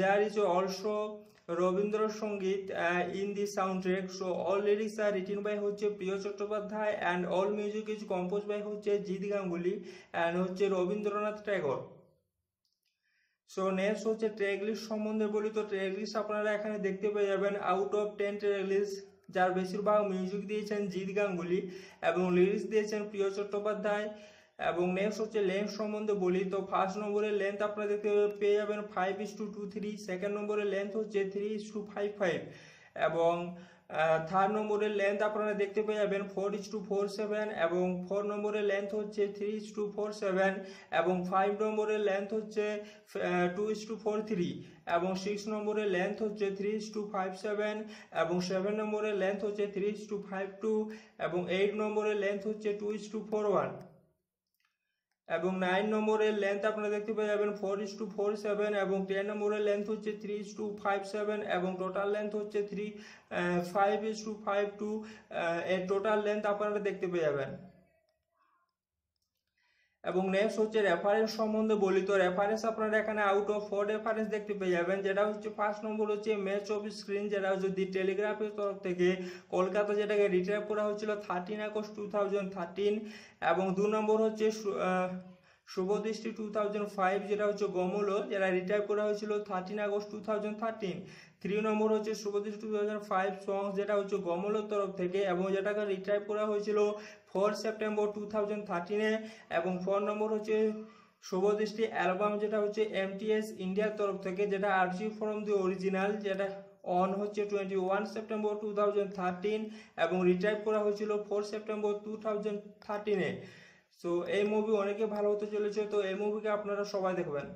there is also Rabindrasangeet in the sound track, so all lyrics are written by হচ্ছে Priyo Chattopadhyay and all music is compose by হচ্ছে জিৎ গাঙ্গুলি অ্যান্ড হচ্ছে রবীন্দ্রনাথ ট্যাগর। সো নেক্সট হচ্ছে ট্র্যাক লিস্ট সম্বন্ধে বলি। তো ট্র্যাক লিস্ট আপনারা এখানে দেখতে পেয়ে যাবেন আউট অফ 10 ট্র্যাক লিস্ট, যার বেশিরভাগ মিউজিক দিয়েছেন জিৎ গাঙ্গুলি এবং লিরিক্স দিয়েছেন প্রিয় চট্টোপাধ্যায়, এবং নেক্সট হচ্ছে লেন্থ সম্বন্ধে বলি। তো ফার্স্ট নম্বরের লেন্থ আপনারা দেখতে পেয়ে যাবেন 5:23, সেকেন্ড নম্বরের লেন্থ হচ্ছে 3:55, এবং থার্ড নম্বরের লেন্থ আপনারা দেখতে পেয়ে যাবেন 4:47, এবং ফোর নম্বরের লেন্থ হচ্ছে 3:47, এবং ফাইভ নম্বরের লেন্থ হচ্ছে 2:43, এবং সিক্স নম্বরের লেন্থ হচ্ছে 3:57, এবং সেভেন নম্বরের লেন্থ হচ্ছে 3:52, এবং এইট নম্বরের লেন্থ হচ্ছে 2:41, এবং নাইন নম্বরের লেন্থ আপনারা দেখতে পেয়ে যাবেন 4:47, এবং 10 নম্বরের লেন্থ হচ্ছে 3:57, এবং টোটাল লেন্থ হচ্ছে 5:52 এর টোটাল লেন্থ আপনারা দেখতে পেয়ে যাবেন। এবং নেক্সট হচ্ছে রেফারেন্স সম্বন্ধে বলি। তো রেফারেন্স আপনারা এখানে আউট অফ 4 রেফারেন্স দেখতে পেয়ে যাবেন, যেটা হচ্ছে ফার্স্ট নম্বর হচ্ছে ম্যাচ অফ স্ক্রিন যেটা হচ্ছে দি টেলিগ্রাফের তরফ থেকে কলকাতা যেটাকে রিট্রাইভ করা হয়েছিল 13 আগস্ট 2013, এবং দু নম্বর হচ্ছে শুভদৃষ্টি 2005 যেটা হচ্ছে গমলো যেটা রিট্রাইভ করা হয়েছিল 13 আগস্ট 2013, থ্রি নম্বর হচ্ছে শুভদৃষ্টি 2005 সং যেটা হচ্ছে গমলোর তরফ থেকে এবং যেটাকে রিট্রাইভ করা হয়েছিল 4 সেপ্টেম্বর 2013-এ, এবং ফোর নম্বর হচ্ছে শুভদৃষ্টি অ্যালবাম যেটা হচ্ছে MTS ইন্ডিয়ার তরফ থেকে যেটা আর্চিভ ফ্রম দি অরিজিনাল যেটা অন হচ্ছে 21 সেপ্টেম্বর 2013 এবং রিট্রাইভ করা হয়েছিল 4 সেপ্টেম্বর 2013-এ। সো এই মুভি অনেকে ভালো হতে চলেছে, তো এই মুভিকে আপনারা সবাই দেখবেন।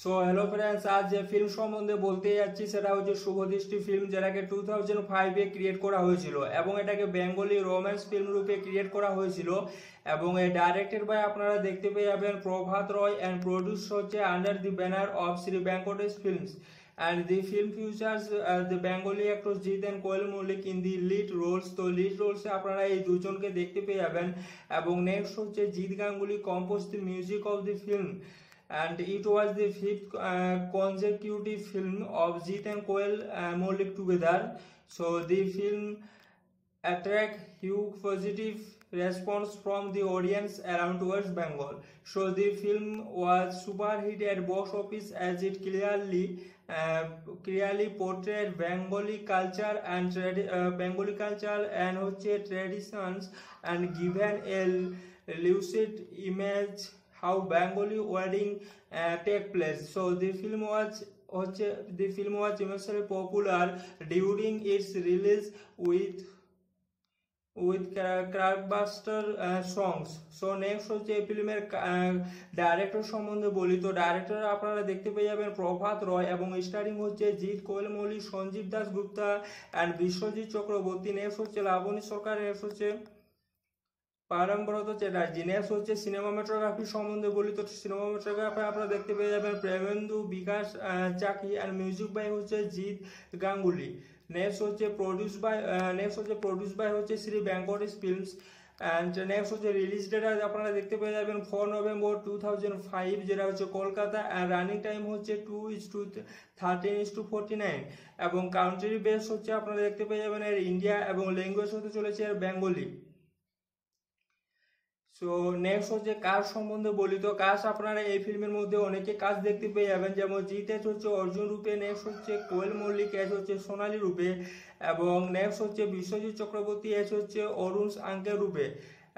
সো হ্যালো ফ্রেন্ডস, আজ যে ফিল্ম সম্বন্ধে বলতে যাচ্ছি সেটা হচ্ছে শুভদৃষ্টি ফিল্ম, যেটাকে 2005-এ ক্রিয়েট করা হয়েছিল এবং এটাকে বেঙ্গলি রোম্যান্স ফিল্ম রূপে ক্রিয়েট করা হয়েছিল, এবং এ ডাইরেক্টেড বাই আপনারা দেখতে পেয়ে যাবেন প্রভাত রয় অ্যান্ড প্রডিউস হচ্ছে under the banner of Shri Venkatesh films, and the film features the Bengali actors Jeet and Koyal Malik in the lead roles. তো lead roles এ আপনারা এই দুজনকে দেখতে পেয়ে যাবেন, এবং নেক্সট হচ্ছে Jeet Ganguly composed the music of the film and it was the fifth consecutive film of Jeet and Koyal Malik together, so the film attract huge positive response from the audience around West Bengal. So the film was super hit at box office as it clearly portrayed Bengali culture and hoche traditions and given a lucid image how Bengali wedding take place. So the film was immensely popular during its release with with blockbuster songs. So next হচ্ছে এই ফিল্মের director সম্বন্ধে বলি। তো director আপনারা দেখতে পেয়ে যাবেন প্রভাত রয় এবং স্টারিং হচ্ছে জিৎ কোয়েলমৌলি, সঞ্জীব দাস গুপ্তা অ্যান্ড বিশ্বজিৎ চক্রবর্তী। নেক্সট হচ্ছে লাবণী সরকার, নেক্সট হচ্ছে পারমব্রত চ্যাটার্জি। নেক্সট হচ্ছে সিনেমাটোগ্রাফি সম্বন্ধে বলি। তো সিনেমাটোগ্রাফি আপনারা দেখতে পেয়ে যাবেন Premendu, Bikash Chaki and music by হচ্ছে জিৎ গাঙ্গুলি। নেক্সট হচ্ছে প্রডিউস বাই হচ্ছে Shri Venkatesh films. And next হচ্ছে রিলিজ ডেট আপনারা দেখতে পেয়ে যাবেন 4 November 2005 যেটা হচ্ছে কলকাতা। অ্যান্ড রানিং টাইম হচ্ছে 2:13:49 এবং কাউন্ট্রি বেস হচ্ছে আপনারা দেখতে পেয়ে যাবেন এর ইন্ডিয়া এবং ল্যাঙ্গুয়েজ হতে চলেছে এর বেঙ্গলি। সো নেক্সট হচ্ছে কাজ সম্বন্ধে বলি। তো কাজ আপনারা এই ফিল্মের মধ্যে অনেকে কাজ দেখতে পেয়ে যাবেন, যেমন জিৎ হচ্ছে অর্জুন রূপে, নেক্সট হচ্ছে কোয়েল মল্লিক এস হচ্ছে সোনালী রূপে এবং নেক্সট হচ্ছে বিশ্বজিৎ চক্রবর্তী এস হচ্ছে অরুণ আঙ্কেল রূপে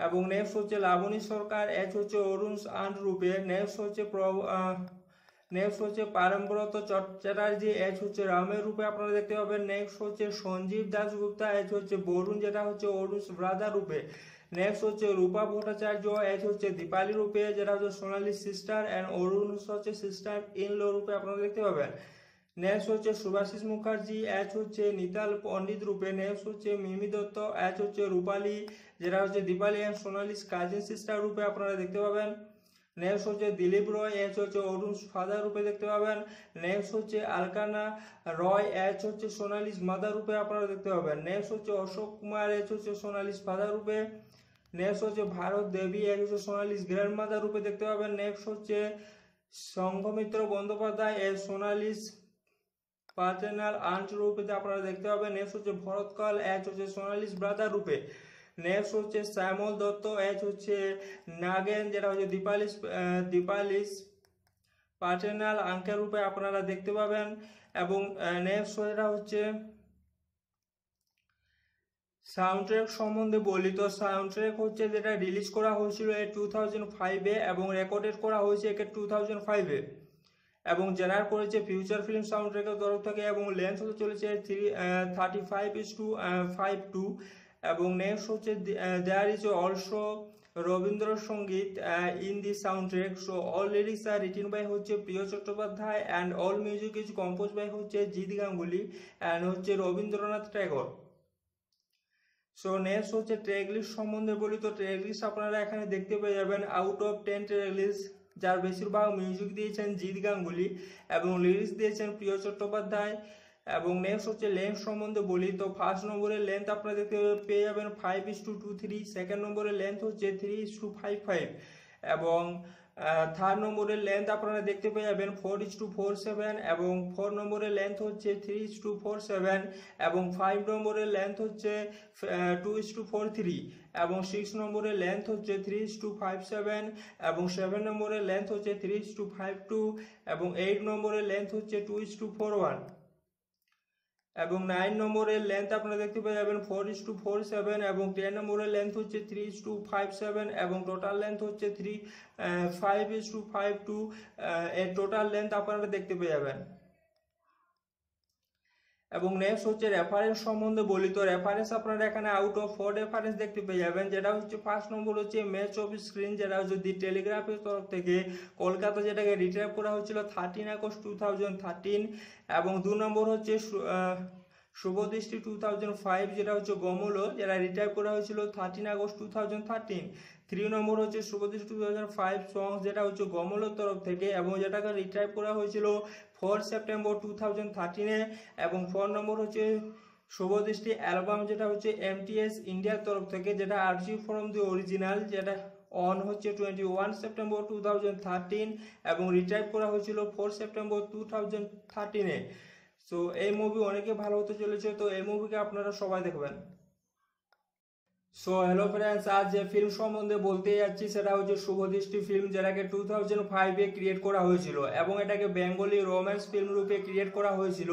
এবং নেক্সট হচ্ছে লাবণী সরকার এস হচ্ছে অরুণ আন্ড রূপে। নেক্সট হচ্ছে পারমব্রত চ্যাটার্জি এস হচ্ছে রামের রূপে আপনারা দেখতে পাবেন। নেক্সট হচ্ছে সঞ্জীব দাসগুপ্তা এস হচ্ছে বরুণ যেটা হচ্ছে অরুণ ব্রাদার রূপে। নেক্সট হচ্ছে রূপা ভট্টাচার্য এস হচ্ছে দীপালি রূপে যেটা হচ্ছে সোনালী সিস্টার অ্যান্ড অরুণ হচ্ছে সিস্টার ইন ল রূপে আপনারা দেখতে পাবেন। নেক্সট হচ্ছে সুভাশিস মুখার্জি এস হচ্ছে নিতাল পণ্ডিত রূপে। নেক্সট হচ্ছে মিমি দত্ত এস হচ্ছে রূপালী যেটা হচ্ছে Dipali and Sonali cousin sister রূপে আপনারা দেখতে পাবেন। নেক্সট হচ্ছে দিলীপ রয় এস হচ্ছে অরুণ ফাদার রূপে দেখতে পাবেন। নেক্সট হচ্ছে আলকানা রয় এস হচ্ছে সোনালী মাদার রূপে আপনারা দেখতে পাবেন। নেক্সট হচ্ছে অশোক কুমার এস হচ্ছে সোনালী ফাদার রূপে। নেক্সট হচ্ছে ভারত দেবী এস হচ্ছে সোনালী গ্র্যান্ডমাদার রূপে দেখতে পাবেন। নেক্সট হচ্ছে Sanghamitra Bandyopadhyay as Sonali partner aunt রূপে আপনারা দেখতে পাবেন। নেক্সট হচ্ছে ভরতকাল এস হচ্ছে সোনালী ব্রাদার রূপে। নেক্সট হচ্ছে শ্যামল দত্ত এস হচ্ছে নাগেন যেটা হচ্ছে দীপালিস পার্টনার আঙ্কেল রূপে আপনারা দেখতে পাবেন এবং নেক্সট যেটা হচ্ছে সাউন্ড ট্র্যাক সম্বন্ধে বলি। তো সাউন্ড ট্র্যাক হচ্ছে যেটা রিলিজ করা হয়েছিল এ 2005 এবং রেকর্ডেড করা হয়েছে একে 2005 এবং জেনার করেছে ফিউচার ফিল্ম সাউন্ড ট্র্যাকের তরফ থেকে এবং লেন্থ হতে চলেছে 35:52 এবং নেক্সট হচ্ছে there is also Rabindrasangeet in the sound track. So all lyrics are written by হচ্ছে Priyo Chattopadhyay and all music is compose by হচ্ছে জিৎ গাঙ্গুলি অ্যান্ড হচ্ছে রবীন্দ্রনাথ ট্যাগর। সো নেক্সট হচ্ছে ট্র্যাক লিস্ট সম্বন্ধে বলি। তো ট্র্যাক লিস্ট আপনারা এখানে দেখতে পেয়ে যাবেন আউট অফ 10 ট্র্যাক লিস্ট, যার বেশিরভাগ মিউজিক দিয়েছেন জিৎ গাঙ্গুলি এবং লিরিক্স দিয়েছেন প্রিয় চট্টোপাধ্যায়। এবং নেক্সট হচ্ছে লেন্থ সম্বন্ধে বলি। তো ফার্স্ট নম্বরের লেন্থ আপনারা দেখতে পেয়ে যাবেন 5:23, সেকেন্ড নম্বরের লেন্থ হচ্ছে 3:55 এবং থার্ড নম্বরের লেন্থ আপনারা দেখতে পেয়ে যাবেন 4:47 এবং ফোর নম্বরের লেন্থ হচ্ছে 3:47 এবং ফাইভ নম্বরের লেন্থ হচ্ছে 2:43 এবং সিক্স নম্বরের লেন্থ হচ্ছে 3:57 এবং সেভেন নম্বরের লেন্থ হচ্ছে 3:52 এবং এইট নম্বরের লেন্থ হচ্ছে 2:41 এবং নাইন নম্বরের লেন্থ আপনারা দেখতে পেয়ে যাবেন 4:47 এবং 10 নম্বরের লেন্থ হচ্ছে 3:57 এবং টোটাল লেন্থ হচ্ছে 5:52 এর টোটাল লেন্থ আপনারা দেখতে পেয়ে যাবেন। এবং নেক্সট হচ্ছে রেফারেন্স সম্বন্ধে বলি। তো রেফারেন্স আপনারা এখানে আউট অফ 4 রেফারেন্স দেখতে পেয়ে যাবেন, যেটা হচ্ছে ফার্স্ট নম্বর হচ্ছে ম্যাচ অফ স্ক্রিন যেটা হচ্ছে দি টেলিগ্রাফের তরফ থেকে কলকাতা যেটাকে রিট্রাইভ করা হয়েছিল 13 August 2013 এবং দু নম্বর হচ্ছে শুভদৃষ্টি 2005 যেটা হচ্ছে গমলো যেটা রিট্রাইভ করা হয়েছিল 13 August 2013। থ্রি নম্বর হচ্ছে শুভদৃষ্টি 2005 সং যেটা হচ্ছে গমলোর তরফ থেকে এবং যেটাকে রিট্রাইভ করা হয়েছিল 4 September 2013 এবং ফোর নম্বর হচ্ছে শুভদৃষ্টি অ্যালবাম যেটা হচ্ছে MTS ইন্ডিয়ার তরফ থেকে যেটা আর্চিভ ফ্রম দি অরিজিনাল যেটা অন হচ্ছে 21 September 2013 এবং রিট্রাইভ করা হয়েছিল 4 September 2013। সো এই মুভি অনেকে ভালো হতে চলেছে, তো এই মুভিকে আপনারা সবাই দেখবেন। সো হ্যালো ফ্রেন্ডস, আজ যে ফিল্ম সম্বন্ধে বলতে যাচ্ছি সেটা হচ্ছে শুভদৃষ্টি ফিল্ম, যেটাকে 2005 ক্রিয়েট করা হয়েছিল এবং এটাকে বেঙ্গলি রোম্যান্স ফিল্ম রূপে ক্রিয়েট করা হয়েছিল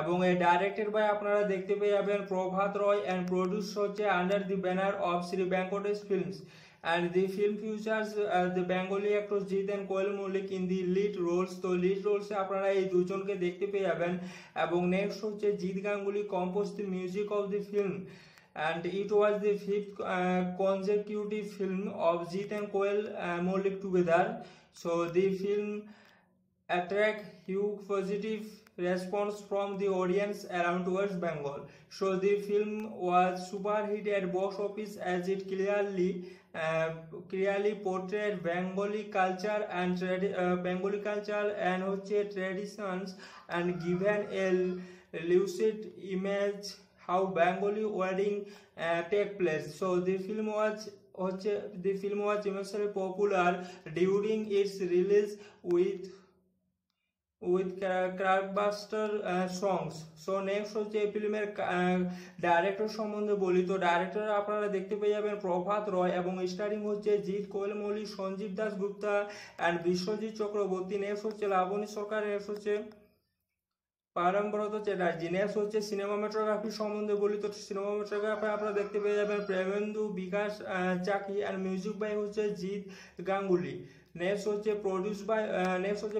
এবং এ ডাইরেক্টেড বাই আপনারা দেখতে পেয়ে যাবেন প্রভাত রয় অ্যান্ড প্রডিউস হচ্ছে under the banner of Shri Venkatesh films and the film futures the Bengali actors Jeet and Koel Mallick in the lead roles. তো লিড রোলসে আপনারা এই দুজনকে দেখতে পেয়ে যাবেন এবং নেক্সট হচ্ছে Jeet Ganguly compose the music of the film and it was the fifth consecutive film of Jeet and Koel moulded together. So the film attracted huge positive response from the audience around West Bengal. So the film was super hit at box office as it clearly portrayed Bengali culture and traditions and given a lucid image how Bengali wedding take place. So the film was immensely popular during its release with blockbuster songs. So next হচ্ছে ফিল্মের director সম্বন্ধে বলি। তো director আপনারা দেখতে পেয়ে যাবেন প্রভাত রয় এবং স্টারিং হচ্ছে জিৎ কোয়েল মৌলি, সঞ্জীব দাস গুপ্তা এন্ড বিশ্বজিৎ চক্রবর্তী। নেক্সট হচ্ছে লাবণী সরকার, নেক্সট হচ্ছে পারমব্রত চ্যাটার্জি। নেক্সট হচ্ছে সিনেমাটোগ্রাফি সম্বন্ধে বলি। তো সিনেমাটোগ্রাফি আপনারা দেখতে পেয়ে যাবেন Premendu, Bikash Chaki and music by হচ্ছে জিৎ গাঙ্গুলি। नेक्स्ट होचे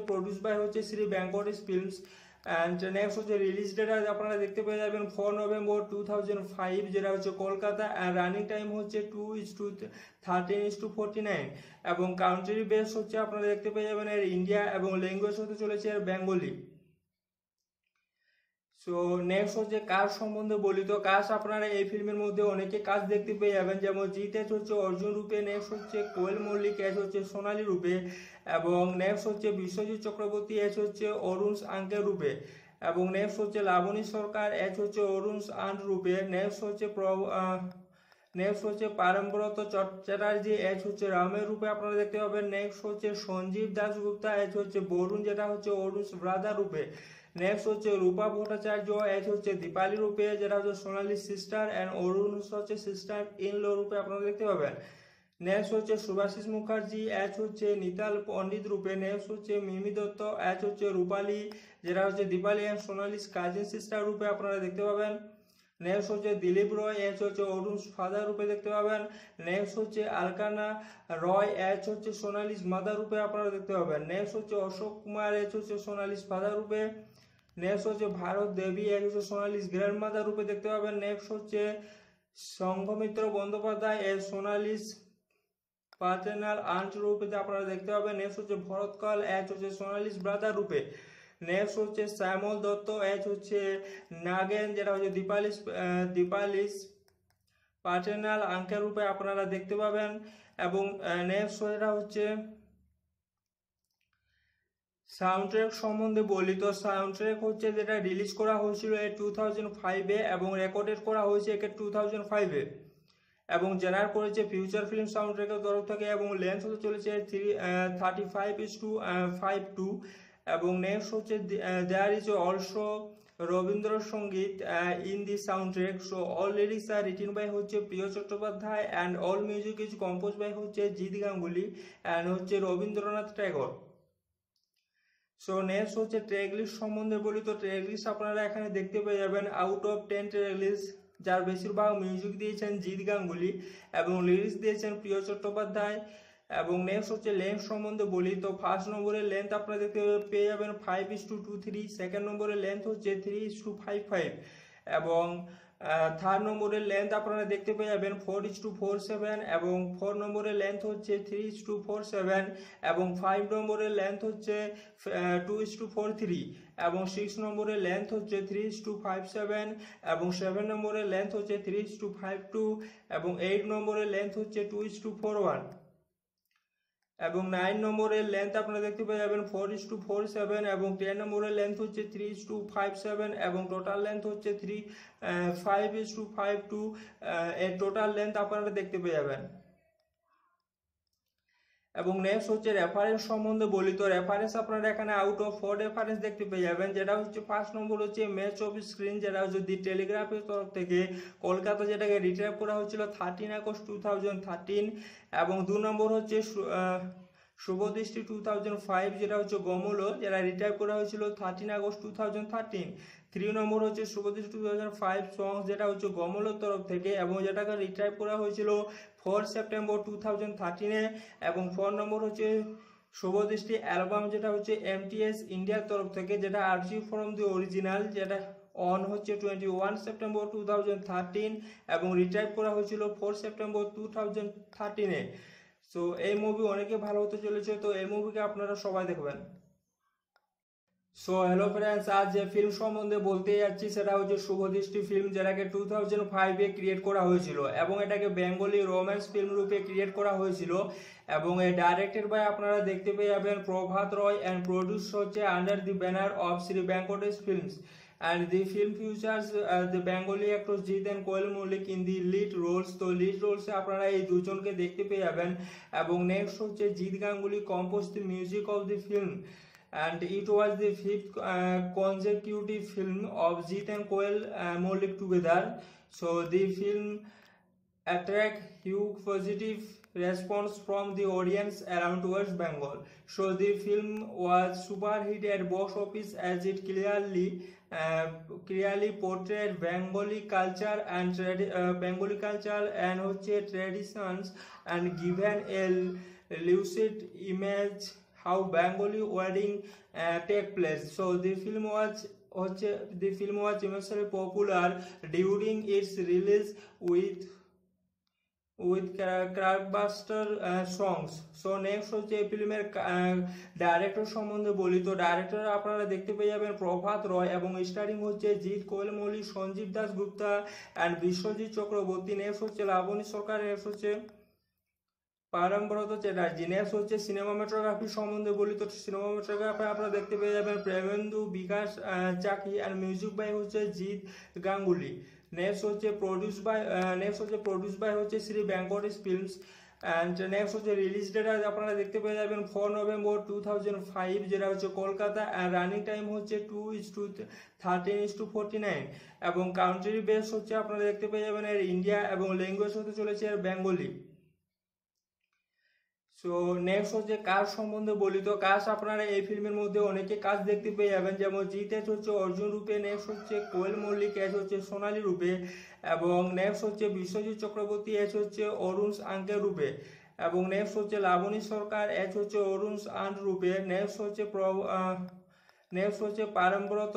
प्रोड्यूस बाय होचे Shri Venkatesh films and next होचे रिलीज डेट आज अपना देखते पाए जाबेन 4 November 2005 जेटा होचे कोलकाता एंड रनिंग टाइम होचे 2:13:49 एवं काउंट्री बेस होचे अपना देखते पाए जाबेन एर इंडिया एवं लैंग्वेज होते चलेছে एर बेंगली। সো নেক্সট হচ্ছে কাজ সম্বন্ধে বলি। তো কাজ আপনারা এই ফিল্মের মধ্যে অনেকে কাজ দেখতে পেয়ে যাবেন, যেমন জিতেশ হচ্ছে অর্জুন রূপে, নেক্সট হচ্ছে কোয়েল মল্লিক এস হচ্ছে সোনালী রূপে এবং নেক্সট হচ্ছে বিশ্বজিৎ চক্রবর্তী এস হচ্ছে অরুণ আঙ্কেল রূপে এবং নেক্সট হচ্ছে লাবণী সরকার এস হচ্ছে অরুণ আন্ড রূপে। নেক্সট হচ্ছে পারমব্রত চ্যাটার্জি এস হচ্ছে রামের রূপে আপনারা দেখতে পাবেন। নেক্সট হচ্ছে সঞ্জীব দাশগুপ্তা এস হচ্ছে বরুণ যেটা হচ্ছে অরুণ ব্রাদার রূপে। नेक्स्ट होचे रूपा भट्टाचार्य एच होचे दीपाली रूपे जेटा होचे सोनाली सिस्टर एंड अरुण होचे सिस्टर इन लो रूपे आपनारा देखते पाबेन। नेक्स्ट होचे सुभाषिस मुखार्जी एच होचे नीताल पंडित रूपे। नेक्स्ट होचे मिमी दत्त एच होचे रूपाली जेटा होचे Dipali and Sonali cousin sister रूपे आपनारा देखते पाबेन। नेक्स्ट होचे दिलीप रॉय एच होचे अरुण फादर रूपे देखते पाबेन। नेक्स्ट होचे अलकाना रॉय एच होचे सोनाली मदर रूपे आपनारा देखते पाबेन। नेक्स्ट होचे अशोक कुमार एच होचे सोनाली फादर रूपे। नेक्स्ट होचे भारत देवी एच होचे सोनाली ग्रैंडमादर रूपे देखते पाबेन। नेक्स्ट होचे Sanghamitra Bandyopadhyay H Sonali partner aunt रूपे आपनारा देखते पाबेन। नेक्स्ट होचे भरत कल एच होचे सोनाली ब्रादर रूपे। नेक्स्ट होचे श्यामल दत्त एच होचे नागेन जेटा होचे दीपाली पार्टनार आंकेल रूपे आपनारा देखते पाबेन एबं नेक्स्ट जेटा होचे সাউন্ড ট্র্যাক সম্বন্ধে বলি। তো সাউন্ড ট্র্যাক হচ্ছে যেটা রিলিজ করা হয়েছিল 2005 এবং রেকর্ডেড করা হয়েছে একে 2005 এবং জেনার করেছে ফিউচার ফিল্ম সাউন্ড ট্র্যাকের তরফ থেকে এবং লেন্থ হতে চলেছে 35:52 এবং নেক্সট হচ্ছে there is also Rabindrasangeet in the sound track. So all lyrics are written by হচ্ছে Priyo Chattopadhyay and all music is compose by হচ্ছে জিৎ গাঙ্গুলি অ্যান্ড হচ্ছে রবীন্দ্রনাথ ট্যাগর। সো নেক্সট হচ্ছে ট্রেক লিস্ট সম্বন্ধে বলি। তো ট্রেক লিস্ট আপনারা এখানে দেখতে পেয়ে যাবেন আউট অফ 10 ট্রেক লিস্ট, যার বেশিরভাগ মিউজিক দিয়েছেন জিৎ গাঙ্গুলি এবং লিরিক্স দিয়েছেন প্রিয় চট্টোপাধ্যায় এবং নেক্সট হচ্ছে লেন্থ সম্বন্ধে বলি। তো ফার্স্ট নম্বরের লেন্থ আপনারা দেখতে পেয়ে যাবেন 5:23, সেকেন্ড নম্বরের লেন্থ হচ্ছে 3:55 এবং থার্ড নম্বরের লেন্থ আপনারা দেখতে পেয়ে যাবেন 4:47 এবং ফোর নম্বরের লেন্থ হচ্ছে 3:47 এবং ফাইভ নম্বরের লেন্থ হচ্ছে 2:43 এবং সিক্স নম্বরের লেন্থ হচ্ছে 3:57 এবং সেভেন নম্বরের লেন্থ হচ্ছে 3:52 এবং এইট নম্বরের লেন্থ হচ্ছে 2:41 এবং নাইন নম্বরের লেন্থ আপনারা দেখতে পেয়ে যাবেন 4:47 এবং টেন নম্বরের লেন্থ হচ্ছে 3:57 এবং টোটাল লেন্থ হচ্ছে 5:52 এর টোটাল লেন্থ আপনারা দেখতে পেয়ে যাবেন। এবং নেক্সট হচ্ছে রেফারেন্স সম্বন্ধে বলি। তো রেফারেন্স আপনারা এখানে আউট অফ 4 রেফারেন্স দেখতে পেয়ে যাবেন, যেটা হচ্ছে ফার্স্ট নম্বর হচ্ছে ম্যাচ অফ স্ক্রিন, যেটা হচ্ছে দি টেলিগ্রাফের তরফ থেকে কলকাতা যেটাকে রিট্রাইভ করা হয়েছিল 13 August 2013 এবং দু নম্বর হচ্ছে শুভদৃষ্টি 2005 যেটা হচ্ছে গমলো, যেটা রিট্রাইভ করা হয়েছিল 13 August 2013। থ্রি নম্বর হচ্ছে শুভদৃষ্টি 2005 সং, যেটা হচ্ছে গমলোর তরফ থেকে এবং যেটাকে রিট্রাইভ করা হয়েছিল 4 September 2013 এবং ফোর নম্বর হচ্ছে শুভদৃষ্টি অ্যালবাম যেটা হচ্ছে এমটিএস ইন্ডিয়ার তরফ থেকে, যেটা আরজি ফ্রম দি অরিজিনাল, যেটা অন হচ্ছে 21 সেপ্টেম্বর 2013 এবং রিটাইপ করা হয়েছিল 4 সেপ্টেম্বর 2013-এ। সো এই মুভি অনেকে ভালো হতে চলেছে, তো এই মুভিকে আপনারা সবাই দেখবেন। সো হ্যালো ফ্রেন্ডস, আজ যে ফিল্ম সম্বন্ধে বলতে যাচ্ছি সেটা হচ্ছে শুভদৃষ্টি ফিল্ম, যেটাকে 2005-এ ক্রিয়েট করা হয়েছিল এবং এটাকে বেঙ্গলি রোম্যান্স ফিল্ম রূপে ক্রিয়েট করা হয়েছিল এবং এ ডাইরেক্টেড বাই আপনারা দেখতে পেয়ে যাবেন প্রভাত রয় অ্যান্ড প্রডিউস হচ্ছে under the banner of Shri Venkatesh films. And the film features the Bengali actors Jeet and Koel Malik in the lead roles. So lead roles से अपना ये दूसरों के देखते पे जावेन। अब next होते Jeet Ganguly composed the music of the film, and it was the 5th consecutive film of Jeet and Koel Malik together. So the film attract huge positive response from the audience around West Bengal. So the film was super hit at box office as it clearly portrayed Bengali culture and traditions and given a lucid image how Bengali wedding take place. So the film was immensely popular during its release with crackbuster songs. So next হচ্ছে এই ফিল্মের director সম্বন্ধে বলি। তো director আপনারা দেখতে পেয়ে যাবেন প্রভাত রয় এবং স্টারিং হচ্ছে জিৎ, কোয়েল মল্লিক, সঞ্জীব দাস গুপ্তা অ্যান্ড বিশ্বজিৎ চক্রবর্তী। নেক্সট হচ্ছে লাবণী সরকার, নেক্সট হচ্ছে পারমব্রত চ্যাটার্জি। নেক্সট হচ্ছে সিনেমাটোগ্রাফি সম্বন্ধে বলি। তো সিনেমাটোগ্রাফি আপনারা দেখতে পেয়ে যাবেন Premendu, Bikash Chaki and music by হচ্ছে জিৎ গাঙ্গুলি। নেক্সট হচ্ছে প্রডিউস বাই হচ্ছে Shri Venkatesh films. And next হচ্ছে রিলিজ ডেট আপনারা দেখতে পেয়ে যাবেন 4 নভেম্বর 2005, যেটা হচ্ছে কলকাতা, অ্যান্ড রানিং টাইম হচ্ছে 2:13:49 এবং কাউন্ট্রি বেস হচ্ছে আপনারা দেখতে পেয়ে যাবেন এর ইন্ডিয়া এবং ল্যাঙ্গুয়েজ হতে চলেছে এর বেঙ্গলি। সো নেক্সট হচ্ছে কাজ সম্বন্ধে বলি। তো কাজ আপনারা এই ফিল্মের মধ্যে অনেকে কাজ দেখতে পেয়ে যাবেন, যেমন জিতে হচ্ছে অর্জুন রূপে, নেক্সট হচ্ছে কোয়েল মল্লিক এস হচ্ছে সোনালী রূপে এবং নেক্সট হচ্ছে বিশ্বজিৎ চক্রবর্তী এস হচ্ছে অরুণ আঙ্কেল রূপে এবং নেক্সট হচ্ছে লাবণী সরকার এস হচ্ছে অরুণ আন্ট রূপে। নেক্সট হচ্ছে পারমব্রত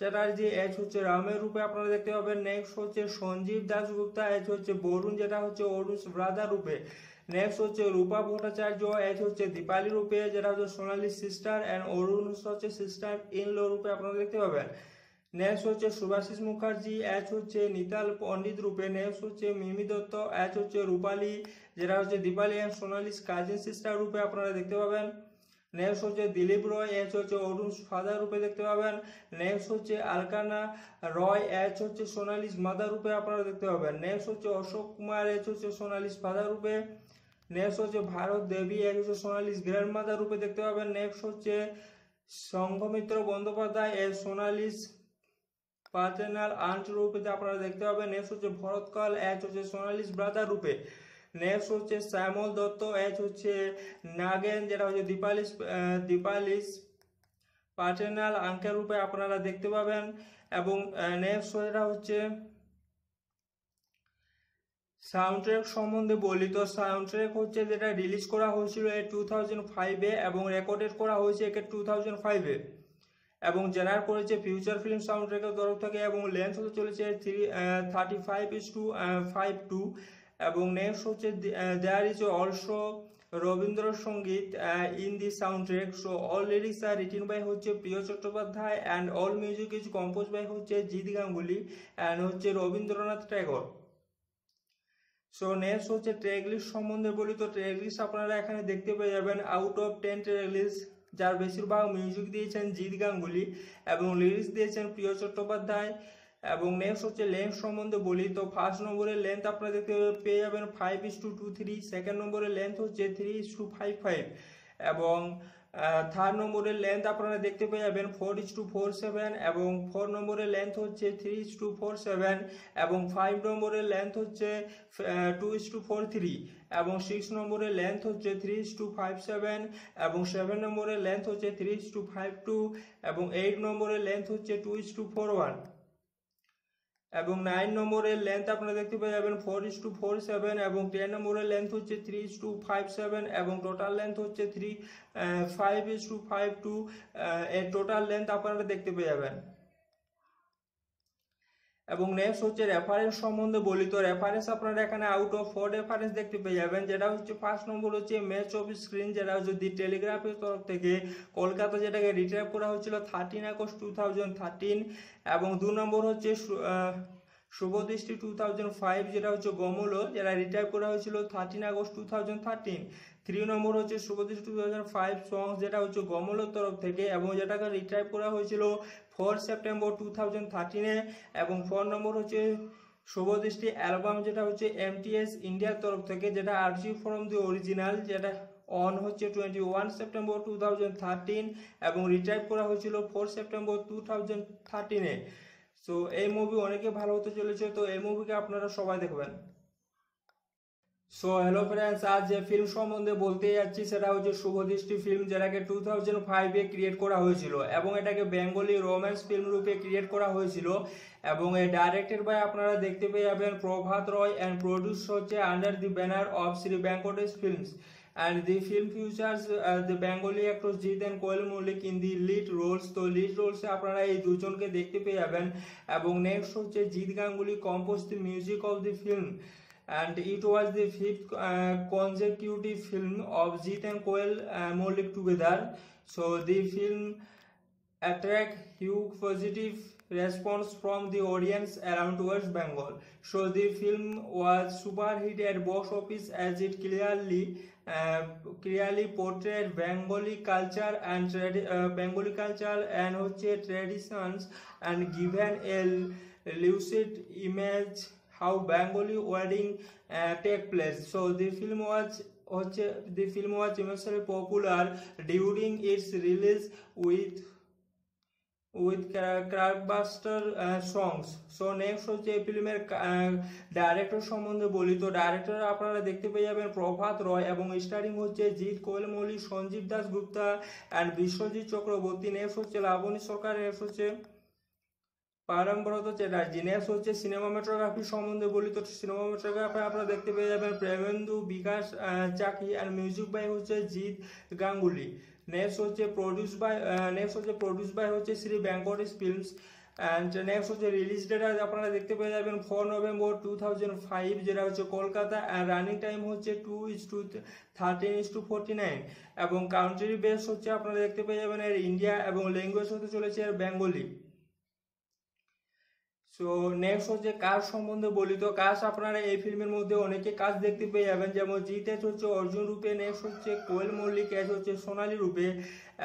চ্যাটার্জি এস হচ্ছে রামের রূপে আপনারা দেখতে পাবেন। নেক্সট হচ্ছে সঞ্জীব দাসগুপ্তা এস হচ্ছে বরুণ, যেটা হচ্ছে অরুণ ব্রাদার রূপে। নেক্সট হচ্ছে রূপা ভট্টাচার্য এস হচ্ছে দীপালি রূপে, যেটা হচ্ছে সোনালী সিস্টার অ্যান্ড অরুণ হচ্ছে সিস্টার ইন ল রূপে আপনারা দেখতে পাবেন। নেক্সট হচ্ছে শুভাশিস মুখার্জি এস হচ্ছে নিতাল পণ্ডিত রূপে। নেক্সট হচ্ছে মিমি দত্ত এস হচ্ছে রূপালী, যেটা হচ্ছে Dipali and Sonali cousin sister রূপে আপনারা দেখতে পাবেন। নেক্সট হচ্ছে দিলীপ রয় এস হচ্ছে অরুণ ফাদার রূপে দেখতে পাবেন। নেক্সট হচ্ছে আলকানা রয় এস হচ্ছে সোনালী মাদার রূপে আপনারা দেখতে পাবেন। নেক্সট হচ্ছে অশোক কুমার এস হচ্ছে সোনালী ফাদার রূপে। নেক্সট হচ্ছে ভারত দেবী এস হচ্ছে সোনালী গ্র্যান্ড মাদার রূপে দেখতে পাবেন। নেক্সট হচ্ছে Sanghamitra Bandyopadhyay as Sonali partner aunt রূপে আপনারা দেখতে পাবেন। নেক্সট হচ্ছে ভরতকাল এস হচ্ছে সোনালী ব্রাদার রূপে। নেক্সট হচ্ছে শ্যামল দত্ত এস হচ্ছে নাগেন, যেটা হচ্ছে দীপালিস পার্টনার আঙ্কেল রূপে আপনারা দেখতে পাবেন এবং নেক্সট যেটা হচ্ছে সাউন্ড ট্র্যাক সম্বন্ধে বলি। তো সাউন্ড ট্র্যাক হচ্ছে যেটা রিলিজ করা হয়েছিল 2005-এ এবং রেকর্ডেড করা হয়েছে একে 2005-এ এবং জেনার করেছে ফিউচার ফিল্ম সাউন্ড ট্র্যাকের তরফ থেকে এবং লেন্থ হতে চলেছে 35:52 এবং নেক্সট হচ্ছে there is also Rabindrasangeet in the sound track. So all lyrics are written by হচ্ছে Priyo Chattopadhyay and all music is compose by হচ্ছে জিৎ গাঙ্গুলি অ্যান্ড হচ্ছে রবীন্দ্রনাথ ট্যাগর। সো নেক্সট হচ্ছে ট্র্যাক লিস্ট সম্বন্ধে বলি। তো ট্র্যাক লিস্ট আপনারা এখানে দেখতে পেয়ে যাবেন আউট অফ 10 ট্র্যাক লিস্ট, যার বেশিরভাগ মিউজিক দিয়েছেন জিৎ গাঙ্গুলি এবং লিরিক্স দিয়েছেন প্রিয় চট্টোপাধ্যায়। এবং নেক্সট হচ্ছে লেন্থ সম্বন্ধে বলি। তো ফার্স্ট নম্বরের লেন্থ আপনারা দেখতে পেয়ে যাবেন 5:23, সেকেন্ড নম্বরের লেন্থ হচ্ছে 3:55 এবং থার্ড নম্বরের লেন্থ আপনারা দেখতে পেয়ে যাবেন 4:47 এবং ফোর নম্বরের লেন্থ হচ্ছে 3:47 এবং ফাইভ নম্বরের লেন্থ হচ্ছে 2:43 এবং সিক্স নম্বরের লেন্থ হচ্ছে 3:57 এবং সেভেন নম্বরের লেন্থ হচ্ছে 3:52 এবং এইট নম্বরের লেন্থ হচ্ছে 2:41। এবং 9 নম্বরের লেন্থ আপনারা দেখতে পেয়ে যাবেন 4:47 এবং 10 নম্বরের লেন্থ হচ্ছে 3:57 এবং টোটাল লেন্থ হচ্ছে 5:52 এর টোটাল লেন্থ আপনারা দেখতে পেয়ে যাবেন। এবং নেক্সট হচ্ছে রেফারেন্স সম্বন্ধে বলি, তো রেফারেন্স আপনারা এখানে আউট অফ 4 রেফারেন্স দেখতে পেয়ে যাবেন। যেটা হচ্ছে 5 নম্বর হচ্ছে ম্যাচ অফ স্ক্রিন, যেটা যদি টেলিগ্রাফের তরফ থেকে কলকাতা যেটাকে রিট্রাইভ করা হয়েছিল 13 আগস্ট 2013, এবং 2 নম্বর হচ্ছে শুভদৃষ্টি 2005, যেটা হচ্ছে গমলো, যেটা রিটাইভ করা হয়েছিল 13 আগস্ট 2013। 3 নম্বর হচ্ছে শুভদৃষ্টি 2005 সং, যেটা হচ্ছে গমলোর তরফ থেকে এবং যেটাকে রিটাইভ করা হয়েছিল 4 সেপ্টেম্বর 2013-এ। এবং 4 নম্বর হচ্ছে শুভদৃষ্টি অ্যালবাম, যেটা হচ্ছে MTS ইন্ডিয়ার তরফ থেকে, যেটা আরজি ফ্রম দি অরিজিনাল, যেটা অন হচ্ছে 21 সেপ্টেম্বর 2013 এবং রিটাইভ করা হয়েছিল 4 সেপ্টেম্বর 2013-এ। তো এই মুভি অনেকে ভালো হতে চলেছে, তো এই মুভিকে আপনারা সবাই দেখবেন। সো হ্যালো ফ্রেন্ডস, আজ যে ফিল্ম সম্বন্ধে বলতে যাচ্ছি সেটা হচ্ছে শুভদৃষ্টি ফিল্ম, যেটাকে 2005-এ ক্রিয়েট করা হয়েছিল এবং এটাকে বেঙ্গলি রোম্যান্স ফিল্ম রূপে ক্রিয়েট করা হয়েছিল এবং এ ডাইরেক্টেড বাই আপনারা দেখতে পেয়ে যাবেন প্রভাত রয় অ্যান্ড প্রডিউস হচ্ছে under the banner of Shri Venkatesh films, and the film features the Bengali actors Jeet and Koel Malik in the lead roles। तो lead roles से अपना ये दूसरों के देखते पे जावेन। एवं next होते Jeet Ganguly composed the music of the film and it was the 5th consecutive film of Jeet and Koel Malik together। So the film attract huge positive response from the audience around West Bengal। So the film was super hit at box office as it clearly portrayed Bengali culture and traditions and given a lucid image how Bengali wedding take place। So the film was immensely popular during its release with blockbuster songs। So next হচ্ছে এই ফিল্মের director সম্বন্ধে বলি, তো director আপনারা দেখতে পেয়ে যাবেন প্রভাত রয় এবং স্টারিং হচ্ছে জিৎ, কোয়েল মল্লিক, সঞ্জীব দাস গুপ্তা অ্যান্ড বিশ্বজিৎ চক্রবর্তী। নেক্সট হচ্ছে লাবণী সরকার, নেক্সট হচ্ছে পারমব্রত চ্যাটার্জি। নেক্সট হচ্ছে সিনেমাটোগ্রাফি সম্বন্ধে বলি, তো সিনেমাটোগ্রাফি আপনারা দেখতে পেয়ে যাবেন Premendu, Bikash Chaki and music by হচ্ছে জিৎ গাঙ্গুলি। नेक्स्ट होते प्रोड्यूस बाय होते Shri Venkatesh films and next होते रिलीज डेट आज अपना देखते पे जाबेन 4 नवेम्बर 2005, जेटा होते कोलकाता एंड रनिंग टाइम होते 2:13:49 एवं काउंट्री बेस होते अपना देखते पे जाबेन एर इंडिया एवं लैंग्वेज होते चलेছে एर बेंगली। সো নেক্সট হচ্ছে কাজ সম্বন্ধে বলি, তো কাজ আপনারা এই ফিল্মের মধ্যে অনেকে কাজ দেখতে পেয়ে যাবেন, যেমন জিতেশ হচ্ছে অর্জুন রূপে, নেক্সট হচ্ছে কোয়েল মল্লিক এস হচ্ছে সোনালী রূপে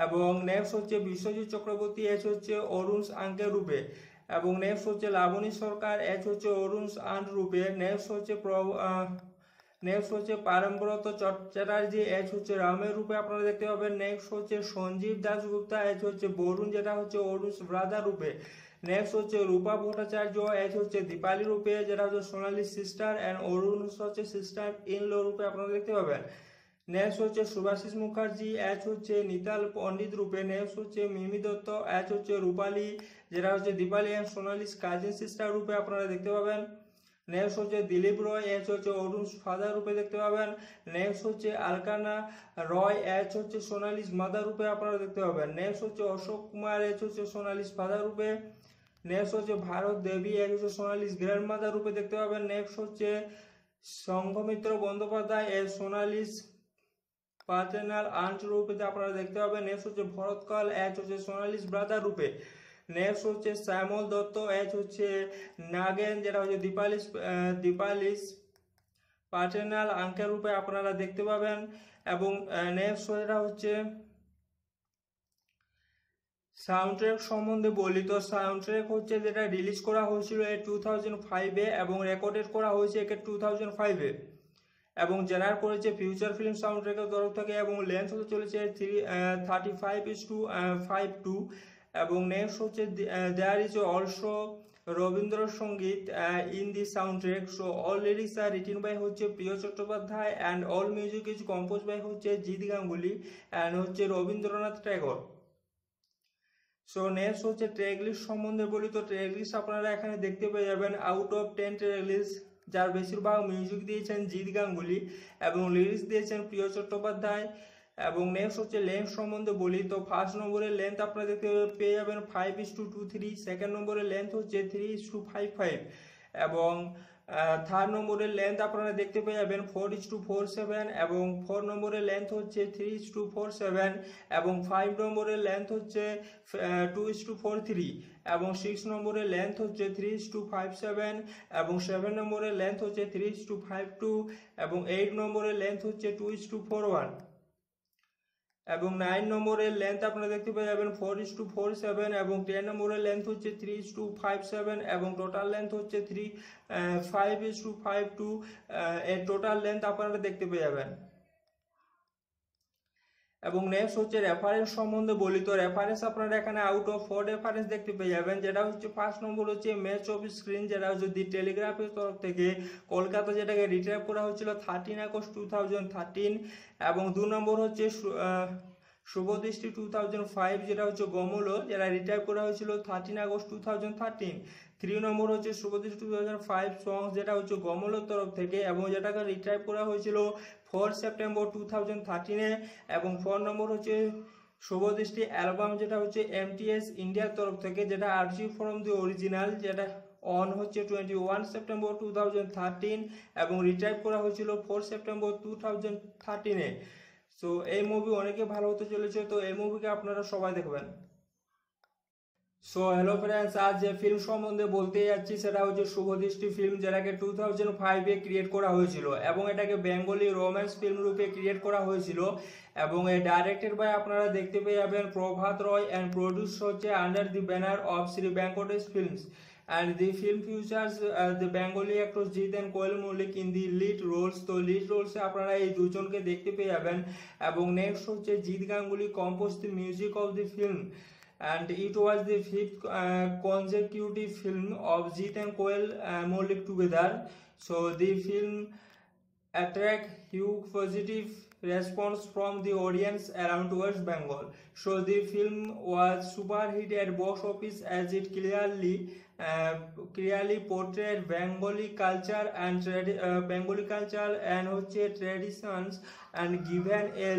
এবং নেক্সট হচ্ছে বিশ্বজিৎ চক্রবর্তী এস হচ্ছে অরুণ আঙ্কেল রূপে এবং নেক্সট হচ্ছে লাবণী সরকার এস হচ্ছে অরুণ আন্ট রূপে। নেক্সট হচ্ছে পারমব্রত চ্যাটার্জি এস হচ্ছে রামের রূপে আপনারা দেখতে পাবেন। নেক্সট হচ্ছে সঞ্জীব দাশগুপ্তা এস হচ্ছে বরুণ, যেটা হচ্ছে অরুণ ব্রাদার রূপে। নেক্সট হচ্ছে রূপা ভট্টাচার্য এস হচ্ছে দীপালি রূপে, যেটা হচ্ছে সোনালী সিস্টার অ্যান্ড অরুণ হচ্ছে সিস্টার ইন ল রূপে আপনারা দেখতে পাবেন। নেক্সট হচ্ছে শুভাশিস মুখার্জি এস হচ্ছে নিতাল পণ্ডিত রূপে। নেক্সট হচ্ছে মিমি দত্ত এস হচ্ছে রূপালী, যেটা হচ্ছে Dipali and Sonali cousin sister রূপে আপনারা দেখতে পাবেন। নেক্সট হচ্ছে দিলীপ রয় এস হচ্ছে অরুণ ফাদার রূপে দেখতে পাবেন। নেক্সট হচ্ছে আলকানা রয় এস হচ্ছে সোনালী মাদার রূপে আপনারা দেখতে পাবেন। নেক্সট হচ্ছে অশোক কুমার এস হচ্ছে সোনালী ফাদার রূপে। নেক্সট হচ্ছে ভারত দেবী এস হচ্ছে সোনালী গ্র্যান্ডমাদার রূপে দেখতে পাবেন। নেক্সট হচ্ছে Sanghamitra Bandyopadhyay as Sonali partner aunt রূপে আপনারা দেখতে পাবেন। নেক্সট হচ্ছে ভরতকাল এস হচ্ছে সোনালী ব্রাদার রূপে। নেক্সট হচ্ছে শ্যামল দত্ত এস হচ্ছে নাগেন, যেটা হচ্ছে দীপালিস পার্টনার আঙ্কেল রূপে আপনারা দেখতে পাবেন। এবং নেক্সট যেটা হচ্ছে সাউন্ড ট্র্যাক সম্বন্ধে বলি, তো সাউন্ড ট্র্যাক হচ্ছে যেটা রিলিজ করা হয়েছিল 2005-এ এবং রেকর্ডেড করা হয়েছে 2005-এ এবং জেনার করেছে ফিউচার ফিল্ম সাউন্ড ট্র্যাকের তরফ থেকে এবং লেন্থ হতে চলেছে 35:52 এবং নেক্সট হচ্ছে there is also Rabindrasangeet in the sound track. So all lyrics are written by হচ্ছে Priyo Chattopadhyay and all music is compose by হচ্ছে জিৎ গাঙ্গুলি অ্যান্ড হচ্ছে রবীন্দ্রনাথ ট্যাগর। So next হচ্ছে ট্রেক লিস্ট সম্বন্ধে বলি। তো ট্রেক লিস্ট আপনারা এখানে দেখতে পেয়ে যাবেন। আউট অফ 10 ট্রেক লিস্ট, যার বেশিরভাগ মিউজিক দিয়েছেন জিৎ গাঙ্গুলি এবং লিরিক্স দিয়েছেন প্রিয় চট্টোপাধ্যায়। এবং নেক্সট হচ্ছে লেন্থ সম্বন্ধে বলি। তো ফার্স্ট নম্বরের লেন্থ আপনারা দেখতে পেয়ে যাবেন 5:23, সেকেন্ড নম্বরের লেন্থ হচ্ছে 3:55 এবং থার্ড নম্বরের লেন্থ আপনারা দেখতে পেয়ে যাবেন 4:47 এবং ফোর নম্বরের লেন্থ হচ্ছে 3:47 এবং ফাইভ নম্বরের লেন্থ হচ্ছে 2:43 এবং সিক্স নম্বরের লেন্থ হচ্ছে 3:57 এবং সেভেন নম্বরের লেন্থ হচ্ছে 3:52 এবং এইট নম্বরের লেন্থ হচ্ছে 2:41 এবং নাইন নম্বরের লেন্থ আপনারা দেখতে পেয়ে যাবেন 4:47 এবং টেন নম্বরের লেন্থ হচ্ছে 3:57 এবং টোটাল লেন্থ হচ্ছে 5:52 এর টোটাল লেন্থ আপনারা দেখতে পেয়ে যাবেন। এবং নেক্সট হচ্ছে রেফারেন্স সম্বন্ধে বলি। তো রেফারেন্স আপনারা এখানে আউট অফ 4 রেফারেন্স দেখতে পেয়ে যাবেন, যেটা হচ্ছে ফার্স্ট নম্বর হচ্ছে ম্যাচ অফ স্ক্রিন, যেটা যদি টেলিগ্রাফের তরফ থেকে কলকাতা যেটাকে রিট্রাইভ করা হয়েছিল 13 আগস্ট 2013 এবং দু নম্বর হচ্ছে শুভদৃষ্টি 2005, যেটা হচ্ছে গমলো, যেটা রিটাইভ করা হয়েছিল 13 আগস্ট 2013। থ্রি নম্বর হচ্ছে শুভদৃষ্টি 2005 সং, যেটা হচ্ছে গমলোর তরফ থেকে এবং যেটাকে রিটাইভ করা হয়েছিল 4 সেপ্টেম্বর 2013 এবং ফোর নম্বর হচ্ছে শুভদৃষ্টি অ্যালবাম, যেটা হচ্ছে MTS ইন্ডিয়ার তরফ থেকে, যেটা আরজি ফ্রম দি অরিজিনাল, যেটা অন হচ্ছে 21 সেপ্টেম্বর 2013 এবং রিটাইভ করা হয়েছিল 4 সেপ্টেম্বর 2013। তো এই মুভি অনেকে ভালো হতে চলেছে, তো এই মুভিকে আপনারা সবাই দেখবেন। সো হ্যালো ফ্রেন্ডস, আজ যে ফিল্ম সম্বন্ধে বলতে যাচ্ছি সেটা হচ্ছে শুভদৃষ্টি ফিল্ম, যেটাকে 2005-এ ক্রিয়েট করা হয়েছিল এবং এটাকে বেঙ্গলি রোম্যান্স ফিল্ম রূপে ক্রিয়েট করা হয়েছিল এবং এ ডাইরেক্টেড বাই আপনারা দেখতে পেয়ে যাবেন প্রভাত রয় অ্যান্ড প্রডিউস হচ্ছে under the banner of Shri Venkatesh films and the film features the Bengali actors Jeet and Koel Malik in the lead roles। তো lead roles আপনারা এই দুজনকে দেখতে পেয়ে যাবেন এবং নেক্সট হচ্ছে Jeet Ganguly compose the music of the film and it was the fifth consecutive film of Jeet and Koel Malik together, so the film attract huge positive response from the audience around West Bengal. So the film was super hit at box office as it clearly portrayed Bengali culture and traditions and given a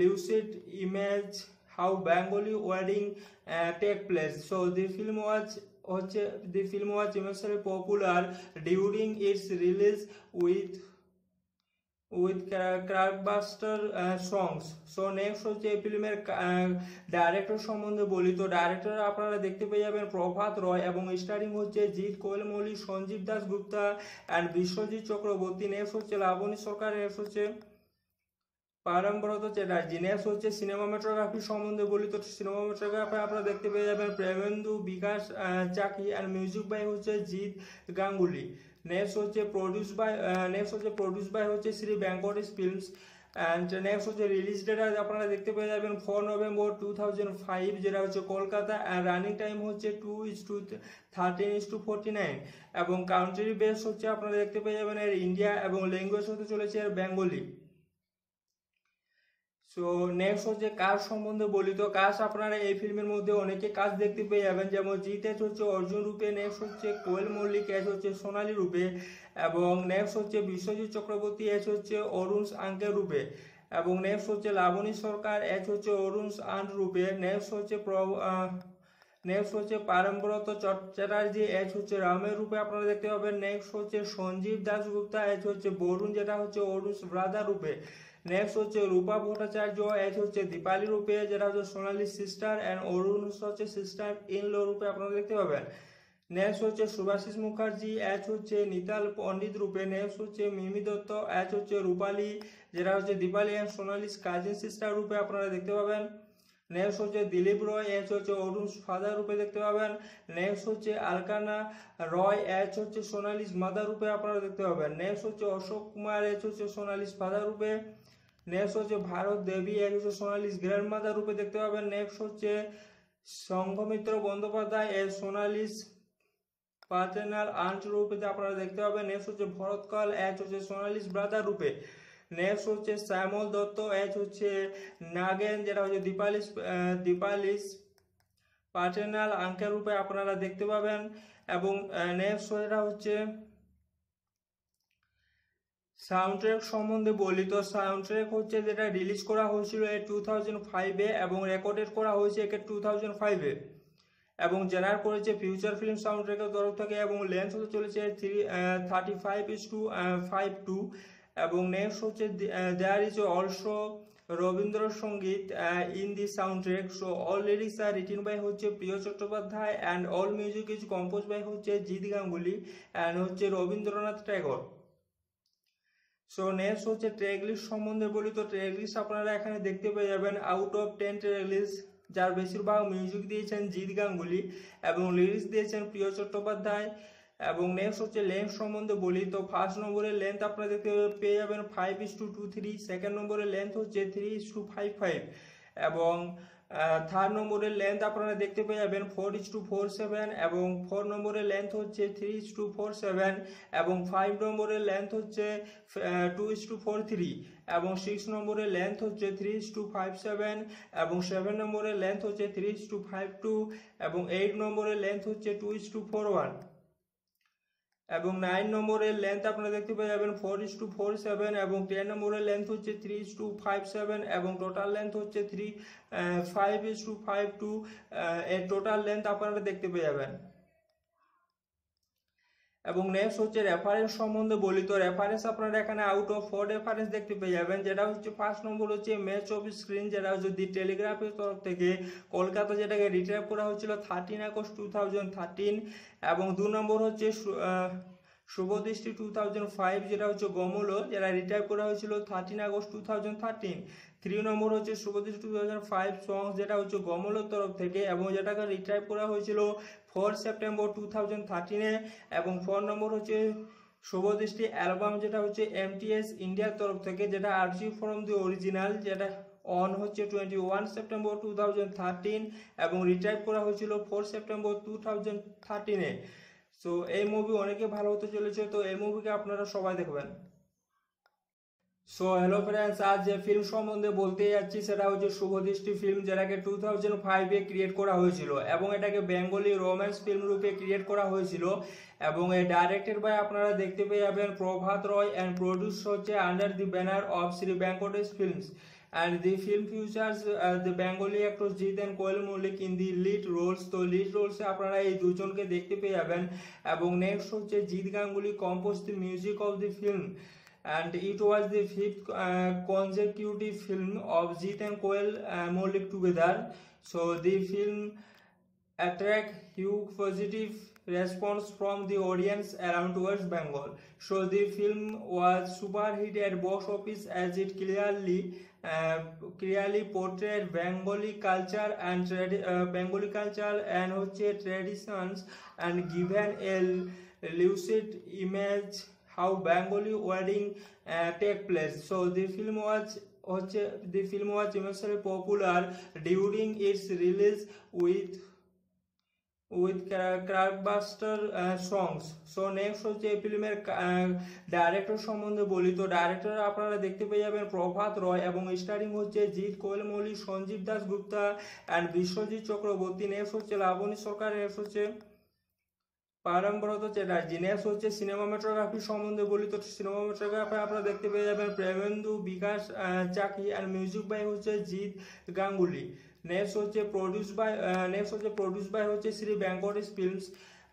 lucid image how Bengali wedding take place. So the film was immensely popular during its release with blockbuster songs. So next হচ্ছে এই ফিল্মের director সম্বন্ধে বলি। তো director আপনারা দেখতে পেয়ে যাবেন প্রভাত রয় এবং স্টারিং হচ্ছে জিৎ, কোয়েল মল্লিক, সঞ্জীব দাস গুপ্তা অ্যান্ড বিশ্বজিৎ চক্রবর্তী। নেক্সট হচ্ছে লাবণী সরকার, নেক্সট হচ্ছে পারমব্রত চ্যাটার্জি। নেক্সট হচ্ছে সিনেমাটোগ্রাফি সম্বন্ধে বলি। তো সিনেমাটোগ্রাফি আপনারা দেখতে পেয়ে যাবেন Premendu, Bikash Chaki and music by হচ্ছে জিৎ গাঙ্গুলি। নেক্সট হচ্ছে প্রডিউস বাই হচ্ছে Shri Venkatesh films and next হচ্ছে রিলিজ ডেট আপনারা দেখতে পেয়ে যাবেন 4 নভেম্বর 2005, যেটা হচ্ছে কলকাতা অ্যান্ড রানিং টাইম হচ্ছে 2:13:49 এবং কাউন্ট্রি বেস হচ্ছে আপনারা দেখতে পেয়ে যাবেন এর ইন্ডিয়া এবং ল্যাঙ্গুয়েজ হতে চলেছে এর বেঙ্গলি। সো নেক্সট হচ্ছে কাজ সম্বন্ধে বলি। তো কাজ আপনারা এই ফিল্মের মধ্যে অনেকে কাজ দেখতে পেয়ে যাবেন, যেমন জিৎ এজ হচ্ছে অর্জুন রূপে, নেক্সট হচ্ছে কোয়েল মল্লিক এজ হচ্ছে সোনালী রূপে এবং নেক্সট হচ্ছে বিশ্বজিৎ চক্রবর্তী এজ হচ্ছে অরুণ আঙ্কেল রূপে এবং নেক্সট হচ্ছে লাবণী সরকার এজ হচ্ছে অরুণ আন্ট রূপে। নেক্সট হচ্ছে পারমব্রত চ্যাটার্জি এজ হচ্ছে রামের রূপে আপনারা দেখতে পাবেন। নেক্সট হচ্ছে সঞ্জীব দাশগুপ্তা এজ হচ্ছে বরুণ, যেটা হচ্ছে অরুণ ব্রাদার রূপে। নেক্সট হচ্ছে রূপা ভট্টাচার্য এজ হচ্ছে দীপালি রূপে, যেটা হচ্ছে সোনালী সিস্টার অ্যান্ড অরুণ হচ্ছে সিস্টার ইন ল রূপে আপনারা দেখতে পাবেন। নেক্সট হচ্ছে শুভাশিস মুখার্জি এজ হচ্ছে নিতাল পণ্ডিত রূপে। নেক্সট হচ্ছে মিমি দত্ত এজ হচ্ছে রূপালী, যেটা হচ্ছে Dipali and Sonali cousin sister রূপে আপনারা দেখতে পাবেন। নেক্সট হচ্ছে দিলীপ রয় এজ হচ্ছে অরুণ ফাদার রূপে দেখতে পাবেন। নেক্সট হচ্ছে আলকানা রয় এজ হচ্ছে সোনালী মাদার রূপে আপনারা দেখতে পাবেন। নেক্সট হচ্ছে অশোক কুমার এজ হচ্ছে সোনালী ফাদার রূপে। নেক্সট হচ্ছে ভারত দেবী এজ হচ্ছে সোনালী গ্র্যান্ড মাদার রূপে দেখতে পাবেন। নেক্সট হচ্ছে Sanghamitra Bandyopadhyay as Sonali partner aunt রূপে আপনারা দেখতে পাবেন। নেক্সট হচ্ছে ভরতকাল এজ হচ্ছে সোনালী ব্রাদার রূপে। নেক্সট হচ্ছে শ্যামল দত্ত এজ হচ্ছে নাগেন, যেটা হচ্ছে দীপালি পার্টনাল আঙ্কেল রূপে আপনারা দেখতে পাবেন। এবং নেক্সট যেটা হচ্ছে সাউন্ড ট্র্যাক সম্বন্ধে বলি, তো সাউন্ড ট্র্যাক হচ্ছে যেটা রিলিজ করা হয়েছিল 2005-এ এবং রেকর্ডেড করা হয়েছে একে 2005-এ এবং জেনার করেছে ফিউচার ফিল্ম সাউন্ড ট্র্যাকের তরফ থেকে এবং লেন্থ হতে চলেছে 35:52। এবং নেক্সট হচ্ছে there is also Rabindrasangeet in the sound track, so all lyrics are written by হচ্ছে Priyo Chattopadhyay and all music is compose by হচ্ছে জিৎ গাঙ্গুলি অ্যান্ড হচ্ছে রবীন্দ্রনাথ ট্যাগর। সো নেক্সট হচ্ছে ট্র্যাক লিস্ট সম্বন্ধে বলি, তো ট্র্যাক লিস্ট আপনারা এখানে দেখতে পেয়ে যাবেন। আউট অফ 10 ট্র্যাক লিস্ট যার বেশিরভাগ মিউজিক দিয়েছেন জিৎ গাঙ্গুলি এবং লিরিক্স দিয়েছেন প্রিয় চট্টোপাধ্যায়। এবং নেক্সট হচ্ছে লেন্থ সম্বন্ধে বলি, তো ফার্স্ট নম্বরের লেন্থ আপনারা দেখতে পেয়ে যাবেন 5:23, সেকেন্ড নম্বরের লেন্থ হচ্ছে 3:55 এবং থার্ড নম্বরের লেন্থ আপনারা দেখতে পেয়ে যাবেন 4:47 এবং ফোর নম্বরের লেন্থ হচ্ছে 3:47 এবং ফাইভ নম্বরের লেন্থ হচ্ছে 2:43 এবং সিক্স নম্বরের লেন্থ হচ্ছে 3:57 এবং সেভেন নম্বরের লেন্থ হচ্ছে 3:52 এবং এইট নম্বরের লেন্থ হচ্ছে 2:41 এবং নাইন নম্বরের লেন্থ আপনারা দেখতে পেয়ে যাবেন 4:47 এবং টেন নম্বরের লেন্থ হচ্ছে 3:57 এবং টোটাল লেন্থ হচ্ছে 5:52 এর টোটাল লেন্থ আপনারা দেখতে পেয়ে যাবেন। এবং নেক্সট হচ্ছে রেফারেন্স সম্বন্ধে বলি, তো রেফারেন্স আপনারা এখানে আউট অফ 4 রেফারেন্স দেখতে পেয়ে যাবেন। যেটা হচ্ছে ফার্স্ট নম্বর হচ্ছে ম্যাচ অফ স্ক্রিন, যেটা যদি টেলিগ্রাফের তরফ থেকে কলকাতা যেটাকে রিট্রাইভ করা হয়েছিল 13 আগস্ট 2013 এবং দু নম্বর হচ্ছে শুভদৃষ্টি 2005 যেটা হচ্ছে গমলো, যেটা রিটাইভ করা হয়েছিল 13 আগস্ট 2013। থ্রি নম্বর হচ্ছে শুভদৃষ্টি 2005 সংস যেটা হচ্ছে গমলোর তরফ থেকে এবং যেটাকে রিটাইভ করা হয়েছিল 4 সেপ্টেম্বর 2013-এ এবং ফোর নম্বর হচ্ছে শুভদৃষ্টি অ্যালবাম যেটা হচ্ছে MTS ইন্ডিয়ার তরফ থেকে, যেটা আর্চিভ ফ্রম দি অরিজিনাল, যেটা অন হচ্ছে 21 সেপ্টেম্বর 2013 এবং রিটাইভ করা হয়েছিল 4 সেপ্টেম্বর 2013-এ। সো এই মুভি অনেকে ভালো হতে চলেছে, তো এই মুভিকে আপনারা সবাই দেখবেন। সো হ্যালো ফ্রেন্ডস, আজ যে ফিল্ম সম্বন্ধে বলতে যাচ্ছি সেটা হচ্ছে শুভদৃষ্টি ফিল্ম, যেটাকে 2005-এ ক্রিয়েট করা হয়েছিল এবং এটাকে বেঙ্গলি রোম্যান্স ফিল্ম রূপে ক্রিয়েট করা হয়েছিল এবং এ ডাইরেক্টেড বাই আপনারা দেখতে পেয়ে যাবেন প্রভাত রয় অ্যান্ড প্রডিউস হচ্ছে under the banner of Shri Venkatesh films and the film futures the Bengali actor Jeet and Koel Mallick in the lead roles, তো লিড রোলসে আপনারা এই দুজনকে দেখতে পেয়ে যাবেন। এবং নেক্সট হচ্ছে Jeet Ganguly compose the music of the film and it was the fifth consecutive film of Jeet and Koyal Maulik together. So the film attract huge positive response from the audience around West Bengal. So the film was super hit at box office as it clearly portrayed Bengali culture and traditions and given a lucid image how Bengali wedding take place. So the film was immensely popular during its release with blockbuster songs. So next হচ্ছে এই ফিল্মের director সম্বন্ধে বলি, তো director আপনারা দেখতে পেয়ে যাবেন প্রভাত রয় এবং স্টারিং হচ্ছে জিৎ, কোয়েল মল্লিক, সঞ্জীব দাস গুপ্তা অ্যান্ড বিশ্বজিৎ চক্রবর্তী। নেক্সট হচ্ছে লাবণী সরকার, নেক্সট হচ্ছে পারম্বরত চ্যাটার্জি। নেক্সট হচ্ছে সিনেমাটোগ্রাফি সম্বন্ধে বলি, তো সিনেমাটোগ্রাফি আপনারা দেখতে পেয়ে যাবেন প্রেমেন্দু, বিকাশ চাকি আর মিউজিক বাই হচ্ছে জিৎ গাঙ্গুলি। নেক্সট হচ্ছে প্রডিউস বাই হচ্ছে Shri Venkatesh films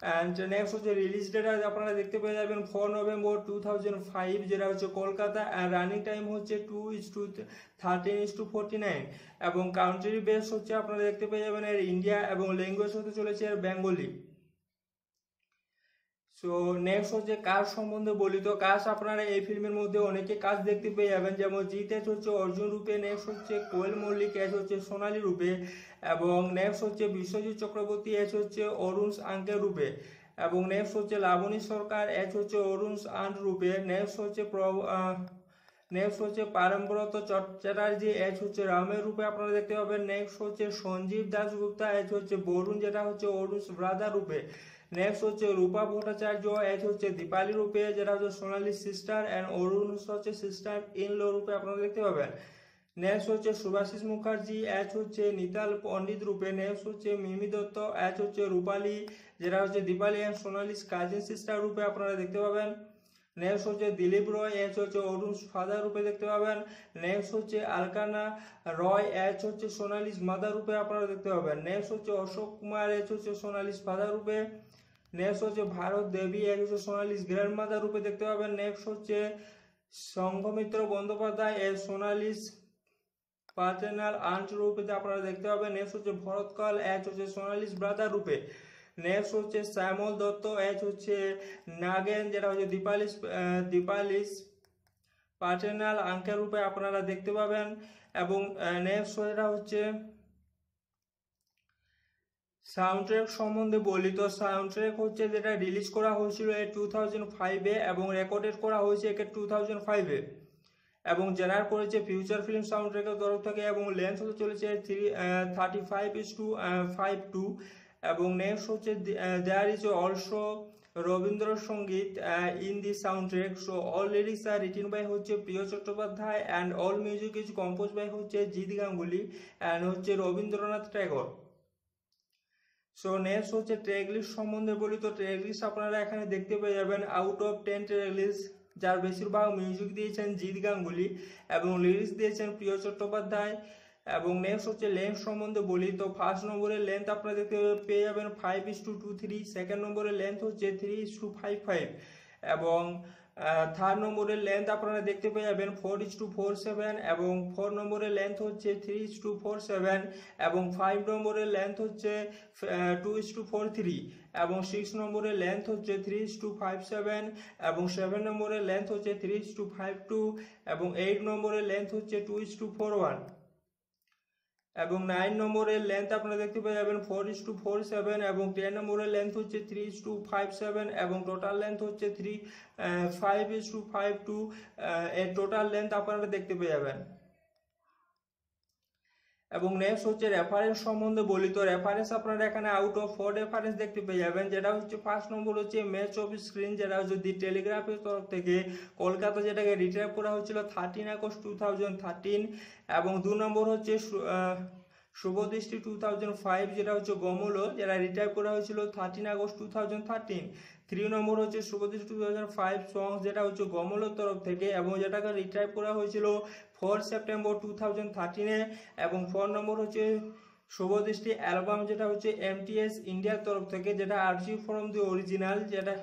and next হচ্ছে রিলিজ ডেট আপনারা দেখতে পেয়ে যাবেন 4 নভেম্বর 2005 যেটা হচ্ছে কলকাতা অ্যান্ড রানিং টাইম হচ্ছে 2:13:49 এবং কাউন্ট্রি বেস হচ্ছে আপনারা দেখতে পেয়ে যাবেন এর ইন্ডিয়া এবং ল্যাঙ্গুয়েজ হতে চলেছে এর বেঙ্গলি। সো নেক্সট হচ্ছে কাজ সম্বন্ধে বলি, তো কাজ আপনারা এই ফিল্মের মধ্যে অনেকে কাজ দেখতে পেয়ে যাবেন, যেমন জিৎ এজ হচ্ছে অর্জুন রূপে, নেক্সট হচ্ছে কোয়েল মল্লিক এজ হচ্ছে সোনালী রূপে এবং নেক্সট হচ্ছে বিশ্বজিৎ চক্রবর্তী এজ হচ্ছে অরুণ আঙ্কেল রূপে এবং নেক্সট হচ্ছে লাবণী সরকার এজ হচ্ছে অরুণ আন্ট রূপে। নেক্সট হচ্ছে পারম্বরত চ্যাটার্জি এজ হচ্ছে রামের রূপে আপনারা দেখতে পাবেন। নেক্সট হচ্ছে সঞ্জীব দাসগুপ্তা এজ হচ্ছে বরুণ, যেটা হচ্ছে অরুণ ব্রাদার রূপে। নেক্সট হচ্ছে রূপা ভট্টাচার্য এজ হচ্ছে দীপালি রূপে, যেটা হচ্ছে সোনালী সিস্টার অ্যান্ড অরুণ হচ্ছে সিস্টার ইন ল রূপে আপনারা দেখতে পাবেন। नेक्स्ट होच्छे सुभाषिस मुखार्जी एच होच्छे नीताल पंडित रूपे नेक्स्ट होच्छे मिमी दत्त एच होच्छे रूपाली जेटा होच्छे Dipali and Sonali's cousin sister रूपे आपनारा देखते पाबेन। नेक्स्ट होच्छे दिलीप रॉय एच होच्छे अरुण फादर रूपे देखते पाबेन। नेक्स्ट होच्छे अलकाना रॉय एच होच्छे सोनालीस मदार रूपे आपनारा देखते पाबेन। नेक्स्ट होच्छे अशोक कुमार एच होच्छे सोनालीस फादर रूपे। नेक्स्ट होच्छे भारत देवी एच होच्छे सोनालीस ग्रैंड मदार रूपे देखते पाबेन। नेक्स्ट होच्छे Sanghamitra Bandyopadhyay as Sonali's partner aunt रूपे अपना देखते हैं। नेक्स्ट हो भरतकाल एच हो सोनालीस ब्रादार रूपे। नेक्स्ट हो श्यामल दत्त एच हो नागेन जेटा हो दीपालिस पार्टनार आंकल रूपे अपनारा देखते पाबेन। नेक्स्ट हो साउंड ट्रैक सम्बन्धे बोली तो साउंड ट्रैक होच्छे जेटा रिलीज करा होयेछिलो 2005 ए एबं रेकर्डेड करा होयेछे 2005 ए এবং জেনারেট করেছে ফিউচার ফিল্ম সাউন্ড ট্র্যাকের তরফ থেকে এবং লেন্থ হতে চলেছে 35:52 এবং নেক্সট হচ্ছে there is also Rabindrasangeet in the sound track. So all lyrics are written by হচ্ছে Priyo Chattopadhyay and all music is compose by হচ্ছে জিৎ গাঙ্গুলি অ্যান্ড হচ্ছে রবীন্দ্রনাথ ট্যাগর। সো নেক্সট হচ্ছে ট্র্যাক লিস্ট সম্বন্ধে বলি তো ট্র্যাক লিস্ট আপনারা এখানে দেখতে পেয়ে যাবেন। আউট অফ 10 ট্র্যাক লিস্ট যার বেশিরভাগ মিউজিক দিয়েছেন জিৎ গাঙ্গুলি এবং লিরিক্স দিয়েছেন প্রিয় চট্টোপাধ্যায়। এবং নেক্সট হচ্ছে লেন্থ সম্বন্ধে বলি তো ফার্স্ট নম্বরের লেন্থ আপনারা দেখতে পেয়ে যাবেন 5:23। সেকেন্ড নম্বরের লেন্থ হচ্ছে 3:55 এবং থার্ড নম্বরের লেন্থ আপনারা দেখতে পেয়ে যাবেন 4:47 এবং ফোর নম্বরের লেন্থ হচ্ছে 3:47 এবং ফাইভ নম্বরের লেন্থ হচ্ছে 2:43 এবং সিক্স নম্বরের লেন্থ হচ্ছে 3:57 এবং সেভেন নম্বরের লেন্থ হচ্ছে 3:52 এবং এইট নম্বরের লেন্থ হচ্ছে 2:41 এবং নাইন নম্বরের লেন্থ আপনারা দেখতে পেয়ে যাবেন 4:47 এবং টেন নম্বরের লেন্থ হচ্ছে 3:57 এবং টোটাল লেন্থ হচ্ছে 5:52 এর টোটাল লেন্থ আপনারা দেখতে পেয়ে যাবেন। এবং নেক্সট হচ্ছে রেফারেন্স সম্বন্ধে বলি তো রেফারেন্স আপনারা এখানে আউট অফ 4 রেফারেন্স দেখতে পেয়ে যাবেন। যেটা হচ্ছে ফার্স্ট নম্বর হচ্ছে ম্যাচ অফ স্ক্রিন যেটা যদি টেলিগ্রাফের তরফ থেকে কলকাতা যেটাকে রিট্রাইভ করা হয়েছিল 13 আগস্ট 2013 এবং দু নম্বর হচ্ছে শুভদৃষ্টি 2005 যেটা হচ্ছে গমলো যেটা রিট্রাইভ করা হয়েছিল 13 আগস্ট 2013। থ্রি নম্বর হচ্ছে শুভদৃষ্টি 2005 সংস যেটা হচ্ছে গমলোর তরফ থেকে এবং যেটাকে রিট্রাইভ করা হয়েছিল 4 সেপ্টেম্বর 2013 এবং ফোর নম্বর হচ্ছে শুভদৃষ্টি অ্যালবাম যেটা হচ্ছে MTS ইন্ডিয়ার তরফ থেকে যেটা আর্চিভ ফ্রম দি অরিজিনাল যেটা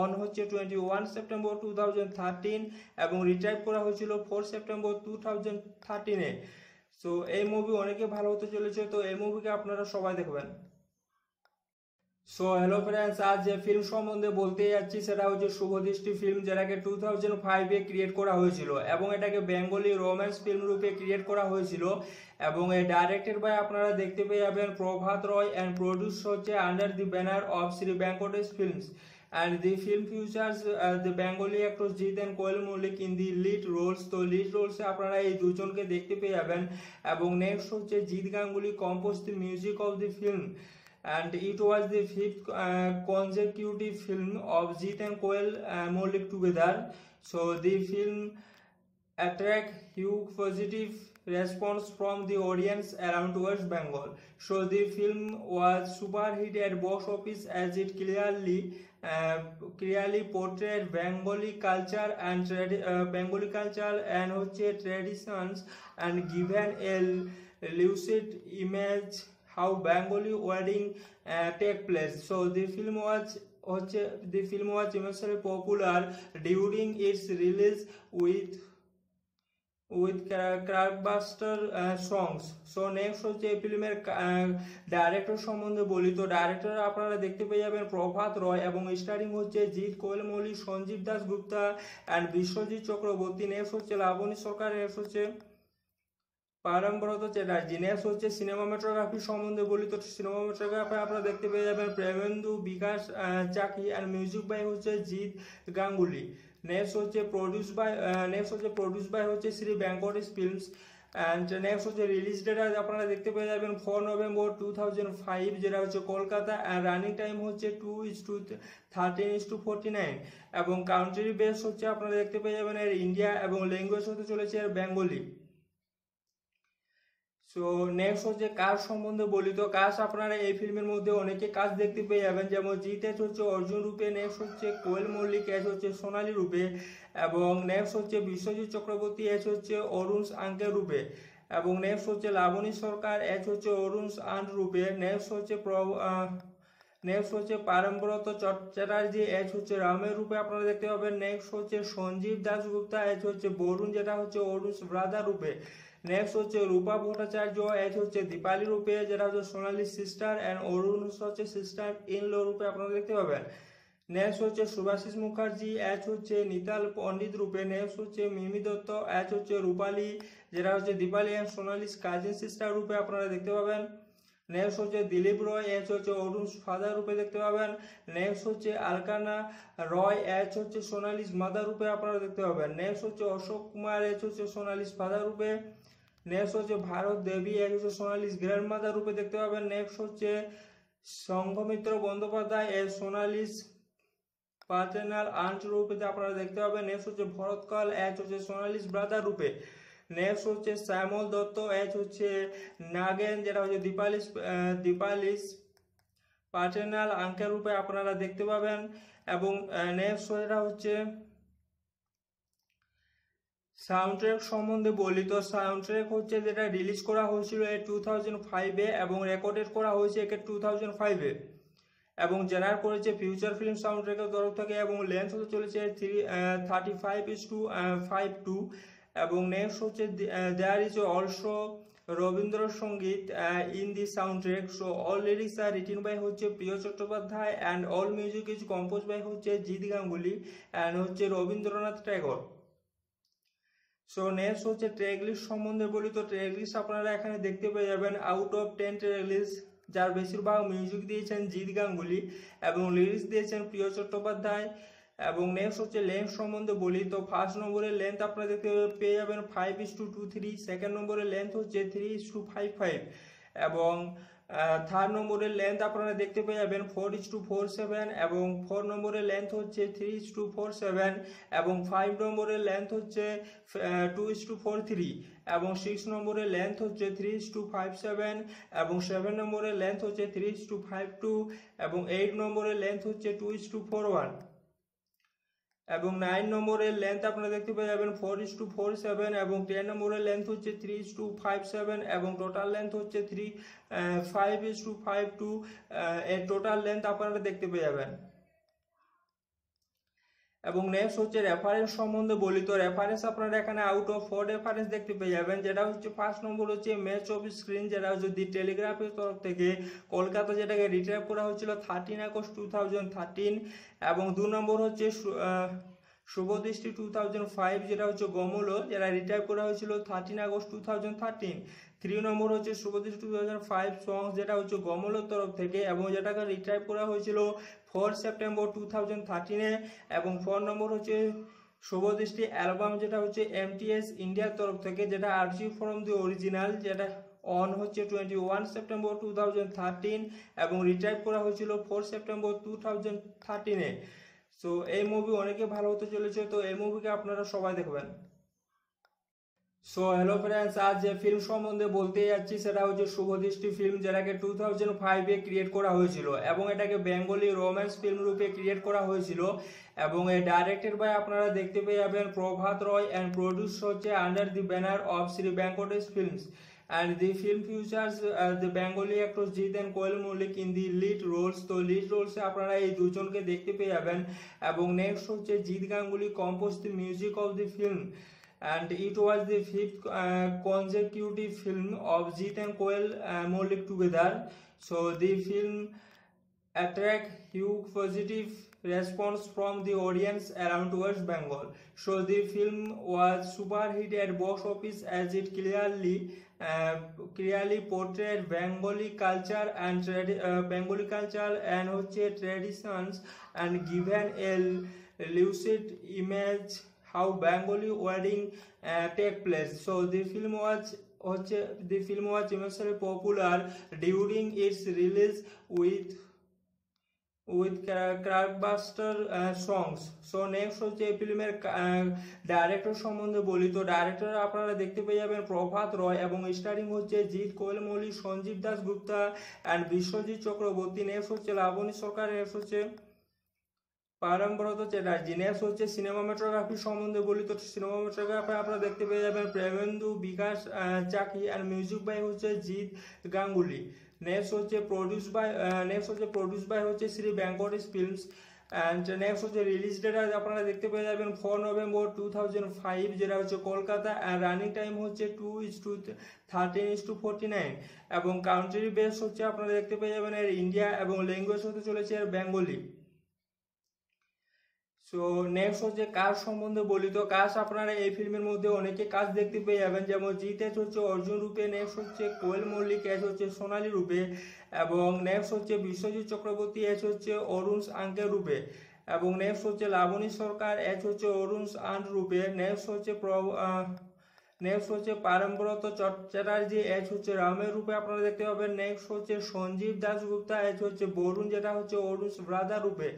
অন হচ্ছে 21 সেপ্টেম্বর 2013 এবং রিট্রাইভ করা হয়েছিল 4 সেপ্টেম্বর 2013 এ। সো এই মুভি অনেকে ভালো হতে চলেছে তো এই মুভিকে আপনারা সবাই দেখবেন। সো হ্যালো ফ্রেন্ডস, আজ যে ফিল্ম সম্বন্ধে বলতে যাচ্ছি সেটা হচ্ছে শুভদৃষ্টি ফিল্ম যেটাকে 2005 এ ক্রিয়েট করা হয়েছিল এবং এটাকে বেঙ্গলি রোম্যান্স ফিল্ম রূপে ক্রিয়েট করা হয়েছিল এবং এ ডাইরেক্টেড বাই আপনারা দেখতে পেয়ে যাবেন প্রভাত রয় অ্যান্ড প্রডিউস হচ্ছে under the banner of Shri Venkatesh films and the film futures the Bengali actor Jeet and Koel Mallick in the lead roles. তো লিড রোলসে আপনারা এই দুজনকে দেখতে পেয়ে যাবেন এবং নেক্সট হচ্ছে Jeet Ganguly compose the music of the film and it was the fifth consecutive film of Jeet and Koyal Malik together. So the film attract huge positive response from the audience around West Bengal. So the film was super hit at box office as it clearly portrayed Bengali culture and traditions and given a lucid image how Bengali wedding take place. So the film was immensely popular during its release with blockbuster songs. So next হচ্ছে ফিল্মের director সম্বন্ধে বলি তো director আপনারা দেখতে পেয়ে যাবেন প্রভাত রয় এবং স্টারিং হচ্ছে জিৎ কোয়েল মল্লিক সঞ্জীব দাস গুপ্তা অ্যান্ড বিশ্বজিৎ চক্রবর্তী। নেক্সট হচ্ছে লাবণী সরকার, নেক্সট হচ্ছে পারমব্রত চ্যাটার্জি। নেক্সট হচ্ছে সিনেমাটোগ্রাফি সম্বন্ধে বলি তো সিনেমাটোগ্রাফি আপনারা দেখতে পেয়ে যাবেন প্রেমেন্দু বিকাশ চাকি আর মিউজিক বাই হচ্ছে জিৎ গাঙ্গুলি। নেক্সট হচ্ছে প্রডিউস বাই হচ্ছে Shri Venkatesh films and next হচ্ছে রিলিজ ডেট আপনারা দেখতে পেয়ে যাবেন 4 নভেম্বর 2005 যেটা হচ্ছে কলকাতা অ্যান্ড রানিং টাইম হচ্ছে 2:13:49 এবং কাউন্ট্রি বেস হচ্ছে আপনারা দেখতে পেয়ে যাবেন এর ইন্ডিয়া এবং ল্যাঙ্গুয়েজ হতে চলেছে এর বেঙ্গলি। সো নেক্সট হচ্ছে কাজ সম্বন্ধে বলি। তো কাজ আপনারা এই ফিল্মের মধ্যে অনেকে কাজ দেখতে পেয়ে যাবেন, যেমন জিতেশ হচ্ছে অর্জুন রূপে, নেক্সট হচ্ছে কোয়েল মল্লিক এস হচ্ছে সোনালী রূপে, এবং নেক্সট হচ্ছে বিশ্বজিৎ চক্রবর্তী এস হচ্ছে অরুণ আঙ্কেল রূপে, এবং নেক্সট হচ্ছে লাবণী সরকার এস হচ্ছে অরুণ আন রূপে, নেক্সট হচ্ছে পারমব্রত চট্টোপাধ্যায় এস হচ্ছে রামের রূপে আপনারা দেখতে পাবেন, নেক্সট হচ্ছে সঞ্জীব দাশগুপ্তা এস হচ্ছে বরুণ যেটা হচ্ছে অরুণ ব্রাদার রূপে, নেক্সট হচ্ছে রূপা ভট্টাচার্য এস হচ্ছে দীপালি রূপে যেটা হচ্ছে সোনালী সিস্টার অ্যান্ড অরুণ হচ্ছে সিস্টার ইন ল রূপে আপনারা দেখতে পাবেন, নেক্সট হচ্ছে সুভাশিস মুখার্জি এস হচ্ছে নিতাল পণ্ডিত রূপে, নেক্সট হচ্ছে মিমি দত্ত এস হচ্ছে রূপালী যেটা হচ্ছে Dipali and Sonali cousin sister রূপে আপনারা দেখতে পাবেন, নেক্সট হচ্ছে দিলীপ রয় এস হচ্ছে অরুণ ফাদার রূপে দেখতে পাবেন, নেক্সট হচ্ছে আলকানা রয় এস হচ্ছে সোনালিস মাদার রূপে আপনারা দেখতে পাবেন, নেক্সট হচ্ছে অশোক কুমার এস হচ্ছে সোনালিস ফাদার রূপে, নেক্সট হচ্ছে ভারত দেবী এস হচ্ছে সোনালিস গ্র্যান্ড মাদার রূপে দেখতে পাবেন, নেক্সট হচ্ছে Sanghamitra Bandyopadhyay as Sonali's partner aunt রূপে আপনারা দেখতে পাবেন, নেক্সট হচ্ছে ভরতকাল এস হচ্ছে সোনালিস ব্রাদার রূপে, নেক্সট হচ্ছে শ্যামল দত্ত এস হচ্ছে নাগেন যেটা হচ্ছে দীপালিস পার্টনার আঙ্কেল রূপে আপনারা দেখতে পাবেন, এবং নেক্সট এটা হচ্ছে সাউন্ডট্র্যাক সম্বন্ধে বলি। তো সাউন্ডট্র্যাক হচ্ছে যেটা রিলিজ করা হয়েছিল 2005 এবং রেকর্ডেড করা হয়েছে একে 2005, এবং জেনারেট করেছে ফিউচার ফিল্ম সাউন্ডট্র্যাকের তরফ থেকে, এবং লেন্থ হতে চলেছে 35:52, এবং নেক্সট হচ্ছে there is also Rabindrasangeet in the soundtrack, so all lyrics are written by হচ্ছে Priyo Chattopadhyay and all music is compose by হচ্ছে জিৎ গাঙ্গুলি অ্যান্ড হচ্ছে রবীন্দ্রনাথ ট্যাগর। সো নেক্সট হচ্ছে ট্র্যাক লিস্ট সম্বন্ধে বলি। তো ট্র্যাক লিস্ট আপনারা এখানে দেখতে পেয়ে যাবেন আউট অফ 10 ট্র্যাক লিস্ট, যার বেশিরভাগ মিউজিক দিয়েছেন জিৎ গাঙ্গুলি এবং লিরিক্স দিয়েছেন প্রিয় চট্টোপাধ্যায়, এবং নেক্সট হচ্ছে লেন্থ সম্বন্ধে বলি। তো ফার্স্ট নম্বরের লেন্থ আপনারা দেখতে পেয়ে যাবেন 5:23, সেকেন্ড নম্বরের লেন্থ হচ্ছে 3:55, এবং থার্ড নম্বরের লেন্থ আপনারা দেখতে পেয়ে যাবেন 4:47, এবং ফোর নম্বরের লেন্থ হচ্ছে 3:47, এবং ফাইভ নম্বরের লেন্থ হচ্ছে 2:43, এবং সিক্স নম্বরের লেন্থ হচ্ছে 3:57, এবং সেভেন নম্বরের লেন্থ হচ্ছে 3:52, এবং এইট নম্বরের লেন্থ হচ্ছে 2:41, এবং 9 নম্বরের লেন্থ আপনারা দেখতে পেয়ে যাবেন 4:47, এবং 10 নম্বরের লেন্থ হচ্ছে 3:57, এবং টোটাল লেন্থ হচ্ছে 5:52 এর টোটাল লেন্থ আপনারা দেখতে পেয়ে যাবেন। এবং নেক্সট হচ্ছে রেফারেন্স সম্বন্ধে বলি। তো রেফারেন্স আপনারা এখানে আউট অফ 4 রেফারেন্স দেখতে পেয়ে যাবেন, যেটা হচ্ছে ফার্স্ট নম্বর হচ্ছে ম্যাচ অফ স্ক্রিন যেটা হচ্ছে দি টেলিগ্রাফের তরফ থেকে কলকাতা যেটাকে রিট্রাইভ করা হয়েছিল 13 আগস্ট 2013, এবং দু নম্বর হচ্ছে শুভদৃষ্টি 2005 যেটা হচ্ছে গমলো যেটা রিট্রাইভ করা হয়েছিল 13 আগস্ট 2013, থ্রি নম্বর হচ্ছে শুভদৃষ্টি 2005 সংস যেটা হচ্ছে গমলোর তরফ থেকে এবং যেটাকে রিট্রাইভ করা হয়েছিল 4 সেপ্টেম্বর 2013-এ, এবং ফোর নম্বর হচ্ছে শুভদৃষ্টি অ্যালবাম যেটা হচ্ছে MTS ইন্ডিয়ার তরফ থেকে, যেটা আর্চিভ ফ্রম দি অরিজিনাল যেটা অন হচ্ছে 21 সেপ্টেম্বর 2013 এবং রিট্রাইভ করা হয়েছিল 4 সেপ্টেম্বর 2013-এ। সো এই মুভি অনেকে ভালো হতে চলেছে, তো এই মুভিকে আপনারা সবাই দেখবেন। সো হ্যালো ফ্রেন্ডস, আজ যে ফিল্ম সম্বন্ধে বলতে যাচ্ছি সেটা হচ্ছে শুভদৃষ্টি ফিল্ম, যেটাকে 2005-এ ক্রিয়েট করা হয়েছিল এবং এটাকে বেঙ্গলি রোম্যান্স ফিল্ম রূপে ক্রিয়েট করা হয়েছিল, এবং এ ডাইরেক্টেড বাই আপনারা দেখতে পেয়ে যাবেন প্রভাত রয় অ্যান্ড প্রডিউস হচ্ছে under the banner of Shri Venkatesh films, and the film features the Bengali actors Jeet and Koyal Malik in the lead roles. So lead roles se apnara ei dujonke dekhte peye jaben, ebong next hocche Jeet Ganguly composed the music of the film, and it was the fifth consecutive film of Jeet and Koyal Malik together. So the film attract huge positive response from the audience around West Bengal. So the film was super hit at box office as it clearly portrayed Bengali culture and traditions, and given a lucid image how Bengali wedding take place. So the film was immensely popular during its release with with Crackbuster songs. So next হচ্ছে এই ফিল্মের director সম্বন্ধে বলি। তো director আপনারা দেখতে পেয়ে যাবেন প্রভাত রয় এবং স্টারিং হচ্ছে জিৎ কোয়েলমল্লিক, সঞ্জীব দাস গুপ্তা অ্যান্ড বিশ্বজিৎ চক্রবর্তী। নেক্সট হচ্ছে লাবণী সরকার, নেক্সট হচ্ছে পারমব্রত চ্যাটার্জি। নেক্সট হচ্ছে সিনেমাটোগ্রাফি সম্বন্ধে বলি। তো সিনেমাটোগ্রাফি আপনারা দেখতে পেয়ে যাবেন Premendu, Bikash Chaki and music by হচ্ছে জিৎ গাঙ্গুলি। নেক্সট হচ্ছে প্রডিউস বাই হচ্ছে Shri Venkatesh films. And next হচ্ছে রিলিজ ডেট আপনারা দেখতে পেয়ে যাবেন 4 November 2005 যেটা হচ্ছে কলকাতা। অ্যান্ড রানিং টাইম হচ্ছে 2:13:49 এবং কাউন্ট্রি বেস হচ্ছে আপনারা দেখতে পেয়ে যাবেন এর ইন্ডিয়া এবং ল্যাঙ্গুয়েজ হতে চলেছে এর বেঙ্গলি। সো নেক্সট হচ্ছে কাজ সম্বন্ধে বলি। তো কাজ আপনারা এই ফিল্মের মধ্যে অনেকে কাজ দেখতে পেয়ে যাবেন, যেমন জিৎ এস হচ্ছে অর্জুন রূপে, নেক্সট হচ্ছে কোয়েল মল্লিক এস হচ্ছে সোনালী রূপে এবং নেক্সট হচ্ছে বিশ্বজিৎ চক্রবর্তী এস হচ্ছে অরুণ আঙ্কেল রূপে এবং নেক্সট হচ্ছে লাবণী সরকার এস হচ্ছে অরুণ আন্ড রূপে। নেক্সট হচ্ছে পারমব্রত চ্যাটার্জি এস হচ্ছে রামের রূপে আপনারা দেখতে পাবেন। নেক্সট হচ্ছে সঞ্জীব দাসগুপ্তা এস হচ্ছে বরুণ যেটা হচ্ছে অরুণ ব্রাদার রূপে।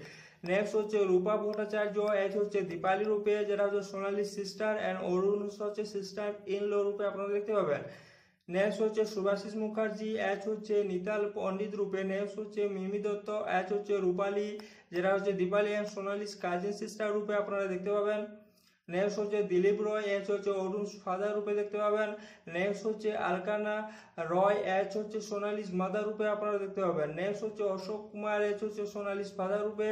নেক্সট হচ্ছে রূপা ভট্টাচার্য এস হচ্ছে দীপালি রূপে যেটা হচ্ছে সোনালী সিস্টার অ্যান্ড অরুণ হচ্ছে সিস্টার ইন ল রূপে আপনারা দেখতে পাবেন। নেক্সট হচ্ছে সুভাশিস মুখার্জি এস হচ্ছে নিতাল পণ্ডিত রূপে। নেক্সট হচ্ছে মিমি দত্ত এস হচ্ছে রূপালী যেটা হচ্ছে Dipali and Sonali cousin sister রূপে আপনারা দেখতে পাবেন। নেক্সট হচ্ছে দিলীপ রয় এস হচ্ছে অরুণ ফাদার রূপে দেখতে পাবেন। নেক্সট হচ্ছে আলকানা রয় এস হচ্ছে সোনালী মাদার রূপে আপনারা দেখতে পাবেন। নেক্সট হচ্ছে অশোক কুমার এস হচ্ছে সোনালী ফাদার রূপে।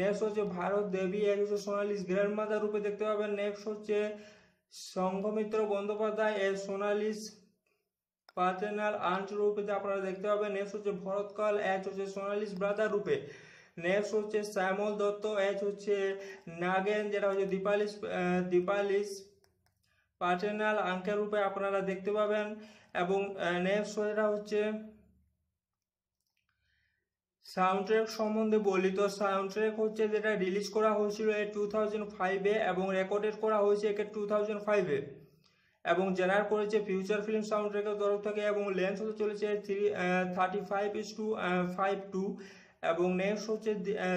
নেক্সট হচ্ছে ভারত দেবী এস হচ্ছে সোনালী গ্র্যান্ডমাদার রূপে দেখতে পাবেন। নেক্সট হচ্ছে Sanghamitra Bandyopadhyay as Sonali partner aunt রূপে আপনারা দেখতে পাবেন। নেক্সট হচ্ছে ভরতকাল এস হচ্ছে সোনালী ব্রাদার রূপে। নেক্সট হচ্ছে শ্যামল দত্ত এস হচ্ছে নাগেন যেটা হচ্ছে দীপালিস পার্টনার আঙ্কেল রূপে আপনারা দেখতে পাবেন এবং নেক্সট যেটা হচ্ছে সাউন্ড ট্র্যাক সম্বন্ধে বলি। তো সাউন্ড ট্র্যাক হচ্ছে যেটা রিলিজ করা হয়েছিল এ 2005 এবং রেকর্ডেড করা হয়েছে একে 2005 এবং জেনার করেছে ফিউচার ফিল্ম সাউন্ড ট্র্যাকের তরফ থেকে এবং লেন্থ হতে চলেছে 35:52 এবং নেক্সট হচ্ছে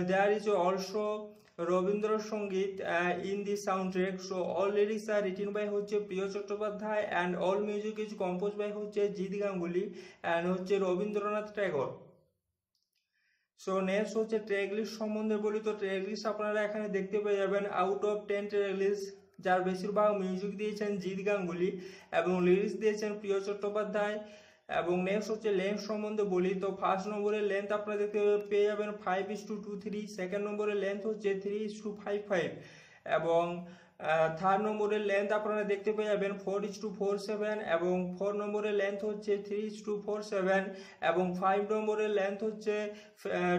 there is also Rabindrasangeet in the sound track. So all lyrics are written by হচ্ছে Priyo Chattopadhyay and all music is compose by হচ্ছে জিৎ গাঙ্গুলি অ্যান্ড হচ্ছে রবীন্দ্রনাথ ট্যাগর। সো নেক্সট হচ্ছে ট্র্যাক লিস্ট সম্বন্ধে বলি। তো ট্র্যাক লিস্ট আপনারা এখানে দেখতে পেয়ে যাবেন আউট অফ 10 ট্র্যাক লিস্ট যার বেশিরভাগ মিউজিক দিয়েছেন জিৎ গাঙ্গুলি এবং লিরিক্স দিয়েছেন প্রিয় চট্টোপাধ্যায় এবং নেক্সট হচ্ছে লেন্থ সম্বন্ধে বলি। তো ফার্স্ট নম্বরের লেন্থ আপনারা দেখতে পেয়ে যাবেন 5:23, সেকেন্ড নম্বরের লেন্থ হচ্ছে 3:55 এবং থার্ড নম্বরের লেন্থ আপনারা দেখতে পেয়ে যাবেন 4:47 এবং ফোর নম্বরের লেন্থ হচ্ছে 3:47 এবং ফাইভ নম্বরের লেন্থ হচ্ছে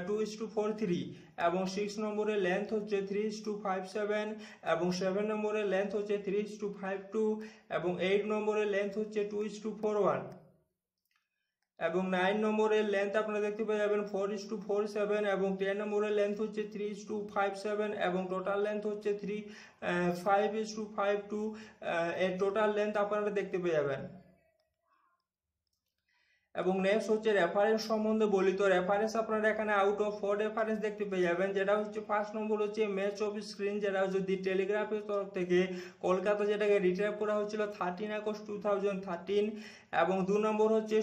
2:43 এবং সিক্স নম্বরের লেন্থ হচ্ছে 3:57 এবং সেভেন নম্বরের লেন্থ হচ্ছে 3:52 এবং এইট নম্বরের লেন্থ হচ্ছে 2:41 এবং নাইন নম্বরের লেন্থ আপনারা দেখতে পেয়ে যাবেন 4:47 এবং 10 নম্বরের লেন্থ হচ্ছে 3:57 এবং টোটাল লেন্থ হচ্ছে 5:52 এর টোটাল লেন্থ আপনারা দেখতে পেয়ে যাবেন এবং নেক্সট হচ্ছে রেফারেন্স সম্বন্ধে বলি। তো রেফারেন্স আপনারা এখানে আউট অফ 4 রেফারেন্স দেখতে পেয়ে যাবেন যেটা হচ্ছে ফার্স্ট নম্বর হচ্ছে ম্যাচ অফ স্ক্রিন যেটা হচ্ছে দি টেলিগ্রাফের তরফ থেকে কলকাতা যেটাকে রিট্রাইভ করা হয়েছিল 13 August 2013 এবং দু নম্বর হচ্ছে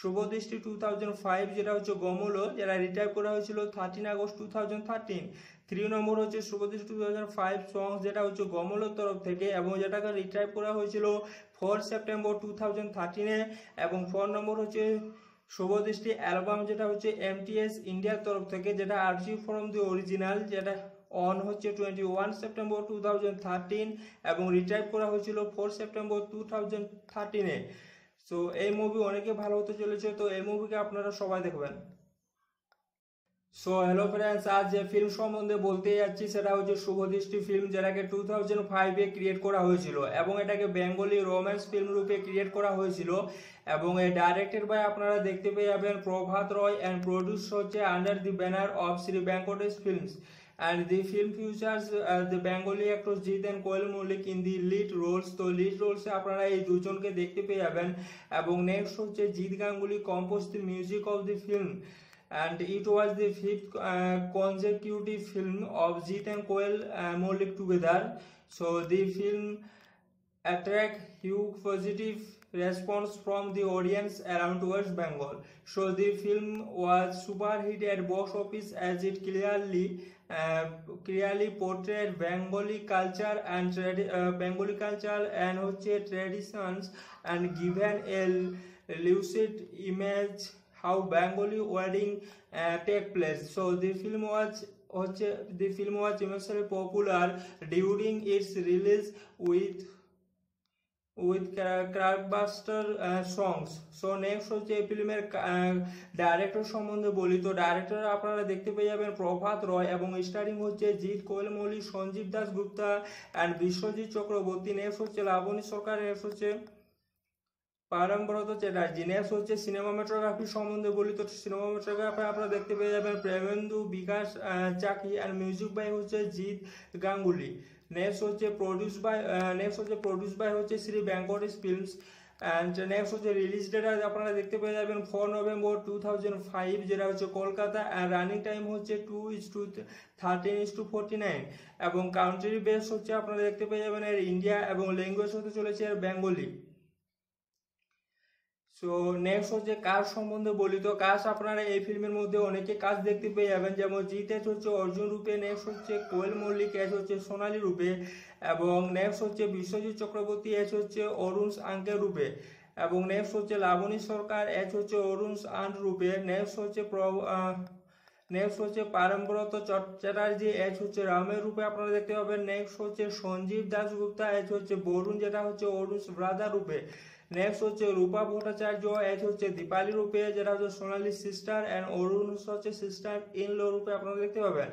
শুভদৃষ্টি 2005 যেটা হচ্ছে গমলো যেটা রিট্রাইভ করা হয়েছিল 13 August 2013। থ্রি নম্বর হচ্ছে শুভদৃষ্টি 2005 সং যেটা হচ্ছে গমলোর তরফ থেকে এবং যেটাকে রিট্রাইভ করা হয়েছিল 4 September 2013 এবং ফোর নম্বর হচ্ছে শুভদৃষ্টি অ্যালবাম যেটা হচ্ছে MTS ইন্ডিয়ার তরফ থেকে যেটা আরজি ফ্রম দি অরিজিনাল যেটা অন হচ্ছে 21 September 2013 এবং রিট্রাইভ করা হয়েছিল 4 September 2013। সো এই মুভি অনেকে ভালো হতে চলেছে, তো এই মুভিকে আপনারা সবাই দেখবেন। সো হ্যালো ফ্রেন্ডস, আজ যে ফিল্ম সম্বন্ধে বলতে যাচ্ছি সেটা হচ্ছে শুভদৃষ্টি ফিল্ম যেটাকে 2005 ক্রিয়েট করা হয়েছিল এবং এটাকে বেঙ্গলি রোম্যান্স ফিল্ম রূপে ক্রিয়েট করা হয়েছিল এবং এ ডাইরেক্টেড বাই আপনারা দেখতে পেয়ে যাবেন প্রভাত রয় অ্যান্ড প্রডিউস হচ্ছে under the banner of Shri Venkatesh films and the film features the Bengali actors Jeet and Koel Malik in the lead roles। তো lead roles এ আপনারা এই দুজনকে দেখতে পেয়ে যাবেন এবং নেক্সট হচ্ছে Jeet Ganguly compose the music of the film and it was the fifth consecutive film of Jeet and Koel molded together. So the film attracted huge positive response from the audience around West Bengal. So the film was super hit at box office as it clearly portrayed Bengali culture and traditions, and given a lucid image how Bengali wedding take place. So the film was immensely popular during its release with crackbuster songs. So next হচ্ছে ফিল্মের director সম্বন্ধে বলি। তো director আপনারা দেখতে পেয়ে যাবেন প্রভাত রয়, এবং স্টারিং হচ্ছে জিৎ কোয়েল মল্লিক, সঞ্জীব দাস গুপ্তা অ্যান্ড বিশ্বজিৎ চক্রবর্তী। নেক্সট হচ্ছে লাবণী সরকার, নেক্সট হচ্ছে পারমব্রত চ্যাটার্জি। নেক্সট হচ্ছে সিনেমাটোগ্রাফি সম্বন্ধে বলি। তো সিনেমাটোগ্রাফি আপনারা দেখতে পেয়ে যাবেন Premendu, Bikash Chaki, and music by হচ্ছে জিৎ গাঙ্গুলি। नेक्स्ट होचे प्रोड्यूस बाय होचे Shri Venkatesh films. And next होचे रिलीज डेट अपना देखते पे जाबेन 4 November 2005 जेटा होचे कोलकाता, एंड रानिंग टाइम होचे 2:13:49 एवं काउंट्री बेस होचे अपना देखते पे जाबेन एर इंडिया, एवं लैंग्वेज होते चलेছে एर बेंगली। সো নেক্সট হচ্ছে কাজ সম্বন্ধে বলি। তো কাজ আপনারা এই ফিল্মের মধ্যে অনেকে কাজ দেখতে পেয়ে যাবেন, যেমন জিৎ হচ্ছে অর্জুন রূপে, নেক্সট হচ্ছে কোয়েল মল্লিক এস হচ্ছে সোনালী রূপে, এবং নেক্সট হচ্ছে বিশ্বজিৎ চক্রবর্তী এস হচ্ছে অরুণ আঙ্কে রূপে, এবং নেক্সট হচ্ছে লাবণী সরকার এস হচ্ছে অরুণ আন্ড রূপে। নেক্সট হচ্ছে পারমব্রত চ্যাটার্জি এস হচ্ছে রামের রূপে আপনারা দেখতে পাবেন। নেক্সট হচ্ছে সঞ্জীব দাশগুপ্তা এস হচ্ছে বরুণ যেটা হচ্ছে অরুণ ব্রাদার রূপে। नेक्स्ट होचे रूपा भट्टाचार्य एच होचे दीपाली रूपे जेटा होचे सोनाली सिस्टर एंड अरुण होचे सिस्टर इन लो रूपे अपना देखते पाबेन।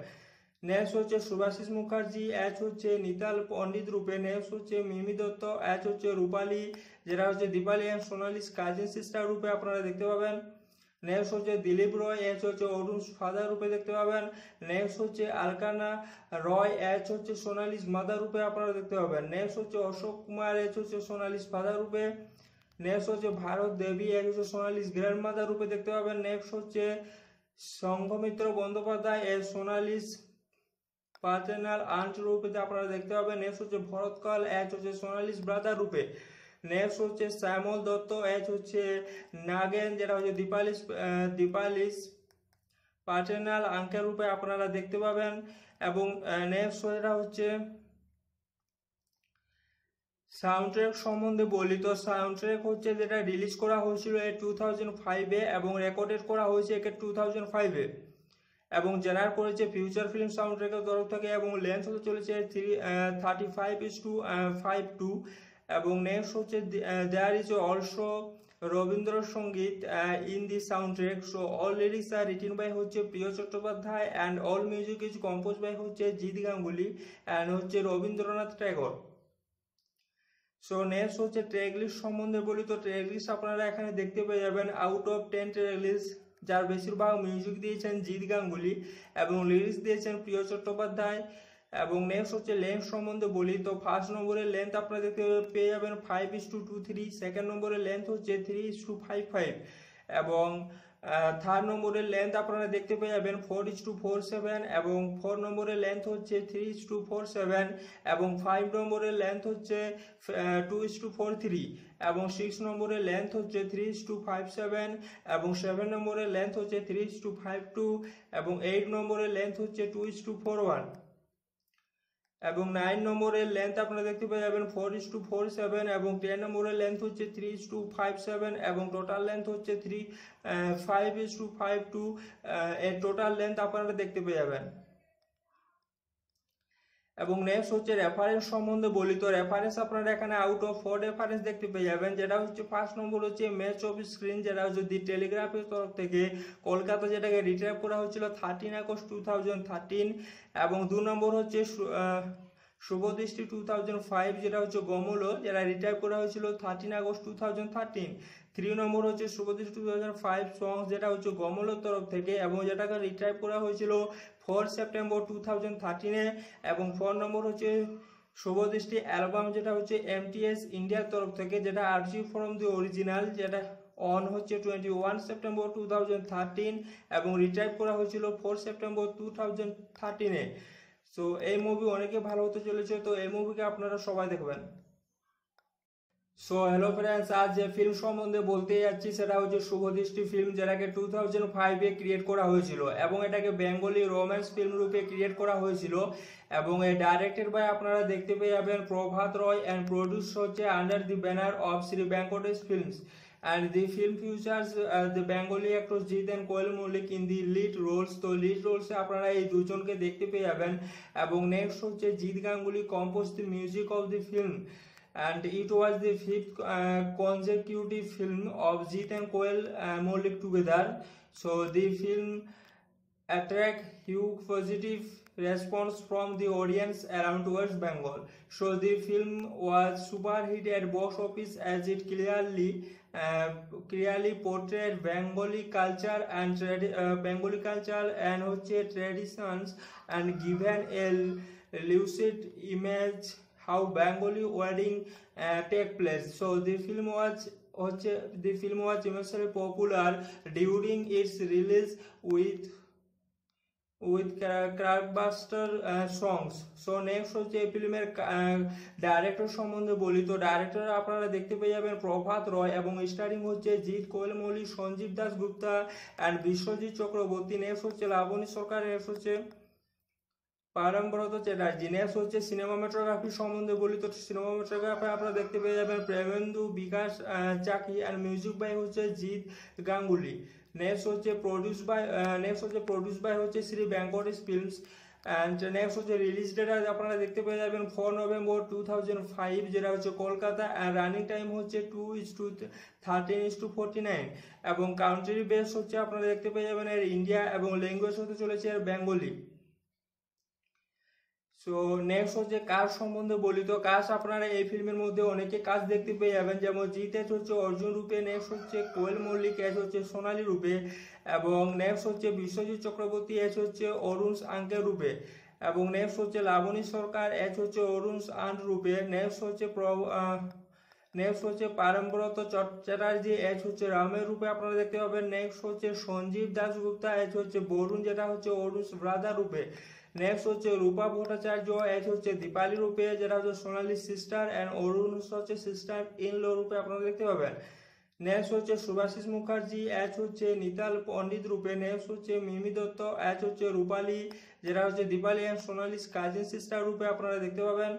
नेक्स्ट होचे सुभाषिस मुखार्जी एच होचे नीताल पंडित रूपे। नेक्स्ट होचे मिमी दत्त एच होचे रूपाली जेटा होचे Dipali and Sonali cousin sister रूपे अपना देखते पाबेन। नेक्स्ट होचे दिलीप रॉय एच होचे अरुण फादर रूपे देखते पाबेन। नेक्स्ट होचे अलकाना रॉय एच होचे सोनाली मदर रूपे अपना देखते पाबेन। नेक्स्ट होचे अशोक कुमार एच होचे सोनाली फादर रूपे। नेक्स्ट होचे भारत देवी एच होचे सोनाली ग्रैंड मदर रूपे देखते पाबेन। नेक्स्ट होचे Sanghamitra Bandyopadhyay H Sonali partner aunt रूपे अपना देखते पाबेन। नेक्स्ट होचे भरत कल एच होचे सोनाली ब्रादर रूपे। नेक्स्ट होचे श्यामल दत्त एच होचे नागेन जेटा होचे दीपालिस पार्टनार आंकेल रूपे अपनारा देखते पाबेन। एवं नेक्स्ट जेटा होचे সাউন্ড ট্র্যাক সম্বন্ধে বলি। তো সাউন্ড ট্র্যাক হচ্ছে যেটা রিলিজ করা হয়েছিল 2005 এবং রেকর্ডেড করা হয়েছে একে 2005, এবং জেনার করেছে ফিউচার ফিল্ম সাউন্ড ট্র্যাকের তরফ থেকে, এবং লেন্থ হতে চলেছে 35:52। এবং নেক্সট হচ্ছে there is also Rabindrasangeet in the sound track. So all lyrics are written by হচ্ছে Priyo Chattopadhyay, and all music is compose by হচ্ছে জিৎ গাঙ্গুলি অ্যান্ড হচ্ছে রবীন্দ্রনাথ ট্যাগর। সো নেক্সট হচ্ছে ট্র্যাক লিস্ট সম্বন্ধে বলি। তো ট্র্যাক লিস্ট আপনারা এখানে দেখতে পেয়ে যাবেন আউট অফ 10 ট্র্যাক লিস্ট, যার বেশিরভাগ মিউজিক দিয়েছেন জিৎ গাঙ্গুলি এবং লিরিক্স দিয়েছেন প্রিয় চট্টোপাধ্যায়। এবং নেক্সট হচ্ছে লেন্থ সম্বন্ধে বলি। তো ফার্স্ট নম্বরের লেন্থ আপনারা দেখতে পেয়ে যাবেন 5:23, সেকেন্ড নম্বরের লেন্থ হচ্ছে 3:55, এবং থার্ড নম্বরের লেন্থ আপনারা দেখতে পেয়ে যাবেন 4:47, এবং ফোর নম্বরের লেন্থ হচ্ছে 3:47, এবং ফাইভ নম্বরের লেন্থ হচ্ছে 2:43, এবং সিক্স নম্বরের লেন্থ হচ্ছে 3:57, এবং সেভেন নম্বরের লেন্থ হচ্ছে 3:52, এবং এইট নম্বরের লেন্থ হচ্ছে 2:41, এবং নাইন নম্বরের লেন্থ আপনারা দেখতে পেয়ে যাবেন 4:47, এবং টেন নম্বরের লেন্থ হচ্ছে 3:57, এবং টোটাল লেন্থ হচ্ছে 5:52 এর টোটাল লেন্থ আপনারা দেখতে পেয়ে যাবেন। এবং নেক্সট হচ্ছে রেফারেন্স সম্বন্ধে বলি। তো রেফারেন্স আপনারা এখানে আউট অফ 4 রেফারেন্স দেখতে পেয়ে যাবেন, যেটা হচ্ছে ফার্স্ট নম্বর হচ্ছে ম্যাচ অফ স্ক্রিন, যেটা যদি টেলিগ্রাফের তরফ থেকে কলকাতা যেটাকে রিট্রাইভ করা হয়েছিল 13 August 2013, এবং দু নম্বর হচ্ছে শুভদৃষ্টি 2005 যেটা হচ্ছে গমলো, যেটা রিট্রাইভ করা হয়েছিল 13 August 2013, থ্রি নম্বর হচ্ছে শুভদৃষ্টি 2005 সং যেটা হচ্ছে গমলোর তরফ থেকে, এবং যেটাকে রিট্রাইভ করা হয়েছিল 4 September 2013-এ, এবং ফোর নম্বর হচ্ছে শুভদৃষ্টি অ্যালবাম যেটা হচ্ছে MTS ইন্ডিয়ার তরফ থেকে, যেটা RG from the original, যেটা অন হচ্ছে 21 সেপ্টেম্বর 2013 এবং রিট্রাইভ করা হয়েছিল 4 সেপ্টেম্বর 2013 এ। সো এই মুভি অনেকে ভালো হতে চলেছে, তো এই মুভিকে আপনারা সবাই দেখবেন। সো হ্যালো ফ্রেন্ডস, আজ যে ফিল্ম সম্বন্ধে বলতে যাচ্ছি সেটা হচ্ছে শুভদৃষ্টি ফিল্ম, যেটাকে 2005 এ ক্রিয়েট করা হয়েছিল এবং এটাকে বেঙ্গলি রোম্যান্স ফিল্ম রূপে ক্রিয়েট করা হয়েছিল এবং এ ডাইরেক্টেড বাই আপনারা দেখতে পেয়ে যাবেন প্রভাত রয় অ্যান্ড প্রডিউস হচ্ছে under the banner of Shri Venkatesh films and the film features the Bengali actors Jeet and Koel Malik in the lead roles। तो lead roles से अपना ये दूसरों के देखते पे जावेन एवं next होते Jeet Ganguly composed the music of the film and it was the 5th consecutive film of Jeet and Koel Malik together। So the film attract huge positive response from the audience around West Bengal। So the film was super hit at box office as it clearly portrayed Bengali culture and traditions and given a lucid image how Bengali wedding take place। So the film was immensely popular during its release with blockbuster songs। So next হচ্ছে এই ফিল্মের director সম্বন্ধে বলি। তো director আপনারা দেখতে পেয়ে যাবেন প্রভাত রয় এবং স্টারিং হচ্ছে জিৎ, কোয়েল মল্লিক, সঞ্জীব দাস গুপ্তা অ্যান্ড বিশ্বজিৎ চক্রবর্তী। নেক্সট হচ্ছে লাবণী সরকার, নেক্সট হচ্ছে পারমব্রত চ্যাটার্জি। নেক্সট হচ্ছে সিনেমাটোগ্রাফি সম্বন্ধে বলি। তো সিনেমাটোগ্রাফি আপনারা দেখতে পেয়ে যাবেন Premendu, Bikash Chaki and music by হচ্ছে জিৎ গাঙ্গুলি। नेक्स्ट होचे प्रोड्यूस बाय होचे Shri Venkatesh films and next होचे रिलीज डेट आज अपना देखते पे जाबेन 4 नवेम्बर 2005 जेटा होचे कोलकाता एंड रानिंग टाइम होचे 2:13:49 एवं काउंट्री बेस होचे अपना देखते पे जाबेन एर इंडिया एवं लैंग्वेज होते चलेছে एर बेंगली। সো নেক্সট হচ্ছে কাজ সম্বন্ধে বলি। তো কাজ আপনারা এই ফিল্মের মধ্যে অনেকে কাজ দেখতে পেয়ে যাবেন, যেমন জিতে হচ্ছে অর্জুন রূপে, নেক্সট হচ্ছে কোয়েল মল্লিক এস হচ্ছে সোনালী রূপে এবং নেক্সট হচ্ছে বিশ্বজিৎ চক্রবর্তী এস হচ্ছে অরুণ আঙ্কেল রূপে এবং নেক্সট হচ্ছে লাবণী সরকার এস হচ্ছে অরুণ আন্ট রূপে। নেক্সট হচ্ছে পারমব্রত চ্যাটার্জি এস হচ্ছে রামের রূপে আপনারা দেখতে পাবেন। নেক্সট হচ্ছে সঞ্জীব দাশগুপ্তা এস হচ্ছে বরুণ, যেটা হচ্ছে অরুণ ব্রাদার রূপে। नेक्स्ट होचे रूपा भट्टाचार्य एच होचे दीपाली रूपे, जेटा होचे सोनाली सिस्टर एंड अरुण होचे सिस्टर इन लो रूपे अपना देखते पाबेन। नेक्स्ट होचे सुभाषिस मुखार्जी एच होचे नीताल पंडित रूपे। नेक्स्ट होचे मिमी दत्त एच होचे रूपाली, जेटा होचे Dipali and Sonali cousin sister रूपे अपना देखते पाबेन।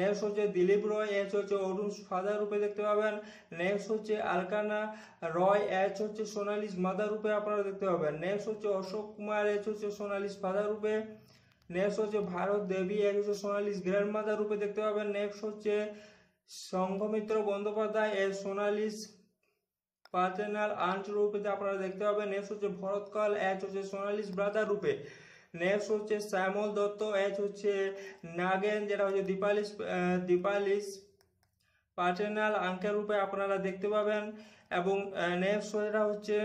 नेक्स्ट होचे दिलीप रॉय एच होचे अरुण फादर रूपे देखते पाबेन। नेक्स्ट होचे अलकाना रॉय एच होचे सोनाली मदर रूपे अपना देखते पाबेन। नेक्स्ट होचे अशोक कुमार एच होचे सोनाली फादर रूपे। नेक्स्ट होचे भारत देवी एच होचे सोनाली ग्रैंड मदर रूपे देखते पाबेन। नेक्स्ट होचे Sanghamitra Bandyopadhyay H Sonali partner aunt रूपे अपना देखते पाबेन। नेक्स्ट होचे भरतकाल एच होचे सोनाली ब्रादार रूपे। नेक्स्ट होचे श्यामल दत्त एच होचे नागेन, जेटा होचे दीपाली पार्टनार आंकेल रूपे अपनारा देखते पाबेन एवं नेक्स्ट होता होचे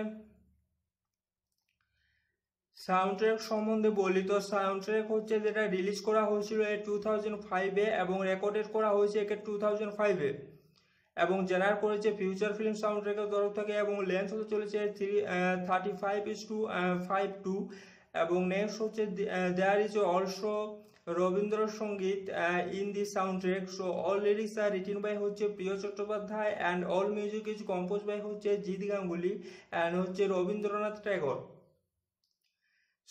সাউন্ড ট্র্যাক সম্বন্ধে বলি। তো সাউন্ড ট্র্যাক হচ্ছে যেটা রিলিজ করা হয়েছিল 2005 এ এবং রেকর্ডেড করা হয়েছে 2005 এ এবং জেনার করেছে ফিউচার ফিল্ম সাউন্ড ট্র্যাকের তরফ থেকে এবং লেন্থ হতে চলেছে 35:52 এবং নেক্সট হচ্ছে there is also Rabindrasangeet in the sound track. So all lyrics are written by হচ্ছে Priyo Chattopadhyay and all music is compose by হচ্ছে জিৎ গাঙ্গুলি অ্যান্ড হচ্ছে রবীন্দ্রনাথ ট্যাগর।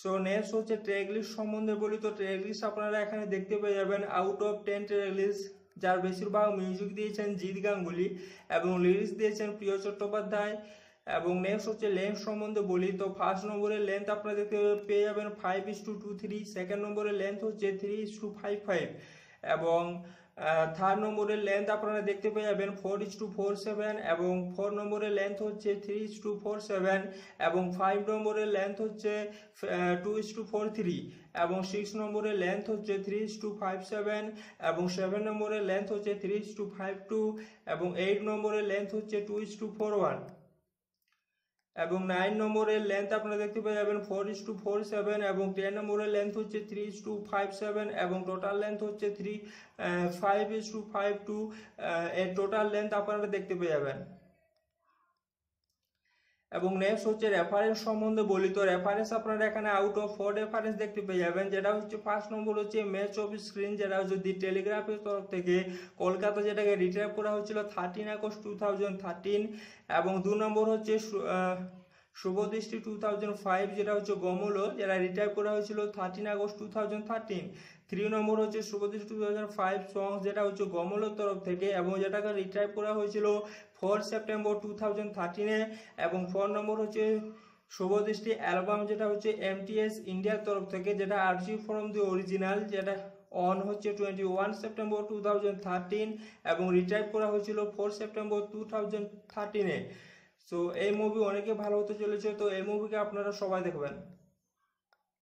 সো নেক্সট হচ্ছে ট্রেক লিস্ট সম্বন্ধে বলি। তো ট্রেক লিস্ট আপনারা এখানে দেখতে পেয়ে যাবেন আউট অফ 10 ট্রেক লিস্ট, যার বেশিরভাগ মিউজিক দিয়েছেন জিৎ গাঙ্গুলি এবং লিরিক্স দিয়েছেন প্রিয় চট্টোপাধ্যায় এবং নেক্সট হচ্ছে লেন্থ সম্বন্ধে বলি। তো ফার্স্ট নম্বরের লেন্থ আপনারা দেখতে পেয়ে যাবেন 5:23, সেকেন্ড নম্বরের লেন্থ হচ্ছে 3:55 এবং থার্ড নম্বরের লেন্থ আপনারা দেখতে পেয়ে যাবেন 4:47 এবং ফোর নম্বরের লেন্থ হচ্ছে 3:47 এবং ফাইভ নম্বরের লেন্থ হচ্ছে 2:43 এবং সিক্স নম্বরের লেন্থ হচ্ছে 3:57 এবং সেভেন নম্বরের লেন্থ হচ্ছে 3:52 এবং এইট নম্বরের লেন্থ হচ্ছে 2:41 এবং নাইন নম্বরের লেন্থ আপনারা দেখতে পেয়ে যাবেন 4:47 এবং টেন নম্বরের লেন্থ হচ্ছে 3:57 এবং টোটাল লেন্থ হচ্ছে 5:52 এর টোটাল লেন্থ আপনারা দেখতে পেয়ে যাবেন। এবং নেক্সট হচ্ছে রেফারেন্স সম্বন্ধে বলি। তো রেফারেন্স আপনারা এখানে আউট অফ 4 রেফারেন্স দেখতে পেয়ে যাবেন, যেটা হচ্ছে ফার্স্ট নম্বর হচ্ছে ম্যাচ অফ স্ক্রিন, যেটা যদি টেলিগ্রাফের তরফ থেকে কলকাতা যেটাকে রিট্রাইভ করা হয়েছিল 13 আগস্ট 2013, এবং দু নম্বর হচ্ছে শুভদৃষ্টি 2005, যেটা হচ্ছে গমলো, যেটা রিটাইভ করা হয়েছিল 13 আগস্ট 2013। 3 নম্বর হচ্ছে শুভদৃষ্টি 2005 সংস, যেটা হচ্ছে গমলোর তরফ থেকে এবং যেটাকে রিটাইভ করা হয়েছিল 4 সেপ্টেম্বর 2013-এ। এবং 4 নম্বর হচ্ছে শুভদৃষ্টি অ্যালবাম, যেটা হচ্ছে MTS ইন্ডিয়ার তরফ থেকে, যেটা আরজি ফ্রম দি অরিজিনাল, যেটা অন হচ্ছে 21 সেপ্টেম্বর 2013 এবং রিটাইভ করা হয়েছিল 4 সেপ্টেম্বর 2013-এ। তো এই মুভি অনেকে ভালো হতে চলেছে, তো এই মুভিকে আপনারা সবাই দেখবেন।